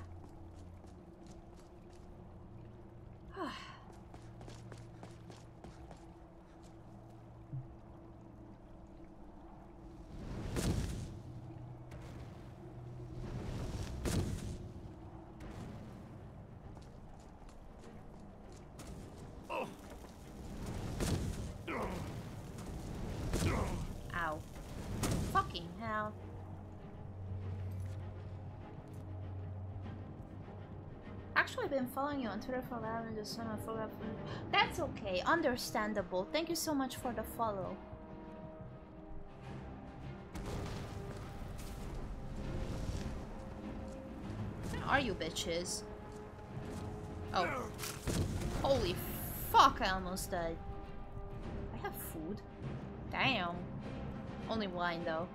Been following you on Twitter for a while and just I forgot. That's okay, understandable. Thank you so much for the follow. Where are you bitches? Oh. Holy fuck, I almost died. I have food. Damn. Only wine though.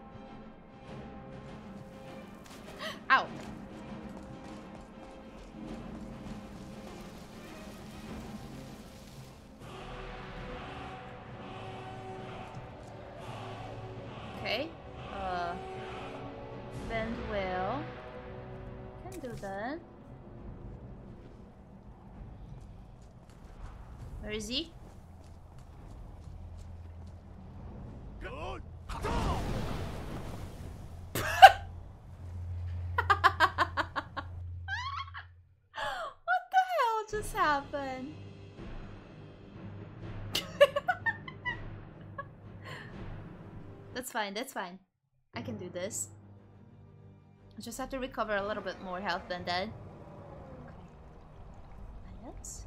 Ow. Okay, uh, bend wheel, can do that. Where is he? What the hell just happened? That's fine, that's fine. I can do this. I just have to recover a little bit more health than that. Okay. Items.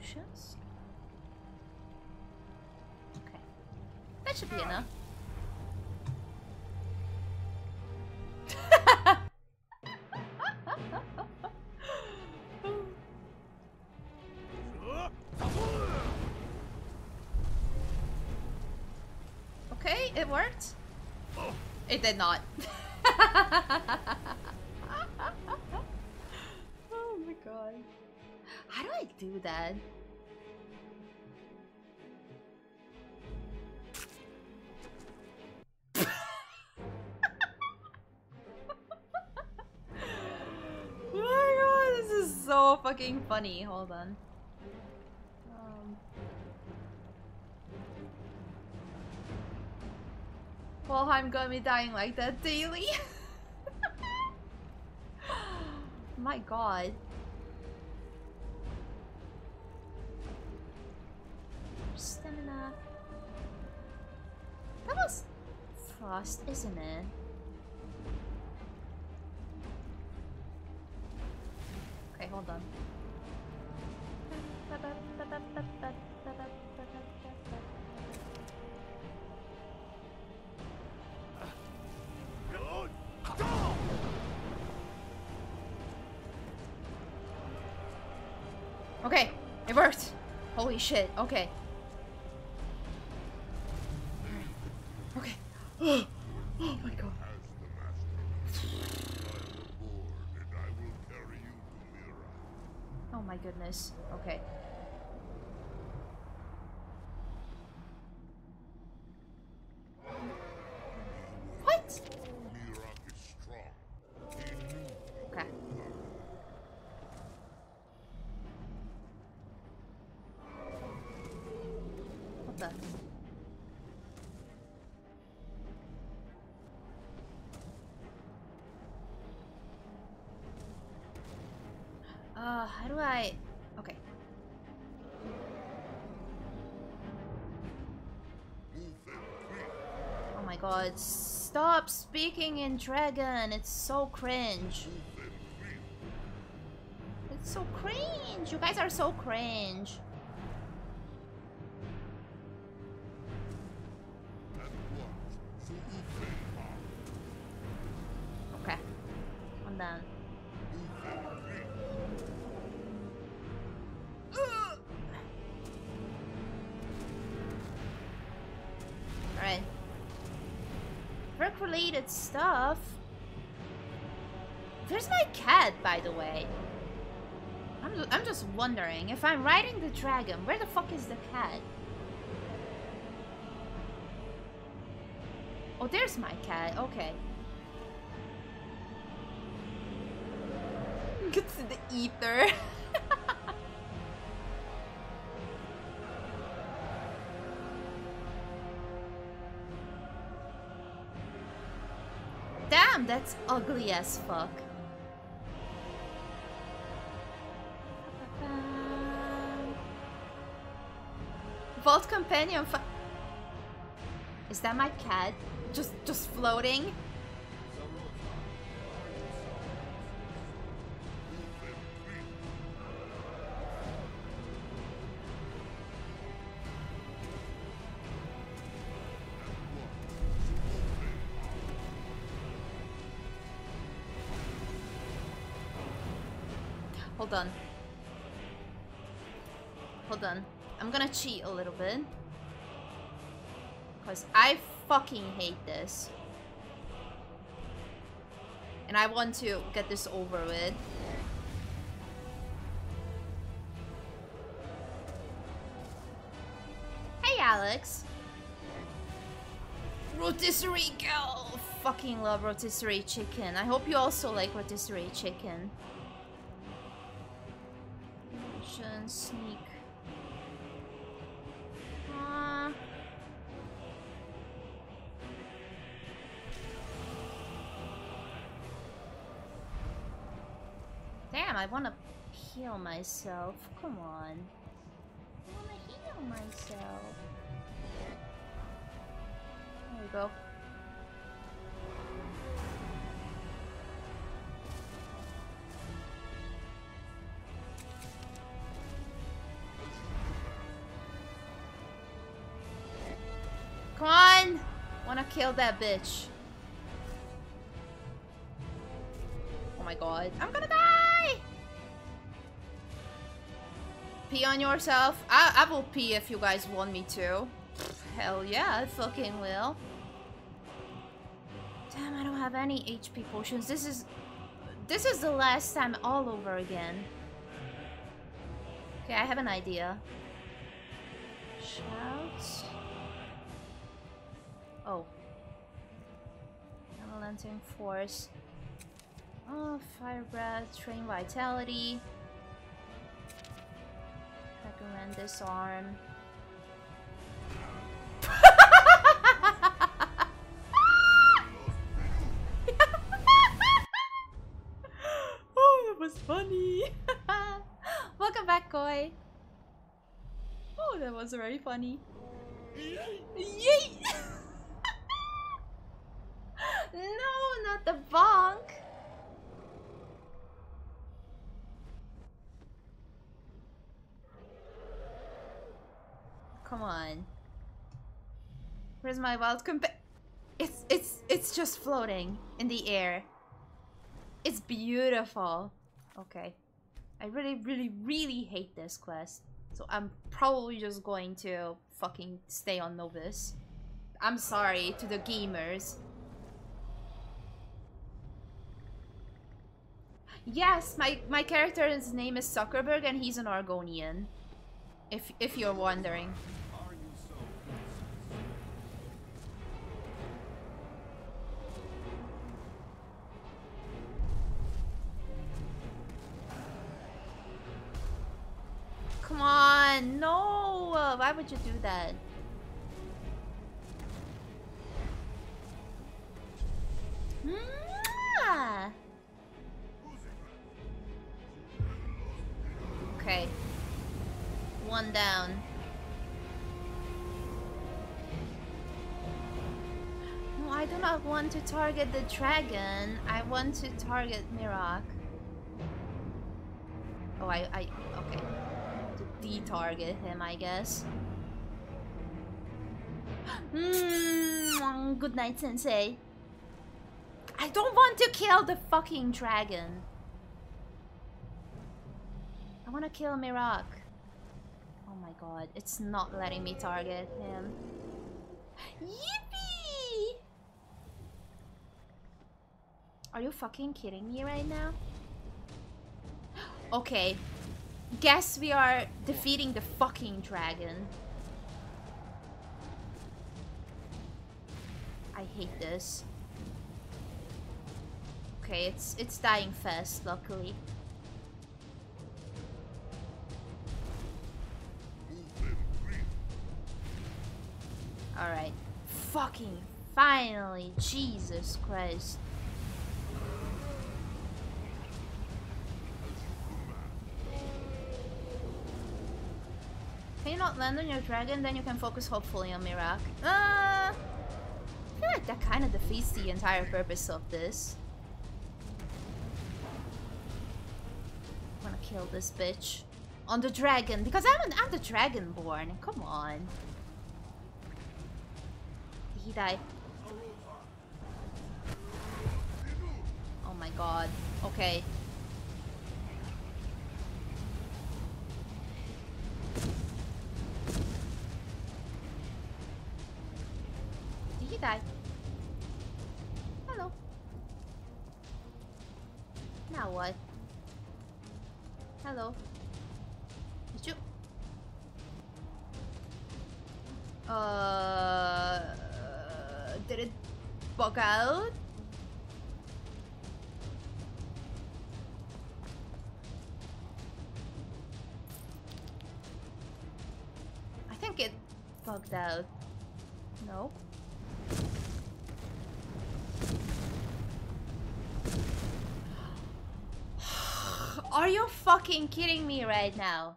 Potions. Okay. That should be enough. It worked? Oh. It did not. Oh my god. How do I do that? Oh my god, this is so fucking funny. Hold on. Um. Well, I'm gonna be dying like that daily. My god. Stamina. That was frost, isn't it? Okay, hold on. Okay, it worked. Holy shit, okay. Okay. Oh, oh my god. As the master, I am born and I will carry you to Miraak. Oh my goodness. Okay. What? Miraak is strong. Okay. What the? Uh, how do I... Okay. Oh my god, stop speaking in dragon, it's so cringe. It's so cringe, you guys are so cringe. Okay, I'm done. Alright. Work-related stuff. There's my cat, by the way. I'm, I'm just wondering, if I'm riding the dragon, where the fuck is the cat? Oh, there's my cat, okay. Get to the ether. Damn, that's ugly as fuck. Vault companion. Fa Is that my cat? Just, just floating. Hold on. Hold on. I'm gonna cheat a little bit. Because I fucking hate this. And I want to get this over with. Hey, Alex. Rotisserie girl. Fucking love rotisserie chicken. I hope you also like rotisserie chicken. Sneak. Uh, damn, I want to heal myself. Come on. I want to heal myself. There we go. Come on! Wanna kill that bitch. Oh my god. I'm gonna die! Pee on yourself. I, I will pee if you guys want me to. Hell yeah, I fucking will. Damn, I don't have any H P potions. This is... This is the last time all over again. Okay, I have an idea. Shouts... Oh. Unrelenting force. Oh, fire breath, train vitality. Recommend this arm. Oh, that was funny. Welcome back, Koi. Oh, that was very funny. Yay! No, not the bonk. Come on. Where's my wild compa- It's it's it's just floating in the air. It's beautiful. Okay. I really really really hate this quest. So I'm probably just going to fucking stay on Novus. I'm sorry to the gamers. Yes, my, my character's name is Zuckerberg and he's an Argonian. If, if you're wondering. Come on, no! Why would you do that? Mm-hmm. Okay. One down. No, I do not want to target the dragon. I want to target Miraak. Oh, I... I okay. To de-target him, I guess. Mm, good night, Sensei. I don't want to kill the fucking dragon. I want to kill Miraak. Oh my god, it's not letting me target him. Yippee! Are you fucking kidding me right now? Okay. Guess we are defeating the fucking dragon. I hate this. Okay, it's it's dying fast, luckily. Alright. Fucking finally, Jesus Christ. Can you not land on your dragon? Then you can focus hopefully on Miraak. Uh, I feel like that kind of defeats the entire purpose of this. I'm gonna kill this bitch. On the dragon, because I'm, an, I'm the dragonborn. Come on. He died. Oh my god. Okay. Did he die? Hello. Now what? Hello. Did you? Uh. Did it bug out? I think it bugged out. No. Are you fucking kidding me right now?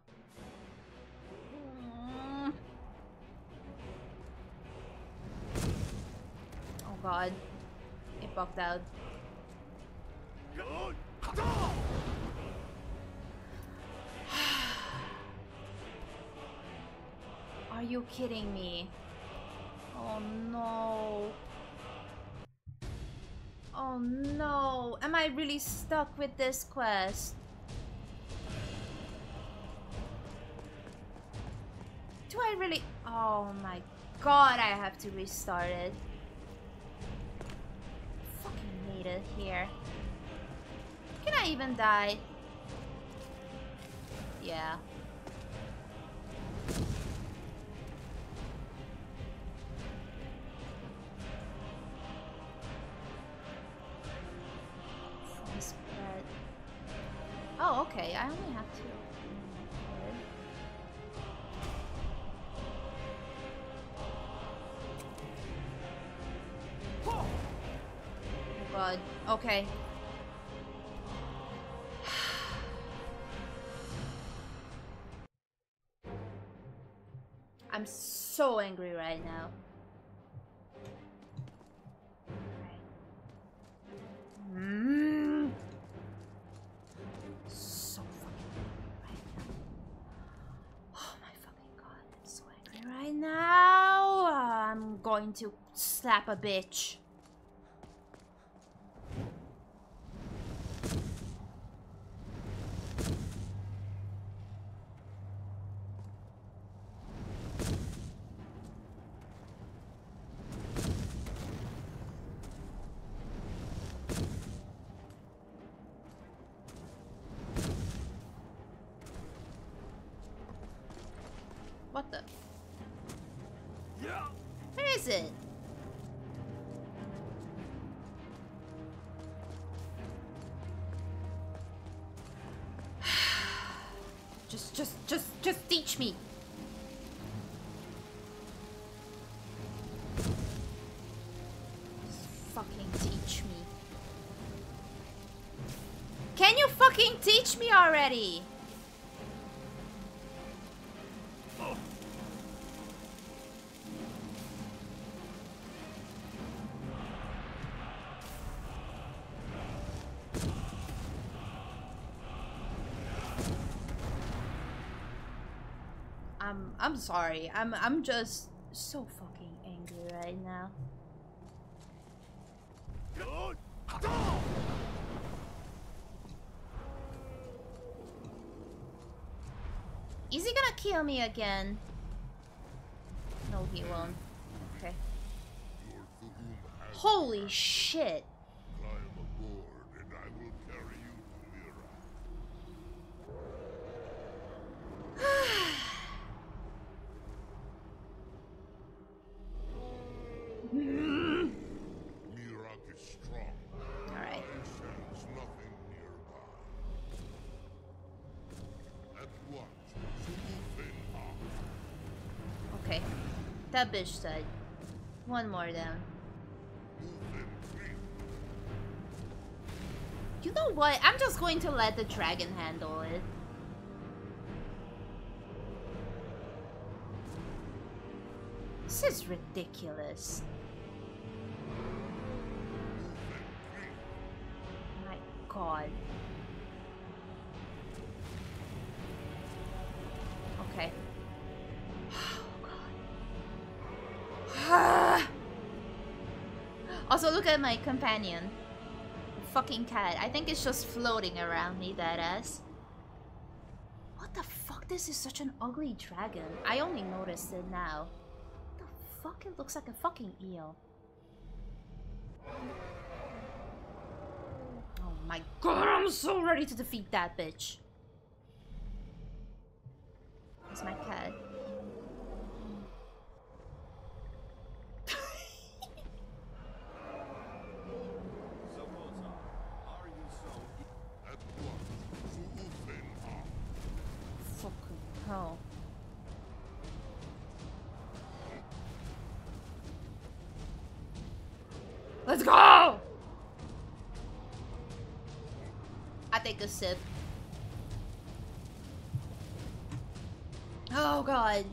God, it bugged out. Are you kidding me? Oh no. Oh no. Am I really stuck with this quest? Do I really? Oh my god, I have to restart it. Here. Can I even die? Yeah. Oh, okay. I only have two. God. Okay. I'm so angry right now. Mm. So fucking angry right now. Oh my fucking god, I'm so angry right now. I'm going to slap a bitch. Where is it? Just, just, just, just teach me. Just fucking teach me. Can you fucking teach me already? I'm sorry. I'm I'm just so fucking angry right now. Is he gonna kill me again? No, he won't. Okay. Holy shit. That bitch said. One more down. You know what? I'm just going to let the dragon handle it. This is ridiculous. My God. Okay. Also, look at my companion. Fucking cat. I think it's just floating around me, that ass. What the fuck? This is such an ugly dragon. I only noticed it now. What the fuck? It looks like a fucking eel. Oh my God, I'm so ready to defeat that bitch. That's my cat. Let's go! I take a sip. Oh God.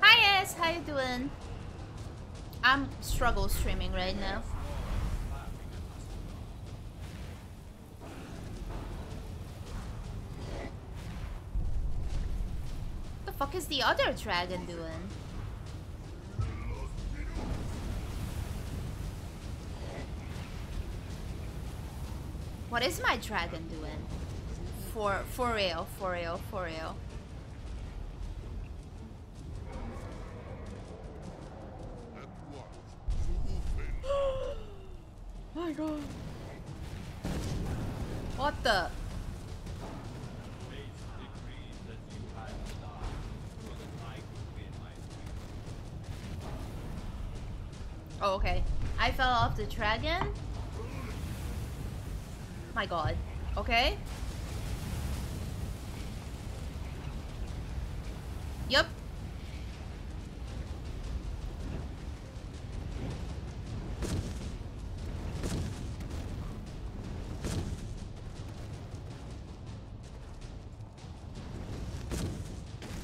Hi Ace, how you doing? I'm struggle streaming right now. What the fuck is the other dragon doing? What is my dragon doing? For for real, for real, for real. My God. What the? Oh, okay. I fell off the dragon. My God. Okay. Yep.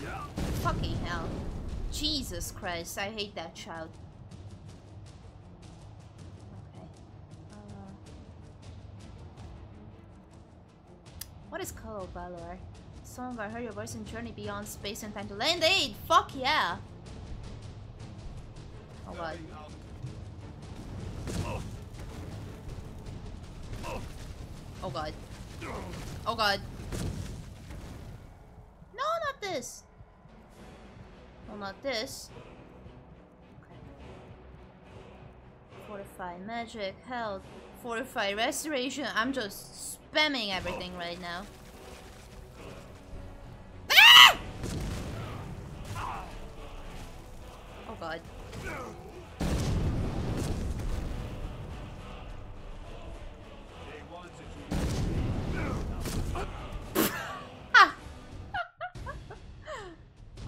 Yeah. Fucking hell. Jesus Christ, I hate that child. Valor. Sovngarde, heard your voice and journey beyond space and time to land aid! Fuck yeah! Oh God. Oh God. Oh God. No, not this! Well, not this. Okay. Fortify magic, health, fortify restoration. I'm just spamming everything right now. bud.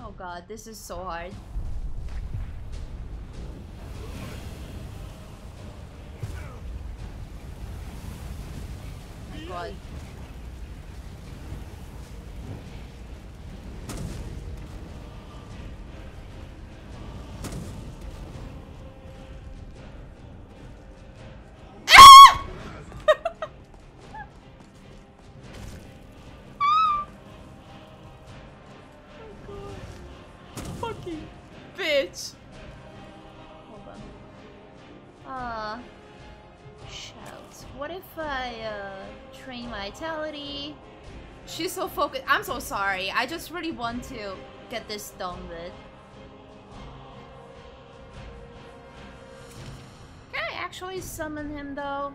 Oh god, this is so hard. Oh god. Vitality. She's so focused. I'm so sorry. I just really want to get this done with. Can I actually summon him though?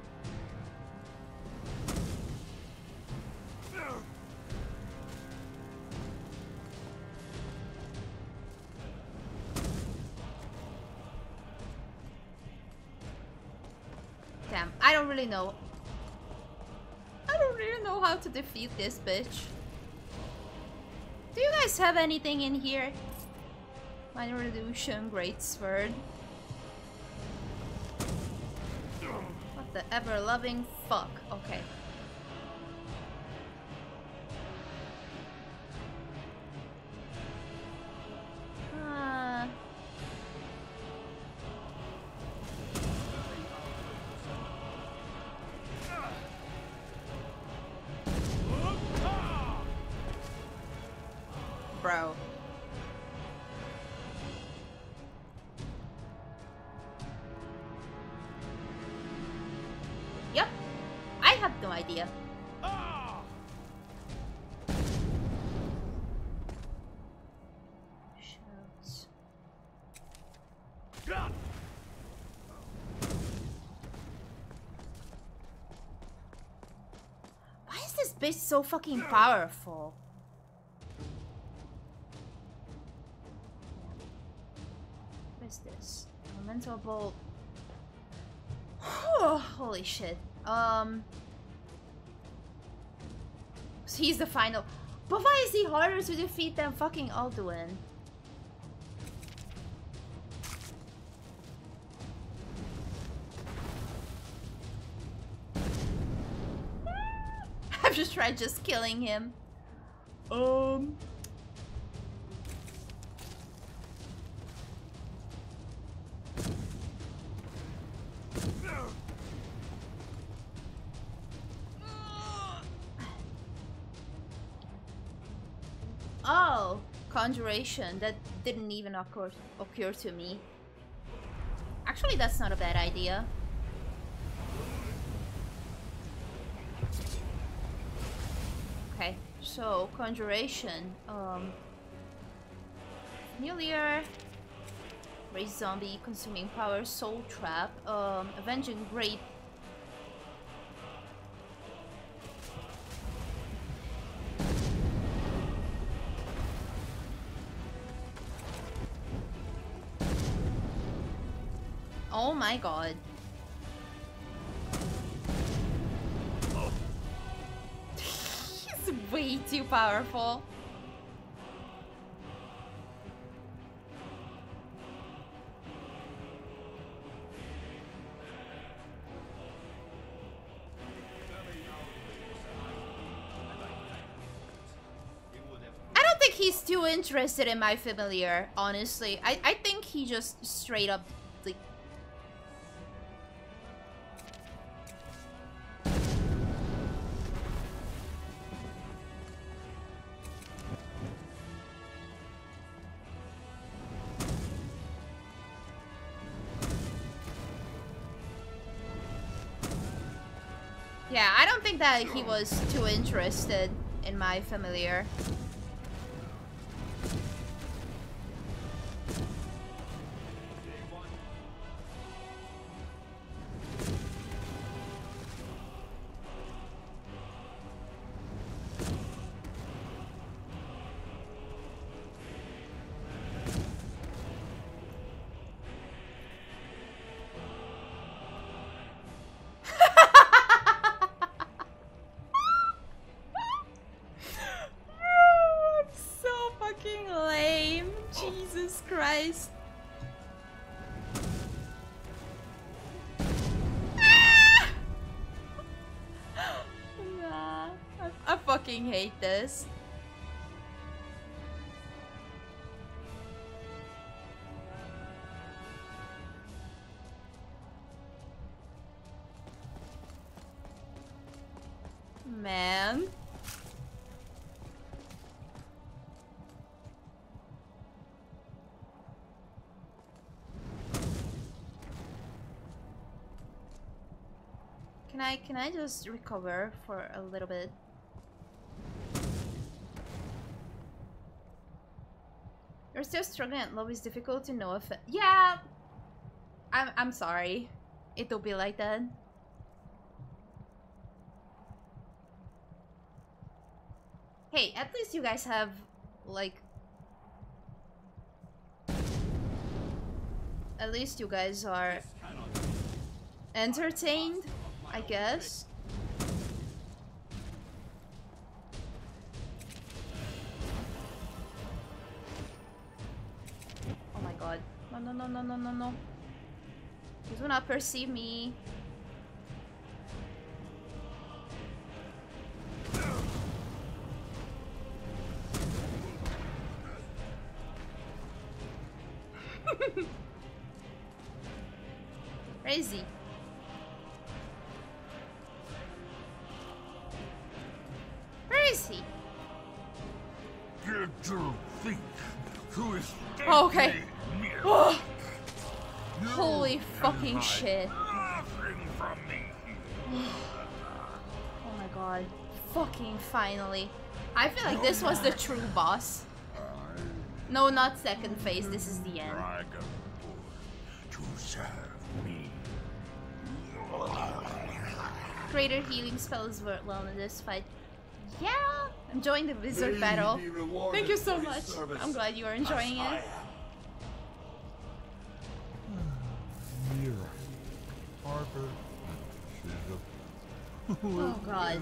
Damn, I don't really know. How to defeat this bitch. Do you guys have anything in here? Minor Reduction, Great Sword. What the ever loving fuck. Okay. Bitch so fucking powerful. What is this? Elemental bolt. Holy shit. Um. So he's the final. But why is he harder to defeat than fucking Alduin? Just try just killing him. Um. Oh, conjuration. That didn't even occur occur to me. Actually, that's not a bad idea. So, conjuration, um, familiar, raise zombie, consuming power, soul trap, um, avenging great. Oh my god. Way too powerful. I don't think he's too interested in my familiar, honestly. I, I think he just straight up like that he was too interested in my familiar. fucking hate this. Man. Can I, can I just recover for a little bit? You're still struggling at lowest difficulty, no offense. Yeah, I'm, I'm sorry. It'll be like that. Hey, at least you guys have, like... At least you guys are entertained, I guess. Oh my god. No, no, no, no, no, no, no. You do not perceive me. Crazy. Where is he? Get to think who is oh, okay. Oh. Holy fucking shit. From me. Oh my god. Fucking finally. I feel like this was the true boss. No, not second phase, this is the end. Greater healing spells were well in this fight. Yeah! Enjoying the wizard really battle. Thank you so much. I'm glad you are enjoying it. Oh god.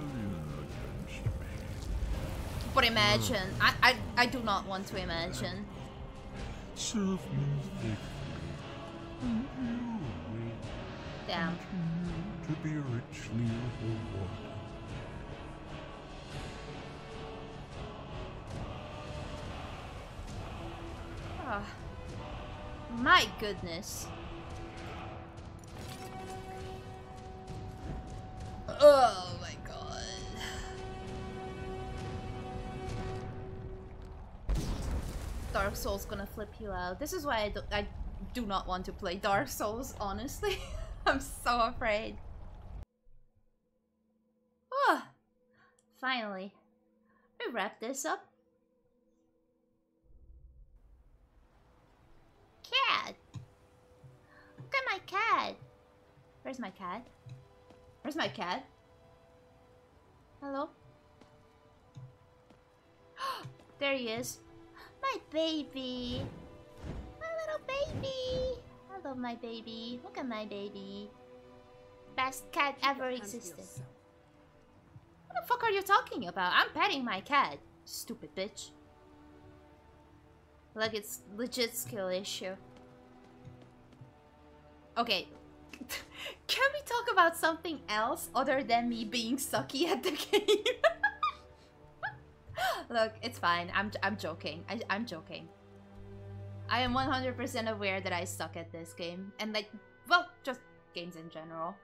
But imagine. I, I, I do not want to imagine. Damn. To be richly rewarded. Oh, my goodness. Oh my god. Dark Souls gonna flip you out. This is why I do, I do not want to play Dark Souls, honestly. I'm so afraid. Finally, we wrap this up. Cat! Look at my cat! Where's my cat? Where's my cat? Hello? There he is. My baby! My little baby! I love my baby. Look at my baby. Best cat ever existed. What the fuck are you talking about? I'm petting my cat. Stupid bitch. Like it's legit skill issue. Okay. Can we talk about something else other than me being sucky at the game? Look, it's fine. I'm, I'm joking. I, I'm joking. I am one hundred percent aware that I suck at this game. And like, well, just games in general.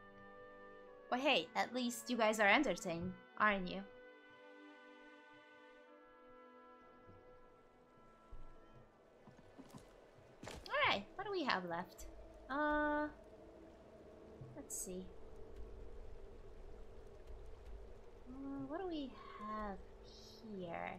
But hey, at least you guys are entertained, aren't you? Alright, what do we have left? Uh... Let's see. Uh, what do we have here?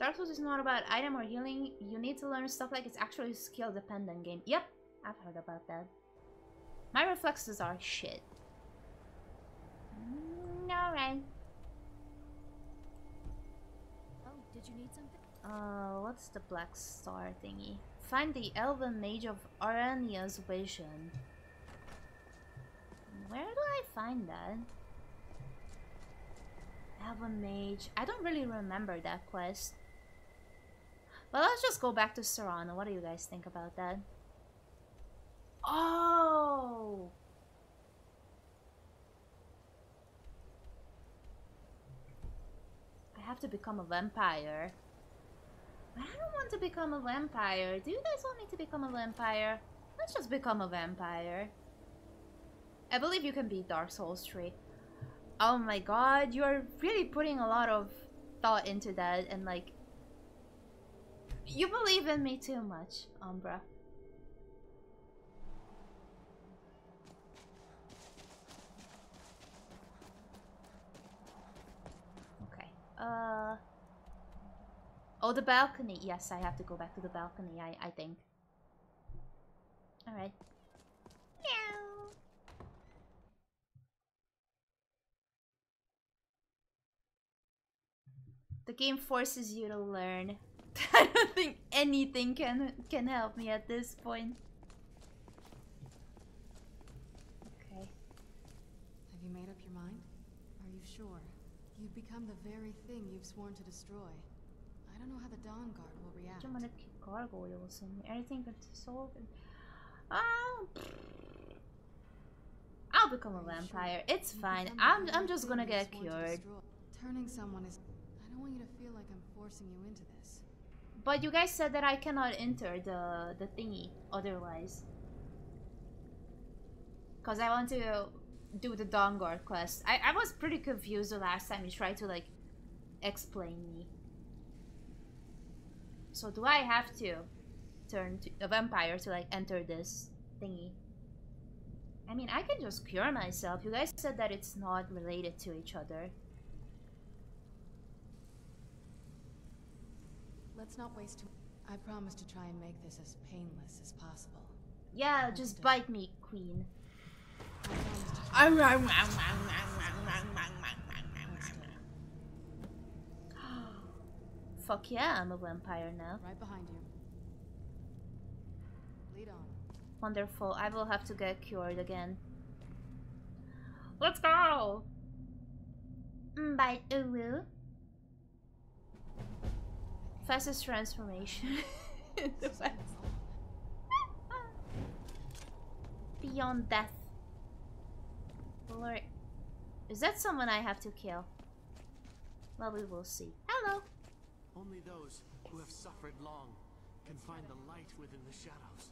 Dark Souls is not about item or healing. You need to learn stuff like it's actually a skill-dependent game. Yep, I've heard about that. My reflexes are shit. Mm, alright. Oh, did you need something? Uh, what's the black star thingy? Find the elven mage of Arania's vision. Where do I find that? Elven mage. I don't really remember that quest. But let's just go back to Serana. What do you guys think about that? Oh! have to become a vampire. But I don't want to become a vampire. Do you guys want me to become a vampire? Let's just become a vampire. I believe you can beat Dark Souls three. Oh my god, you are really putting a lot of thought into that, and like... You believe in me too much, Umbra. Okay. Uh... Oh, the balcony. Yes, I have to go back to the balcony, I, I think. Alright. Meow! The game forces you to learn. I don't think anything can can help me at this point. Okay. Have you made up your mind? Are you sure? You've become the very thing you've sworn to destroy. I don't know how the Dawn Guard will react. Do you want to keep gargoyles and everything but solve and... Oh, I'll become a vampire. Sure? It's fine. I'm I'm just gonna get cured. Turning someone is. I don't want you to feel like I'm forcing you into this. But you guys said that I cannot enter the the thingy otherwise. Cause I want to do the Dawn Guard quest. I I was pretty confused the last time you tried to like explain me. So do I have to turn to a vampire to like enter this thingy? I mean, I can just cure myself. You guys said that it's not related to each other. Let's not waste too much. I promise to try and make this as painless as possible. Yeah, just bite me, Queen. Fuck yeah, I'm a vampire now. Right behind you. Lead on. Wonderful. I will have to get cured again. Let's go! Bye, Ulu. Fastest transformation. The fast. Beyond death. Lord. Is that someone I have to kill? Well, we will see. Hello! Only those who have suffered long can find the light within the shadows.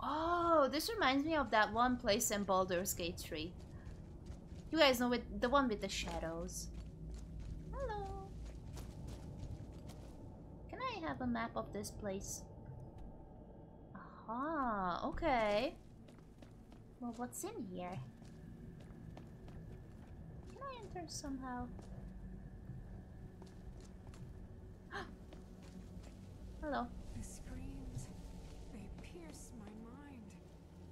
Oh, this reminds me of that one place in Baldur's Gate three. You guys know it, the one with the shadows. Hello. Can I have a map of this place? Aha, okay. Well, what's in here? Can I enter somehow? Hello. The screams, they pierce my mind.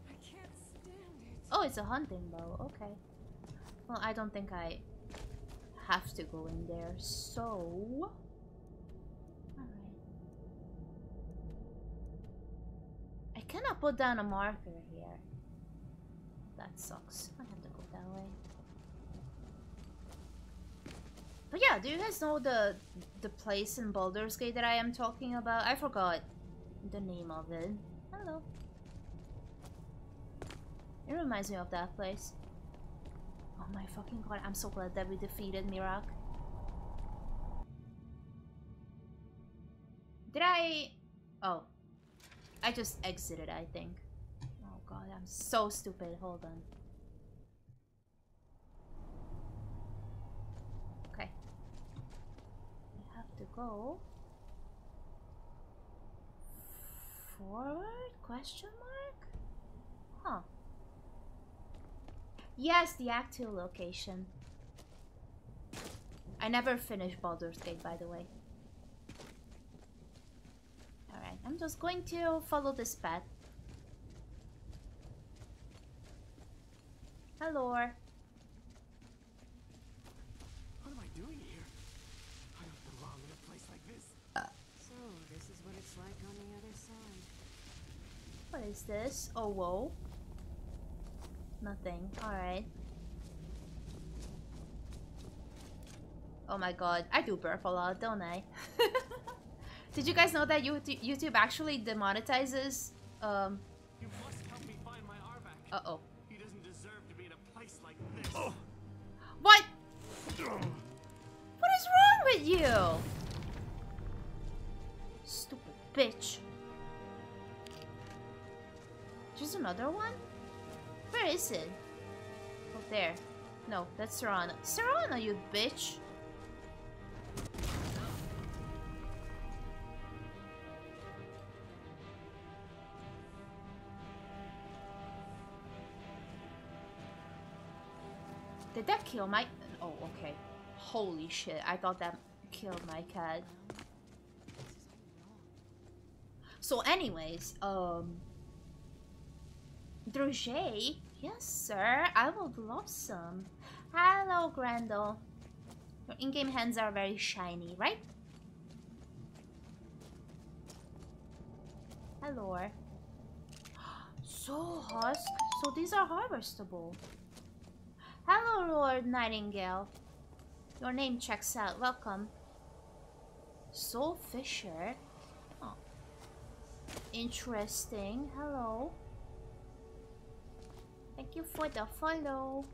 I can't stand it. Oh, it's a hunting bow. Okay. Well, I don't think I have to go in there, so... Alright. I cannot put down a marker here. That sucks. I have to go that way. But yeah, do you guys know the the place in Baldur's Gate that I am talking about? I forgot the name of it. Hello. It reminds me of that place. Oh my fucking god, I'm so glad that we defeated Miraak. Did I... Oh. I just exited, I think. Oh god, I'm so stupid. Hold on. To go forward? Question mark? Huh. Yes, the Act two location. I never finished Baldur's Gate, by the way. Alright, I'm just going to follow this path. Hello. Like on the other side. What is this? Oh, whoa. Nothing. Alright. Oh my god. I do burp a lot, don't I? Did you guys know that YouTube actually demonetizes? Um... You must help me find my Arvac. Uh-oh. He doesn't deserve to be in a place like this. Oh. What? with you? Stupid bitch. There's another one? Where is it? Oh, there. No, that's Serana. Serana, you bitch! Did that kill my... Oh, okay. Holy shit, I thought that killed my cat. So anyways, um... Druget? Yes, sir. I would love some. Hello, Grendel. Your in-game hands are very shiny, right? Hello. So husk. So these are harvestable. Hello, Lord Nightingale. Your name checks out. Welcome. Soul Fisher. Oh. Interesting. Hello. Thank you for the follow.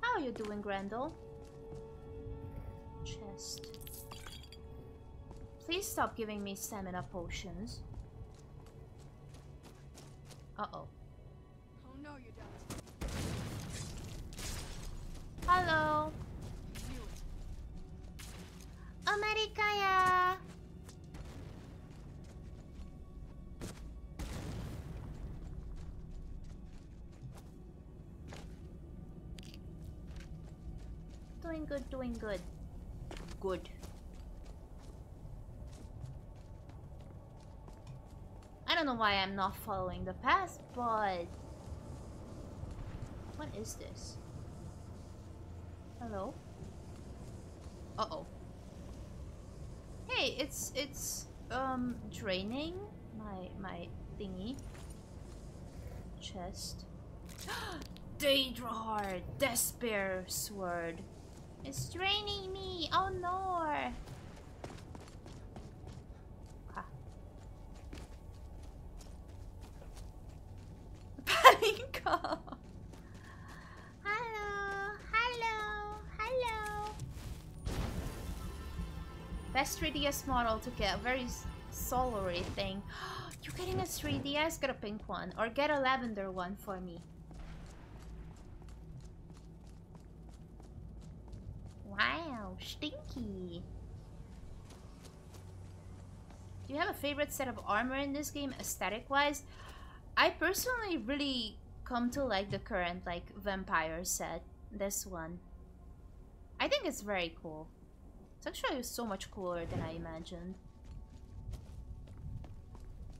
How are you doing, Grendel? Chest. Please stop giving me stamina potions. Uh-oh. Oh no, you don't. Hello. Amerikaya. Doing good, doing good. Good. I don't know why I'm not following the path, but... What is this? Hello? Uh-oh. Hey, it's, it's, um, draining my, my thingy. Chest. Daedra Heart! Despair Sword! It's draining me! Oh no! Ha. Palinko! Hello! Hello! Hello! Best three D S model to get. Very solery thing. You're getting a three D S? Get a pink one. Or get a lavender one for me. Wow, stinky. Do you have a favorite set of armor in this game, aesthetic-wise? I personally really come to like the current, like, vampire set. This one. I think it's very cool. It's actually so much cooler than I imagined.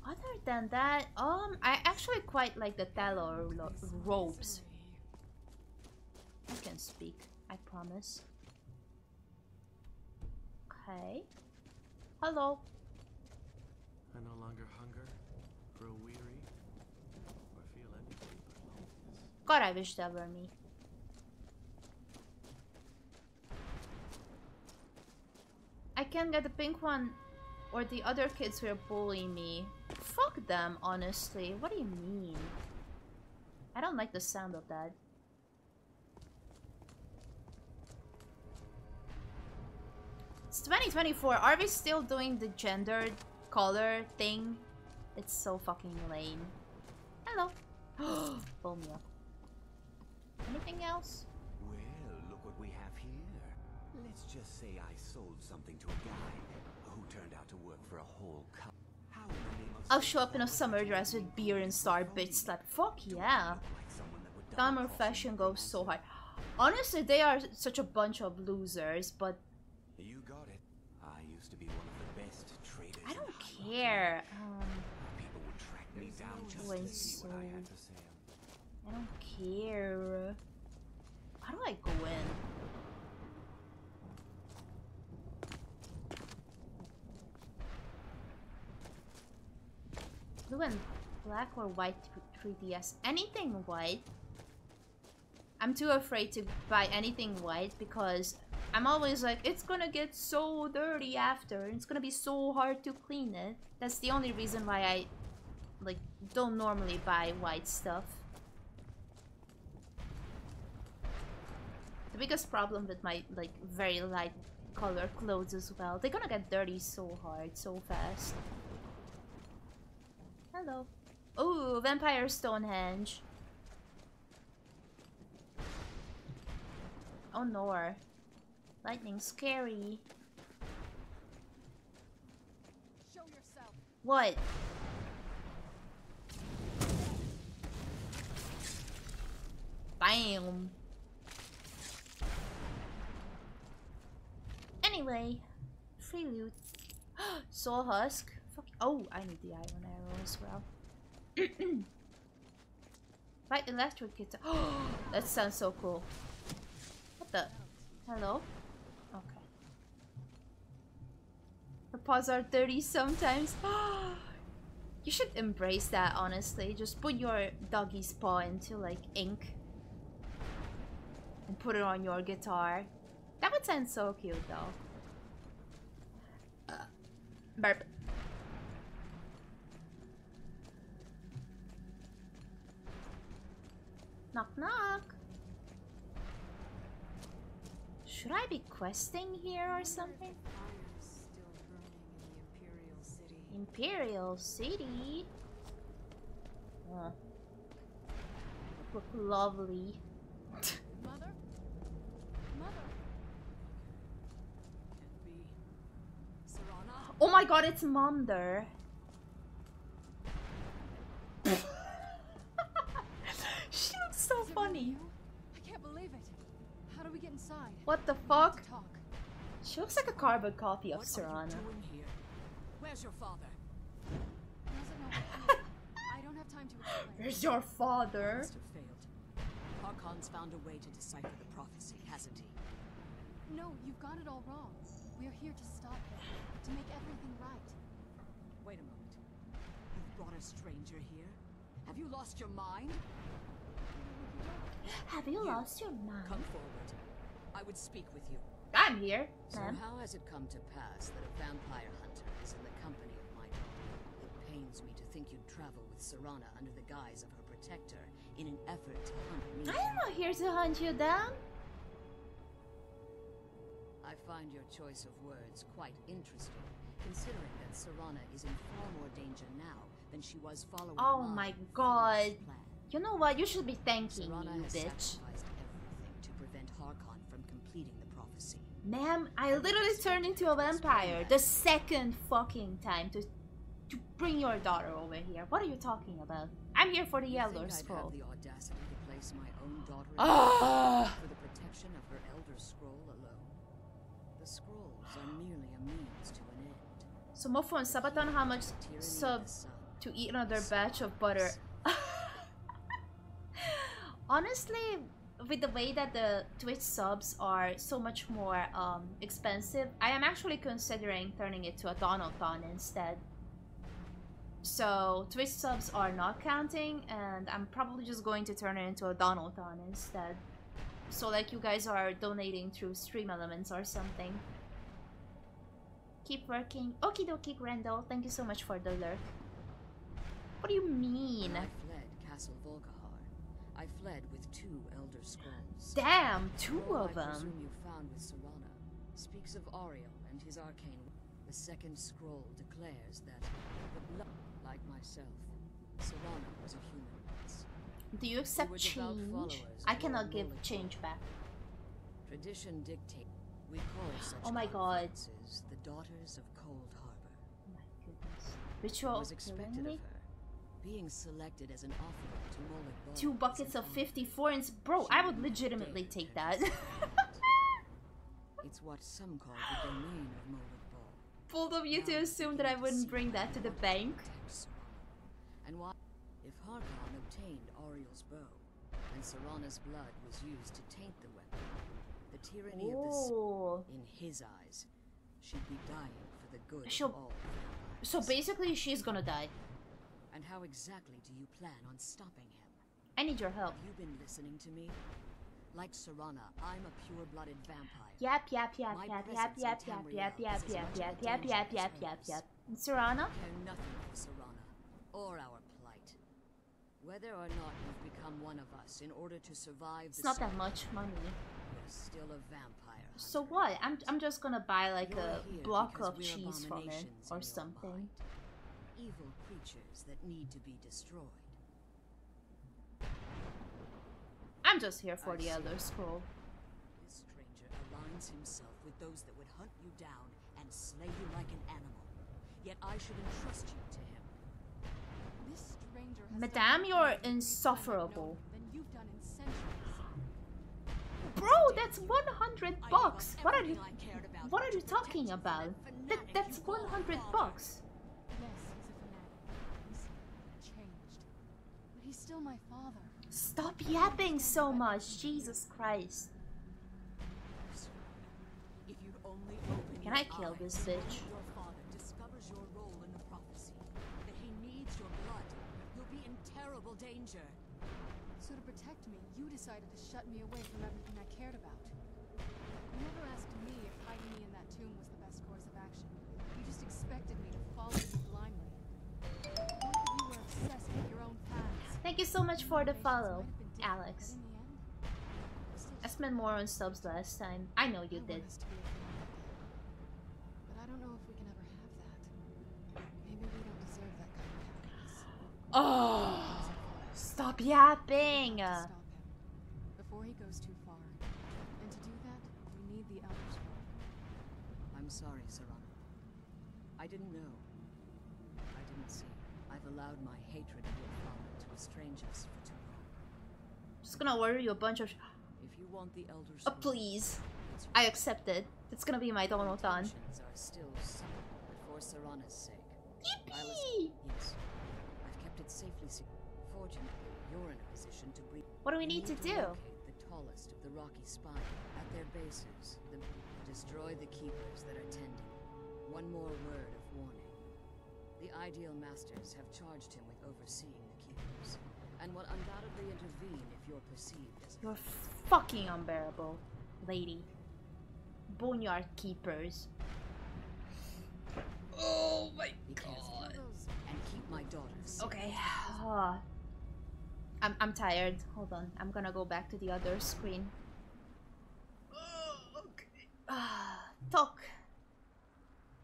Other than that, um, I actually quite like the tallow robes. I can speak, I promise. Okay. Hello. I no longer hunger, grow weary, or feel anything but loneliness. God, I wish that were me. I can't get the pink one, or the other kids will bully me. Fuck them, honestly. What do you mean? I don't like the sound of that. It's twenty twenty-four. Are we still doing the gendered color thing? It's so fucking lame. Hello. Pull me up. Anything else? Well, look what we have here. Let's just say I sold something to a guy who turned out to work for a whole cup. How in the name of I'll show up in a summer dress with beer and star bitch slap. Fuck yeah. Summer fashion goes so hard. Honestly, they are such a bunch of losers, but. You got it. I used to be one of the best traders. I don't care. Um, People would track me down just to see what I had to say. I don't care. How do I go in? Blue and black or white three D S? Anything white. I'm too afraid to buy anything white because I'm always like, it's gonna get so dirty after. It's gonna be so hard to clean it. That's the only reason why I, like, don't normally buy white stuff. The biggest problem with my, like, very light color clothes as well. They're gonna get dirty so hard, so fast. Hello. Ooh, Vampire Stonehenge. Oh no. Lightning scary. Show yourself. What? Bam. Anyway, free loot. Saw husk. Fuck. Oh, I need the iron arrow as well. Right, electric guitar. Oh, that sounds so cool. What the? Hello? Okay. Her paws are dirty sometimes. You should embrace that, honestly. Just put your doggy's paw into, like, ink. And put it on your guitar. That would sound so cute, though. Uh, burp. Knock knock. Should I be questing here or something? Imperial City. Oh. Look lovely. Mother? Mother. Can't be. Serana. Oh my god, it's Mom there. She looks so funny. I can't believe it. How do we get inside? What the fuck? She looks like a carbon copy of Serana. Where's your father? I don't have time to explain. Where's your father? Harkon's found a way to decipher the prophecy, hasn't he? No, you've got it all wrong. We're here to stop him, to make everything right. Wait a moment. You've brought a stranger here? Have you lost your mind? Have you, you lost your mind? Come forward. I would speak with you. I'm here. So how has it come to pass that a vampire hunter is in the company of my daughter? It pains me to think you'd travel with Serana under the guise of her protector in an effort to hunt me. I am not here to hunt you down. I find your choice of words quite interesting, considering that Serana is in far more danger now than she was following. Oh my god. You know what? You should be thanking Serana, you bitch. Everything to prevent Harkon from completing the prophecy. Ma'am, I literally turned into a vampire the second fucking time to to bring your daughter over here. What are you talking about? I'm here for the you Elder Scroll. I'd have the audacity to place my own daughter in for the protection of her Elder Scroll alone. The scrolls are merely a means to an end. So Mofu and Sabaton, how much sub to eat another batch of butter? Honestly, with the way that the Twitch subs are so much more um, expensive, I am actually considering turning it to a Donathon instead. So Twitch subs are not counting, and I'm probably just going to turn it into a Donathon instead. So like you guys are donating through Stream Elements or something. Keep working. Okie dokie, Grendel. Thank you so much for the lurk. What do you mean? I fled Castle Volga. I fled with two Elder Scrolls. Damn, two of them. I presume you found with Serana speaks of Ariel and his arcane. The second scroll declares that the blood, like myself, Serana was a human race. Do you accept change? I cannot give change back. Tradition dictates. We call such oh my god. The daughters of Cold Harbor. Oh my goodness. Ritual was expected of her. Being selected as an offer to two buckets of fifty forints, bro. I would legitimately take that. It's what some call the domain of Molded Ball. Bold of you to assume that I wouldn't bring that to the bank. And why, if Harkon obtained Ariel's bow, and Serana's blood was used to taint the weapon, the tyranny oh. of the in his eyes, she'd be dying for the good She'll, of all. So basically, she's gonna die. And how exactly do you plan on stopping him? I need your help. Have you been listening to me? Like Serana, I'm a pure-blooded vampire. Yep, yep, yep, yep, yep, yep, yep, yep, yep, yep, yep, yep, yep, yep, yep, yep. Serana? I care nothing for Serana, or our plight. Whether or not you've become one of us in order to survive the... It's not that much money. You're still a vampire So what? I'm I'm just gonna buy like a block of cheese from it or something. Evil creatures that need to be destroyed. I'm just here for the Elder Scroll. This stranger aligns himself with those that would hunt you down and slay you like an animal. Yet I should entrust you to him. This stranger has Madame, you're insufferable. You've done in centuries. Bro, that's one hundred bucks. What are you What are you talking about? That that's one hundred bucks. Yes, he's a fanatic. He's changed. But he's still my father. Stop yapping so much, Jesus Christ. If you'd only open Can I kill this bitch? Your father discovers your role in the prophecy. That he needs your blood. You'll be in terrible danger. So to protect me, you decided to shut me away from everything I cared about. You never asked me if hiding me in that tomb was the best course of action. You just expected me to follow you blindly. You were obsessed with your own paths. Thank you so much for the follow, Alex. I spent more on subs last time. I know you did. But I don't know if we can ever have that. Maybe we don't deserve that kind of happiness. Oh. Stop yapping! Stop him before he goes too far. And to do that, we need the Elder Scroll. I'm sorry, Serana. I didn't know. I didn't see. I've allowed my hatred of your father to estrange us for too long. Just gonna order you a bunch of. If you want the Elder Scroll, oh please! I accept it. It's gonna be my Donald-on. Are still solid for Serana's sake. Yippee! Yes, I've kept it safely secure. Fortunately, you're in a position to breathe. What do we need, need to, to do? The tallest of the rocky spine at their bases. The destroy the keepers that are tending. One more word of warning. The ideal masters have charged him with overseeing the keepers, and will undoubtedly intervene if you're perceived as you're fucking unbearable, lady. Boneyard keepers. Oh my god. And keep my daughters. Okay. Oh. I'm, I'm tired. Hold on. I'm gonna go back to the other screen. Oh, okay. Ah, talk.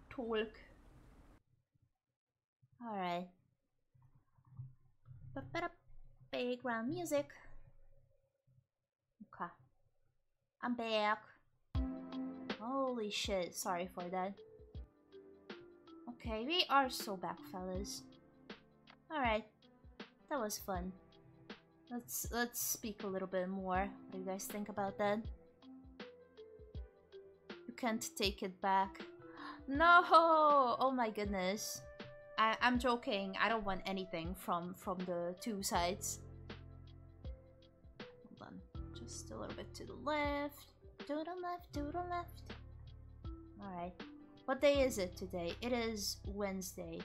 Talk. Alright. Background music. Okay. I'm back. Holy shit. Sorry for that. Okay, we are so back, fellas. Alright. That was fun. Let's let's speak a little bit more. What do you guys think about that? You can't take it back. No! Oh my goodness. I, I'm joking. I don't want anything from, from the two sides. Hold on. Just a little bit to the left. To the left, to the left. Alright. What day is it today? It is Wednesday.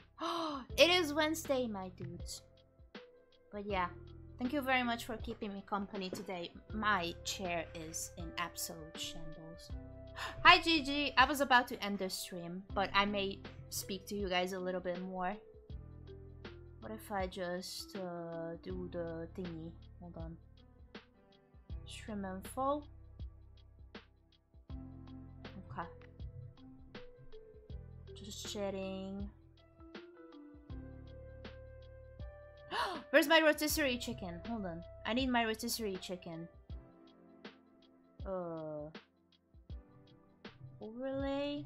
It is Wednesday, my dudes. But yeah. Thank you very much for keeping me company today. My chair is in absolute shambles. Hi, Gigi! I was about to end the stream, but I may speak to you guys a little bit more. What if I just uh, do the thingy? Hold on. Stream info. Okay. Just chatting. Where's my rotisserie chicken? Hold on. I need my rotisserie chicken. Uh. Overlay.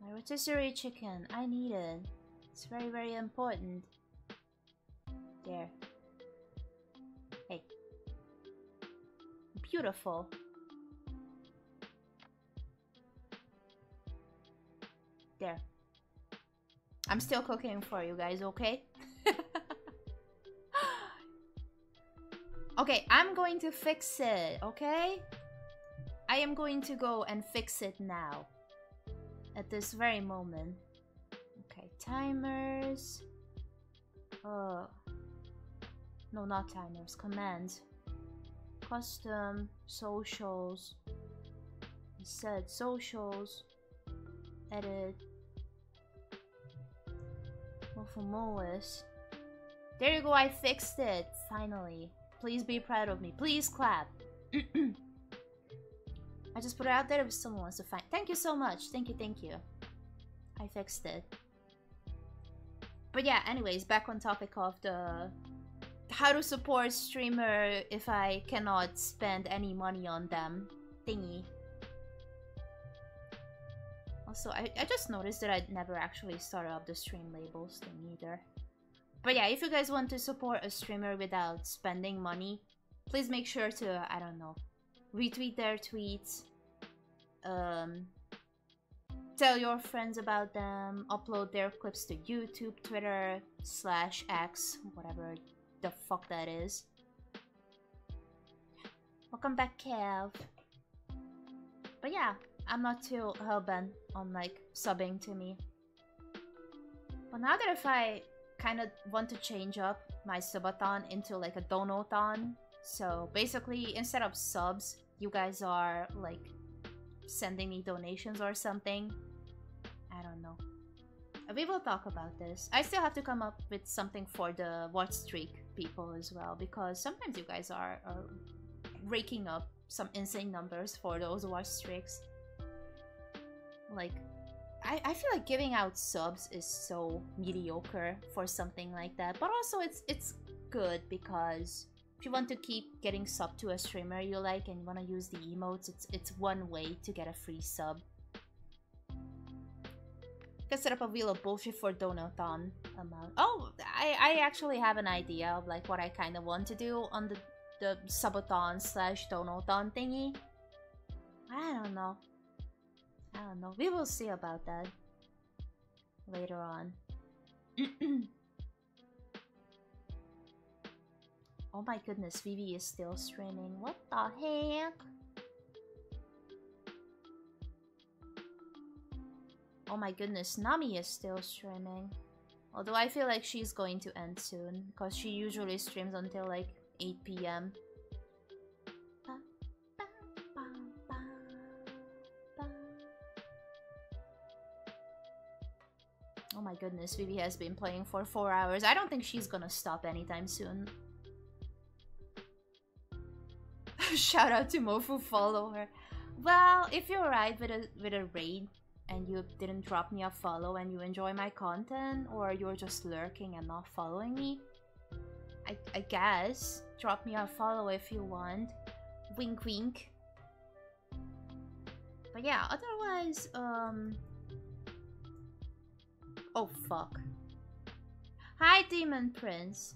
My rotisserie chicken. I need it. It's very, very important. There. Hey. Beautiful. There. I'm still cooking for you guys, okay? Okay, I'm going to fix it, okay? I am going to go and fix it now. At this very moment. Okay, timers. Uh, no, not timers, commands. Custom, socials. Set socials. Edit. Mofu. There you go, I fixed it, finally. Please be proud of me. Please clap. I just put it out there if someone wants to find. Thank you so much. Thank you, thank you. I fixed it. But yeah, anyways, back on topic of the how to support streamer if I cannot spend any money on them thingy. Also, I, I just noticed that I never actually started up the stream labels thing either. But yeah, if you guys want to support a streamer without spending money, please make sure to, I don't know, retweet their tweets, um, tell your friends about them, upload their clips to YouTube, Twitter, slash X, whatever the fuck that is. Welcome back, Kev. But yeah, I'm not too hell-bent on like subbing to me. But now that if I kind of want to change up my subathon into like a donathon, so basically instead of subs, you guys are like sending me donations or something. I don't know. We will talk about this. I still have to come up with something for the watch streak people as well, because sometimes you guys are, are raking up some insane numbers for those watch streaks. Like, I, I feel like giving out subs is so mediocre for something like that, but also it's it's good because if you want to keep getting sub to a streamer you like and you want to use the emotes, it's it's one way to get a free sub. I can set up a wheel of bullshit for Donathon amount. Oh, I, I actually have an idea of like what I kind of want to do on the, the subathon slash Donathon thingy. I don't know. I don't know. We will see about that later on. Oh my goodness, Vivi is still streaming. What the heck? Oh my goodness, Nami is still streaming. Although I feel like she's going to end soon, because she usually streams until like eight p m Oh my goodness, Vivi has been playing for four hours. I don't think she's gonna stop anytime soon. Shout out to Mofu follower. Well, if you arrive with a with a raid and you didn't drop me a follow and you enjoy my content, or you're just lurking and not following me, I I guess drop me a follow if you want. Wink wink. But yeah, otherwise, um oh fuck. Hi Demon Prince.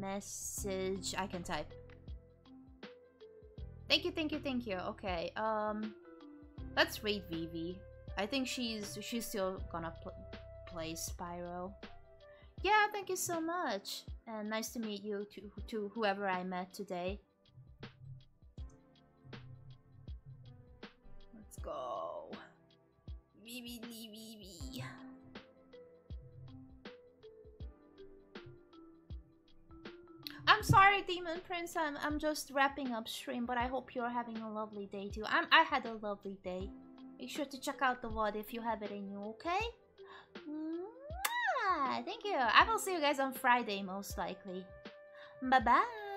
Message. I can type. Thank you, thank you, thank you. Okay, um let's raid Vivi. I think she's she's still gonna pl play Spyro. Yeah, thank you so much. And nice to meet you to, to whoever I met today. Let's go. Vivi, Vivi, Vivi. I'm sorry, Demon Prince. I'm I'm just wrapping up stream, but I hope you're having a lovely day too. I'm I had a lovely day. Make sure to check out the V O D if you have it in you, okay? Mwah! Thank you. I will see you guys on Friday most likely. Bye bye.